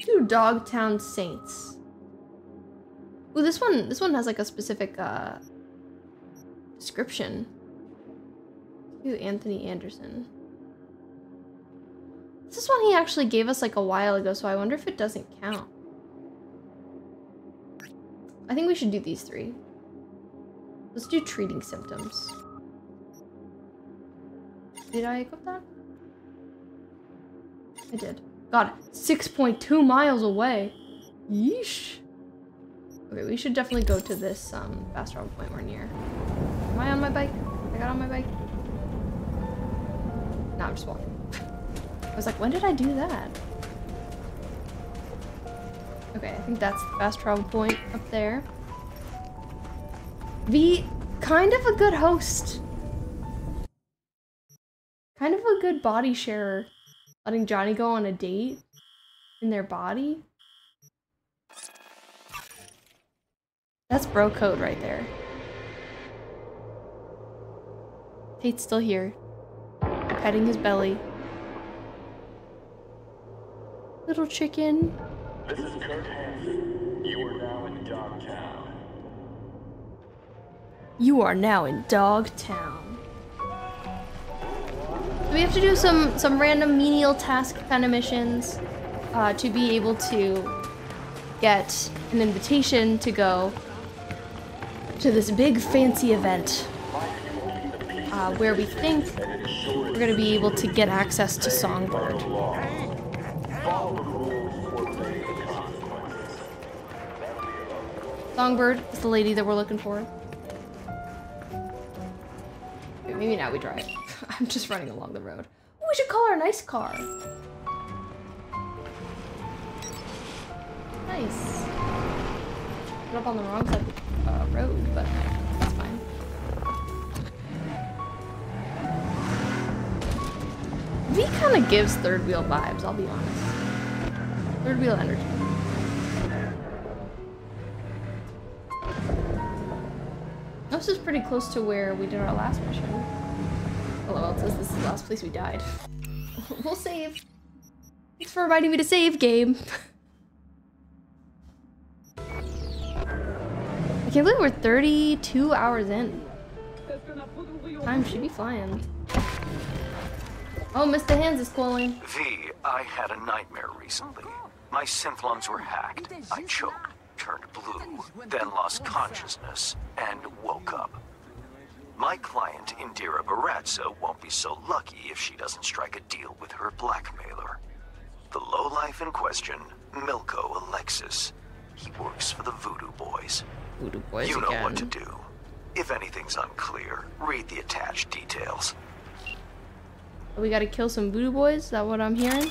To Dogtown Saints. Ooh, this one has like a specific description. To Anthony Anderson. This one he actually gave us like a while ago, so I wonder if it doesn't count. I think we should do these three. Let's do treating symptoms. Did I equip that? I did. God, 6.2 miles away. Yeesh. Okay, we should definitely go to this fast travel point we're near. Am I on my bike? I got on my bike. Nah, I'm just walking. I was like, when did I do that? Okay, I think that's the fast travel point up there. Be kind of a good host. Kind of a good body sharer. Letting Johnny go on a date in their body. That's bro code right there. Tate's still here, petting his belly. Little chicken. This is Kurt Hansen. You are now in Dogtown. You are now in Dogtown. So we have to do some random menial task kind of missions to be able to get an invitation to go to this big fancy event where we think we're going to be able to get access to Songbird. Songbird is the lady that we're looking for. Okay, maybe now we drive. I'm just running along the road. Oh, we should call our nice car. Nice. Put up on the wrong side of the road, but that's fine. V kind of gives third wheel vibes, I'll be honest. Third wheel energy. This is pretty close to where we did our last mission. LOL, it says this is the last place we died. We'll save. Thanks for reminding me to save, game. I can't believe we're 32 hours in. Time should be flying. Oh, Mr. Hands is calling. V, I had a nightmare recently. My synthlums were hacked. I choked, turned blue, then lost consciousness, and woke up. My client, Indira Baratza, won't be so lucky if she doesn't strike a deal with her blackmailer. The lowlife in question, Milko Alexis. He works for the Voodoo Boys. Voodoo Boys again. You know what to do. If anything's unclear, read the attached details. We gotta kill some Voodoo Boys? Is that what I'm hearing?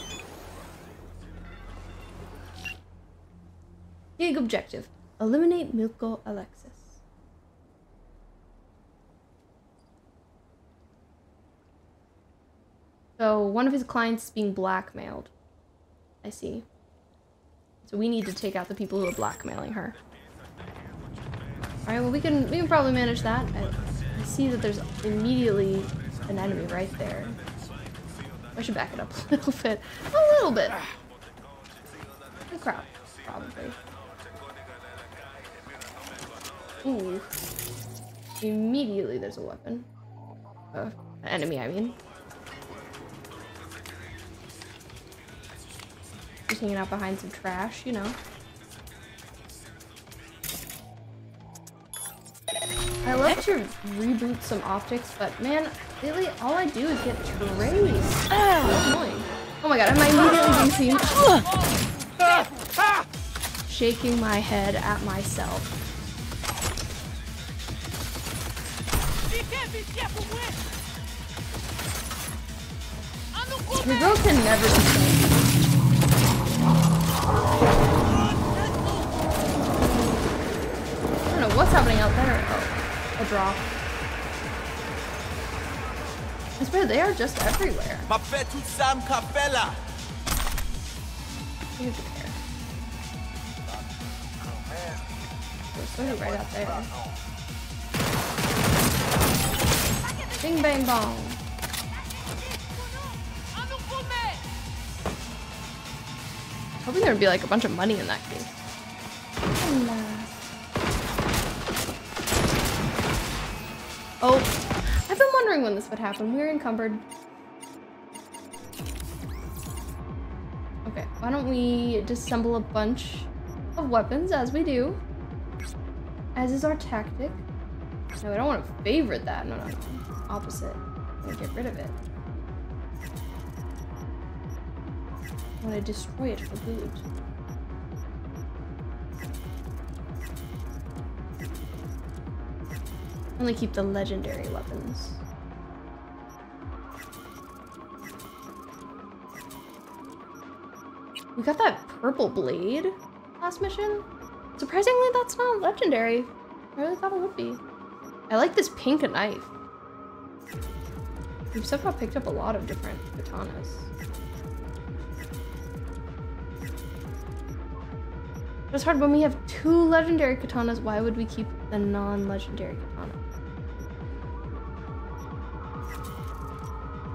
Big objective. Eliminate Milko Alexis. So one of his clients is being blackmailed. I see. So we need to take out the people who are blackmailing her. Alright, well we can probably manage that. I see that there's immediately an enemy right there. I should back it up a little bit. A little bit. Good crowd, probably. Ooh. Immediately there's a weapon. An enemy, I mean. Just hanging out behind some trash, you know. I love to reboot some optics, but man, lately all I do is get traced. Annoying. Oh my god, am I immediately being seen? Shaking my head at myself. The girl can never be safe. I don't know what's happening out there. Oh, a drop. I swear they are just everywhere. Here's the pair. There's somebody right out there. Bing bang bong. I'm hoping there'd be like a bunch of money in that case. Oh, I've been wondering when this would happen. We're encumbered. Okay, why don't we disassemble a bunch of weapons as we do, as is our tactic. No, I don't want to favorite that. No, no, opposite. I'm gonna get rid of it. I want to destroy it for good. Only keep the legendary weapons. We got that purple blade last mission. Surprisingly, that's not legendary. I really thought it would be. I like this pink knife. We've somehow picked up a lot of different katanas. It's hard when we have two legendary katanas. Why would we keep the non-legendary katana?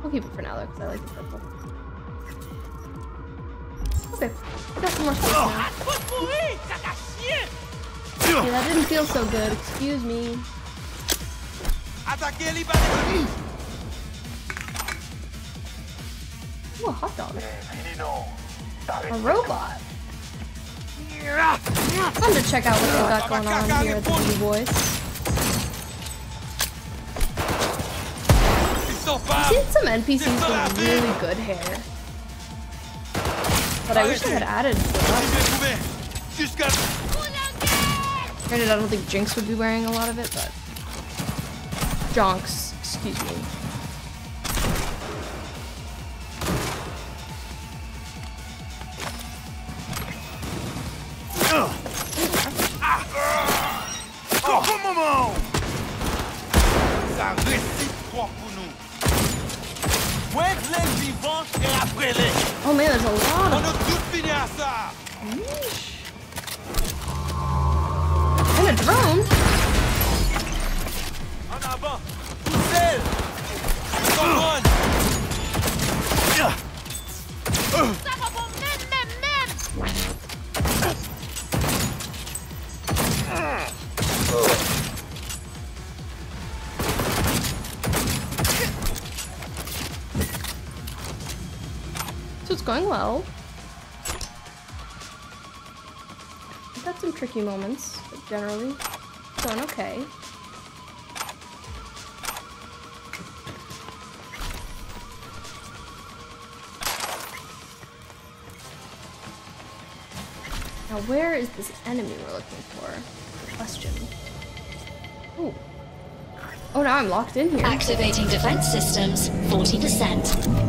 We'll keep it for now though, because I like the purple. Okay, we got some more stuff now. Okay, that didn't feel so good. Excuse me. Ooh, a hot dog. A robot. Fun to check out what we got going on here at the Voodoo Boys. I've seen some NPCs with really good hair, but I wish I had added stuff. Granted, I don't think Jinx would be wearing a lot of it, but Jonks, excuse me. Oh man, there's a lot of... And a drone? Going well. We've had some tricky moments, but generally going okay. Now where is this enemy we're looking for? Good question. Ooh. Oh, now I'm locked in here. Activating defense systems, 40%.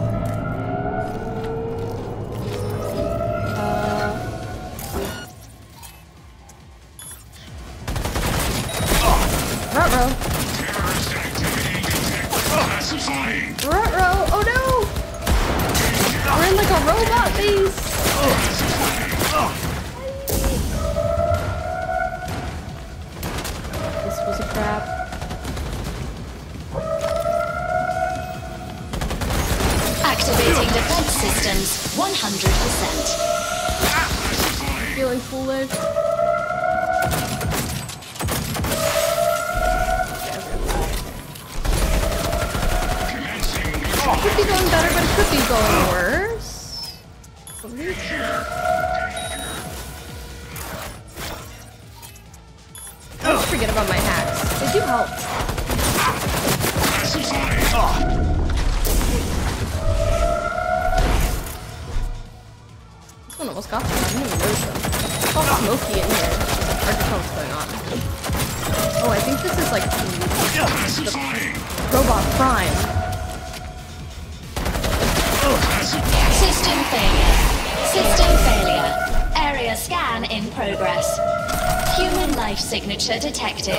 Detected.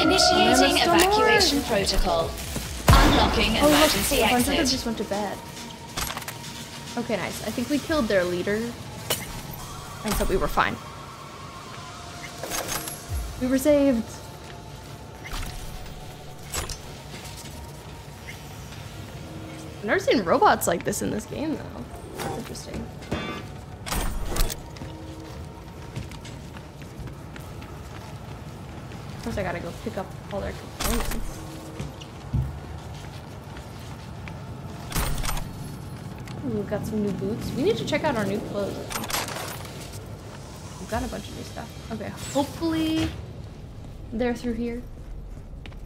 Initiating evacuation protocol. Unlocking emergency exit. I just went to bed. Okay, nice. I think we killed their leader, and so we were fine. We were saved. I've never seen robots like this in this game, though. That's interesting. First, I gotta go pick up all their components. Ooh, we've got some new boots. We need to check out our new clothes. We've got a bunch of new stuff. Okay, hopefully they're through here.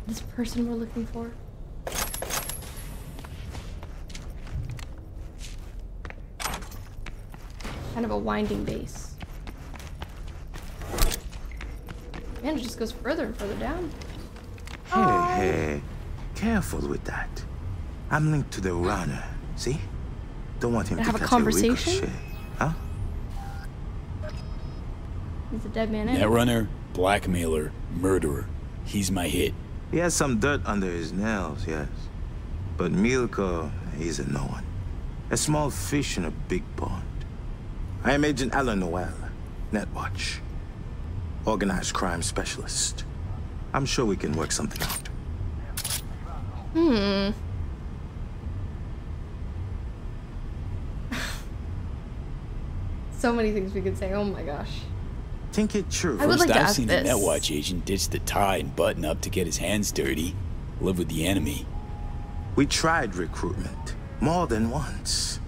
This person we're looking for. Kind of a winding base. And it just goes further and further down. Oh. Hey, hey, careful with that. I'm linked to the runner, see? Don't want him to catch a conversation. Huh? He's a dead man. That runner, blackmailer, murderer. He's my hit. He has some dirt under his nails, yes. But Milko, he's a no-one. A small fish in a big pond. I am Agent Alan Noel, Netwatch. Organized crime specialist. I'm sure we can work something out. Hmm. So many things we could say, oh my gosh. Think it true. I would like to ask this. First I've seen a Netwatch agent ditch the tie and button up to get his hands dirty, live with the enemy. We tried recruitment more than once.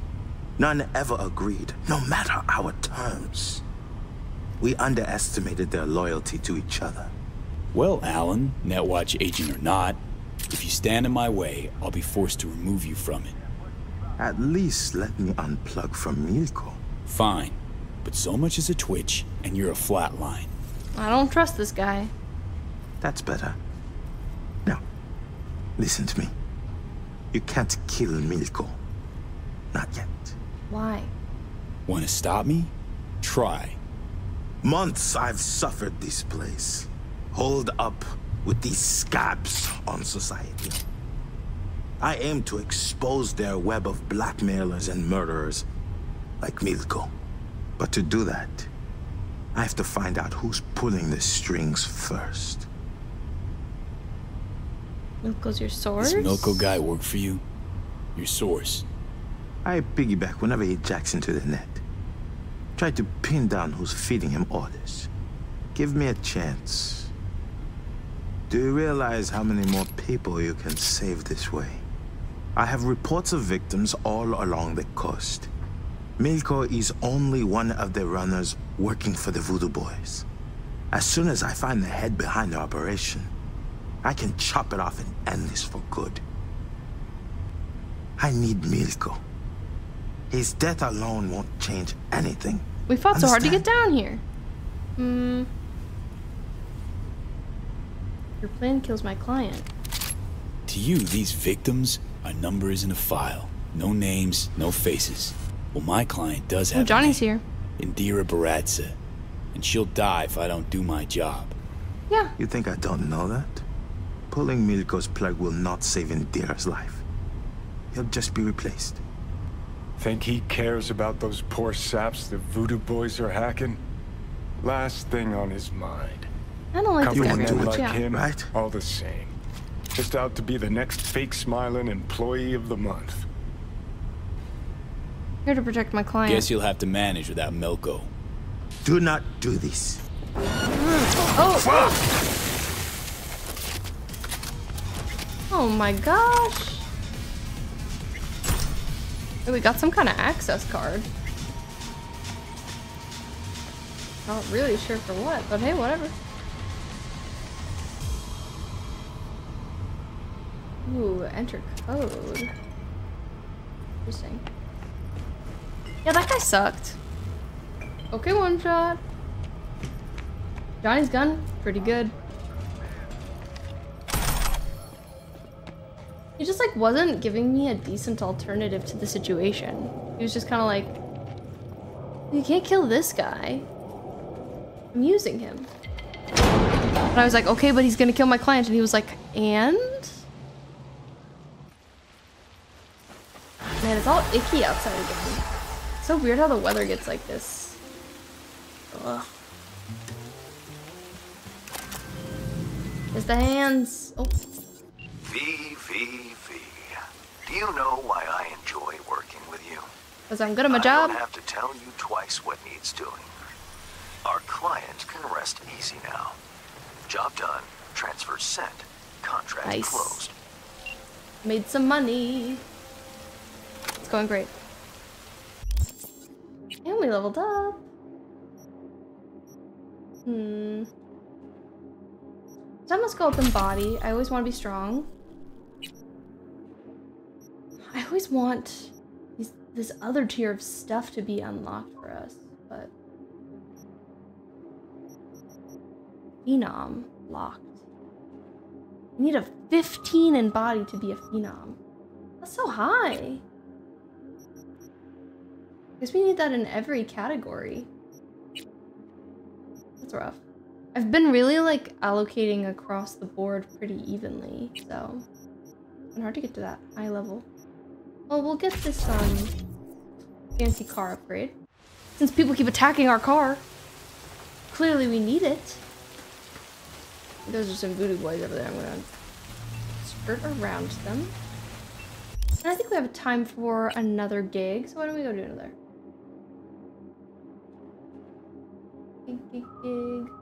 None ever agreed, no matter our terms. We underestimated their loyalty to each other. Well, Alan, Netwatch agent or not, if you stand in my way, I'll be forced to remove you from it. At least let me unplug from Milko. Fine, but so much as a twitch, and you're a flatline. I don't trust this guy. That's better. Now, listen to me. You can't kill Milko. Not yet. Why? Want to stop me? Try. Months I've suffered this place. Holed up with these scabs on society. I aim to expose their web of blackmailers and murderers like Milko. But to do that, I have to find out who's pulling the strings first. Milko's your source? Does Milko guy work for you? Your source? I piggyback whenever he jacks into the net. Try to pin down who's feeding him orders. Give me a chance. Do you realize how many more people you can save this way? I have reports of victims all along the coast. Milko is only one of the runners working for the Voodoo Boys. As soon as I find the head behind the operation, I can chop it off and end this for good. I need Milko. His death alone won't change anything. We fought so hard to get down here. Hmm. Your plan kills my client. To you, these victims, a number is in a file. No names, no faces. Well, my client does have Johnny's here. Indira Baratza. And she'll die if I don't do my job. Yeah. You think I don't know that? Pulling Milko's plug will not save Indira's life. He'll just be replaced. Think he cares about those poor saps the Voodoo Boys are hacking? Last thing on his mind. I don't like this guy like him, right? All the same. Just out to be the next fake smiling employee of the month. Here to protect my client. Guess you'll have to manage without Milko. Do not do this. Oh! Fuck. Oh my gosh! We got some kind of access card. Not really sure for what, but hey, whatever. Ooh, enter code. Interesting. Yeah, that guy sucked. Okay, one shot. Johnny's gun, pretty good. He just like wasn't giving me a decent alternative to the situation. He was just kind of like, you can't kill this guy. I'm using him. And I was like, okay, but he's gonna kill my client. And he was like, and? Man, it's all icky outside again. It's so weird how the weather gets like this. Ugh. There's the hands. Oh. V. Do you know why I enjoy working with you? Because I'm good at my job. I don't have to tell you twice what needs doing. Our client can rest easy now. Job done, transfer sent, contract closed. Made some money. It's going great. And we leveled up. Hmm. So I'm a skeleton body. I always want to be strong. I always want this other tier of stuff to be unlocked for us, but... Phenom locked. I need a 15 in body to be a Phenom. That's so high. I guess we need that in every category. That's rough. I've been really like allocating across the board pretty evenly, so it's hard to get to that high level. Well, we'll get this fancy car upgrade since people keep attacking our car. Clearly, we need it. Those are some Voodoo Boys over there. I'm gonna skirt around them. And I think we have time for another gig, so why don't we go do another? Gig, gig, gig.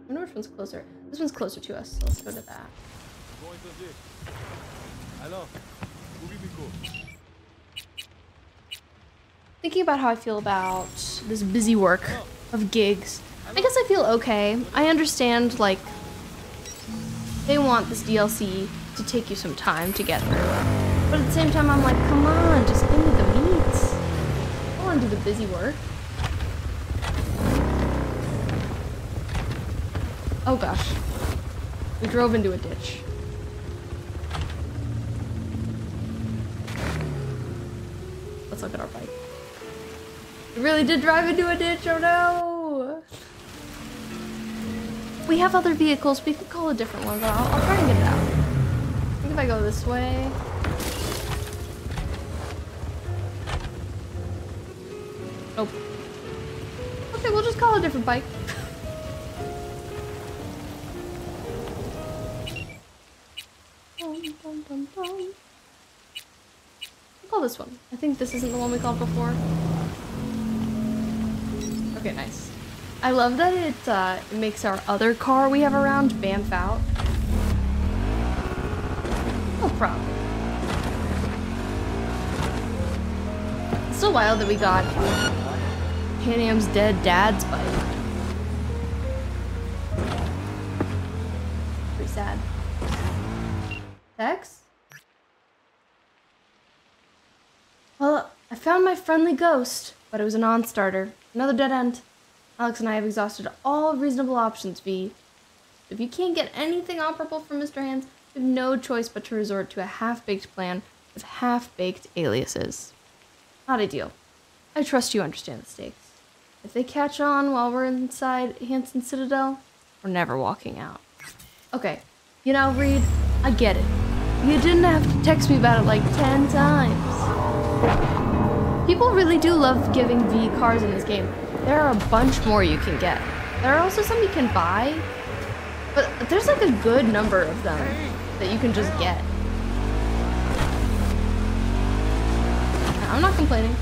I wonder which one's closer. This one's closer to us, so let's go to that. Thinking about how I feel about this busy work of gigs. I guess I feel okay. I understand, like, they want this DLC to take you some time to get through. But at the same time, I'm like, come on, just give me the meats. I want to do the busy work. Oh gosh, we drove into a ditch. Let's look at our bike. We really did drive into a ditch, oh no! We have other vehicles, we could call a different one, but I'll try and get it out. I think if I go this way... Nope. Okay, we'll just call a different bike. We'll call this one. I think this isn't the one we called before. Okay, nice. I love that it makes our other car we have around bamf out. No problem. It's so wild that we got Pan Am's dead dad's bike. Pretty sad. Text? Well, I found my friendly ghost, but it was a non-starter. Another dead end. Alex and I have exhausted all reasonable options, V. If you can't get anything operable from Mr. Hands, you have no choice but to resort to a half-baked plan with half-baked aliases. Not ideal. I trust you understand the stakes. If they catch on while we're inside Hansen Citadel, we're never walking out. Okay, you know, Reed, I get it. You didn't have to text me about it like 10 times. People really do love giving V cars in this game. There are a bunch more you can get. There are also some you can buy, but there's like a good number of them that you can just get. I'm not complaining.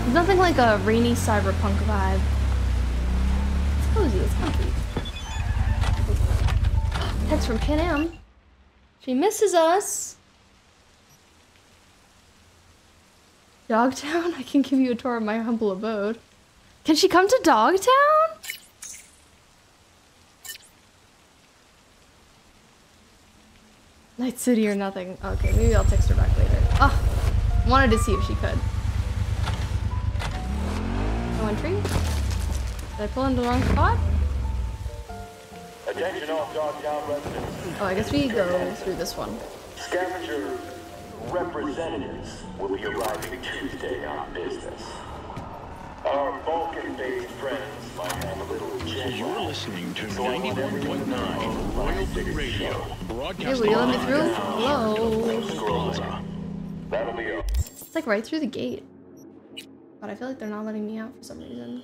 There's nothing like a rainy cyberpunk vibe. It's cozy, it's comfy. Text from Pan Am. She misses us. Dogtown? I can give you a tour of my humble abode. Can she come to Dogtown? Night City or nothing. Okay, maybe I'll text her back later. Oh, wanted to see if she could. No entry? Did I pull into the wrong spot? Oh, I guess we go through this one. Scavenger representatives will be arriving Tuesday on business. Our Balkan-based friends might have a little change. You're listening to 91.9 Royal Radio. Hey, will you let me through? Hello. That'll be all. It's like right through the gate. But I feel like they're not letting me out for some reason.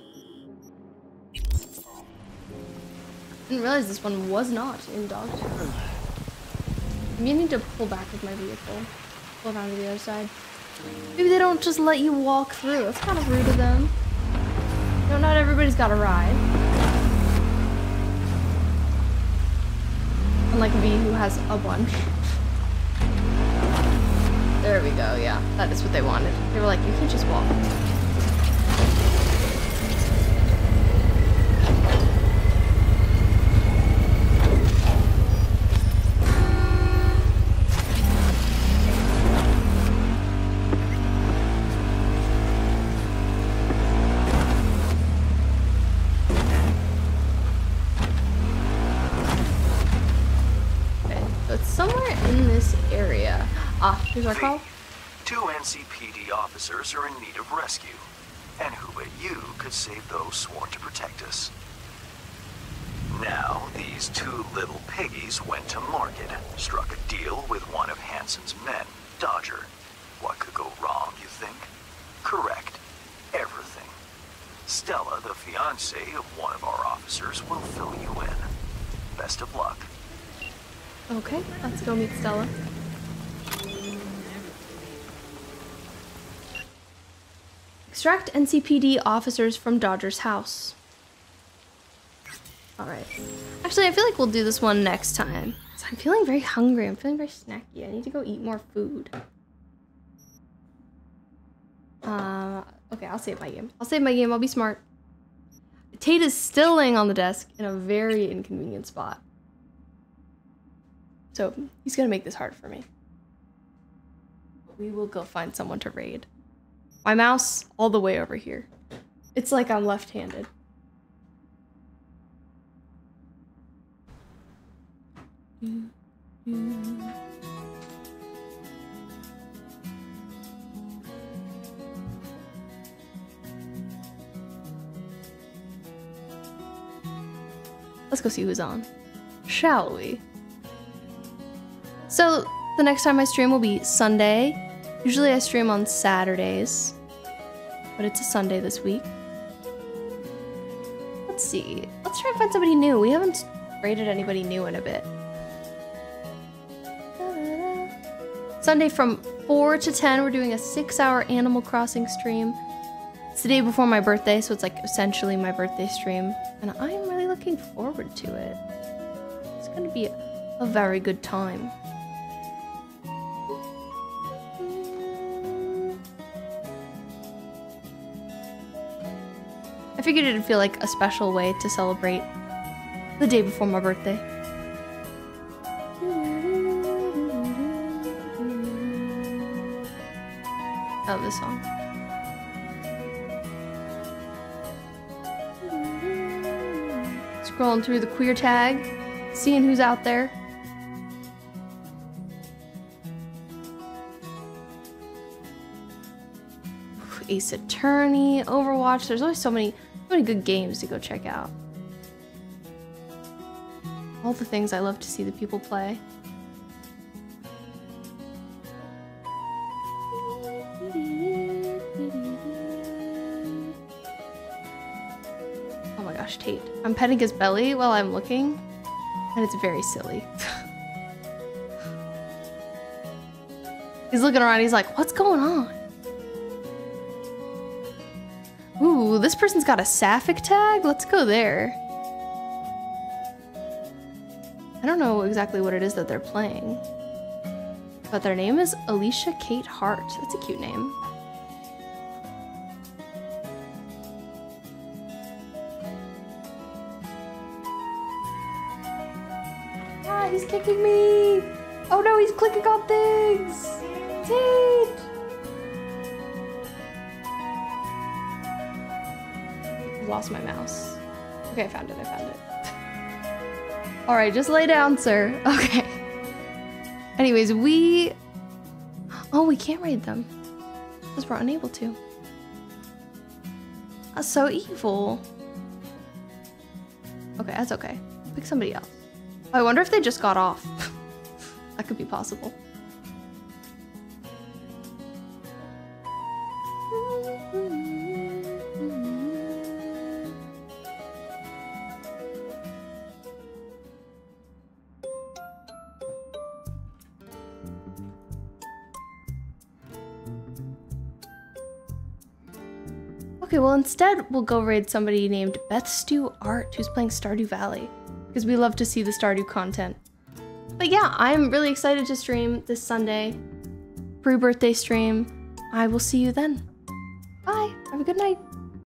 Didn't realize this one was not in Dogtown. I'm gonna need to pull back with my vehicle. Pull down to the other side. Maybe they don't just let you walk through. That's kind of rude of them. No, not everybody's got a ride. Unlike me, who has a bunch. There we go, yeah. That is what they wanted. They were like, you can't just walk. Here's our call. Two NCPD officers are in need of rescue. And who but you could save those sworn to protect us? Now, these two little piggies went to market, struck a deal with one of Hansen's men, Dodger. What could go wrong, you think? Correct. Everything. Stella, the fiancée of one of our officers, will fill you in. Best of luck. Okay, let's go meet Stella. Extract NCPD officers from Dodger's house. Alright. Actually, I feel like we'll do this one next time. I'm feeling very hungry. I'm feeling very snacky. I need to go eat more food. Okay, I'll save my game. I'll save my game. I'll be smart. Tate is still laying on the desk in a very inconvenient spot. So he's gonna make this hard for me. We will go find someone to raid. My mouse all the way over here. It's like I'm left-handed. Let's go see who's on, shall we? So the next time I stream will be Sunday. Usually I stream on Saturdays, but it's a Sunday this week. Let's see. Let's try and find somebody new. We haven't rated anybody new in a bit. Sunday from 4 to 10, we're doing a 6-hour Animal Crossing stream. It's the day before my birthday, so it's like essentially my birthday stream. And I'm really looking forward to it. It's going to be a very good time. I figured it'd feel like a special way to celebrate the day before my birthday. I love this song. Scrolling through the queer tag, seeing who's out there. Ace Attorney, Overwatch. There's always so many good games to go check out. All the things I love to see the people play. Oh my gosh, Tate. I'm petting his belly while I'm looking, and it's very silly. He's looking around, he's like, what's going on? Ooh, this person's got a sapphic tag? Let's go there. I don't know exactly what it is that they're playing, but their name is Alicia Kate Hart. That's a cute name. Ah, he's kicking me. Oh no, he's clicking on things. Tate. Lost my mouse. Okay, I found it, I found it. All right, just lay down, sir. Okay. Anyways, we... Oh, we can't raid them because we're unable to. That's so evil. Okay, that's okay. Pick somebody else. I wonder if they just got off. That could be possible. Well, instead, we'll go raid somebody named Beth Stew Art, who's playing Stardew Valley, because we love to see the Stardew content. But yeah, I'm really excited to stream this Sunday. Pre-birthday stream. I will see you then. Bye. Have a good night.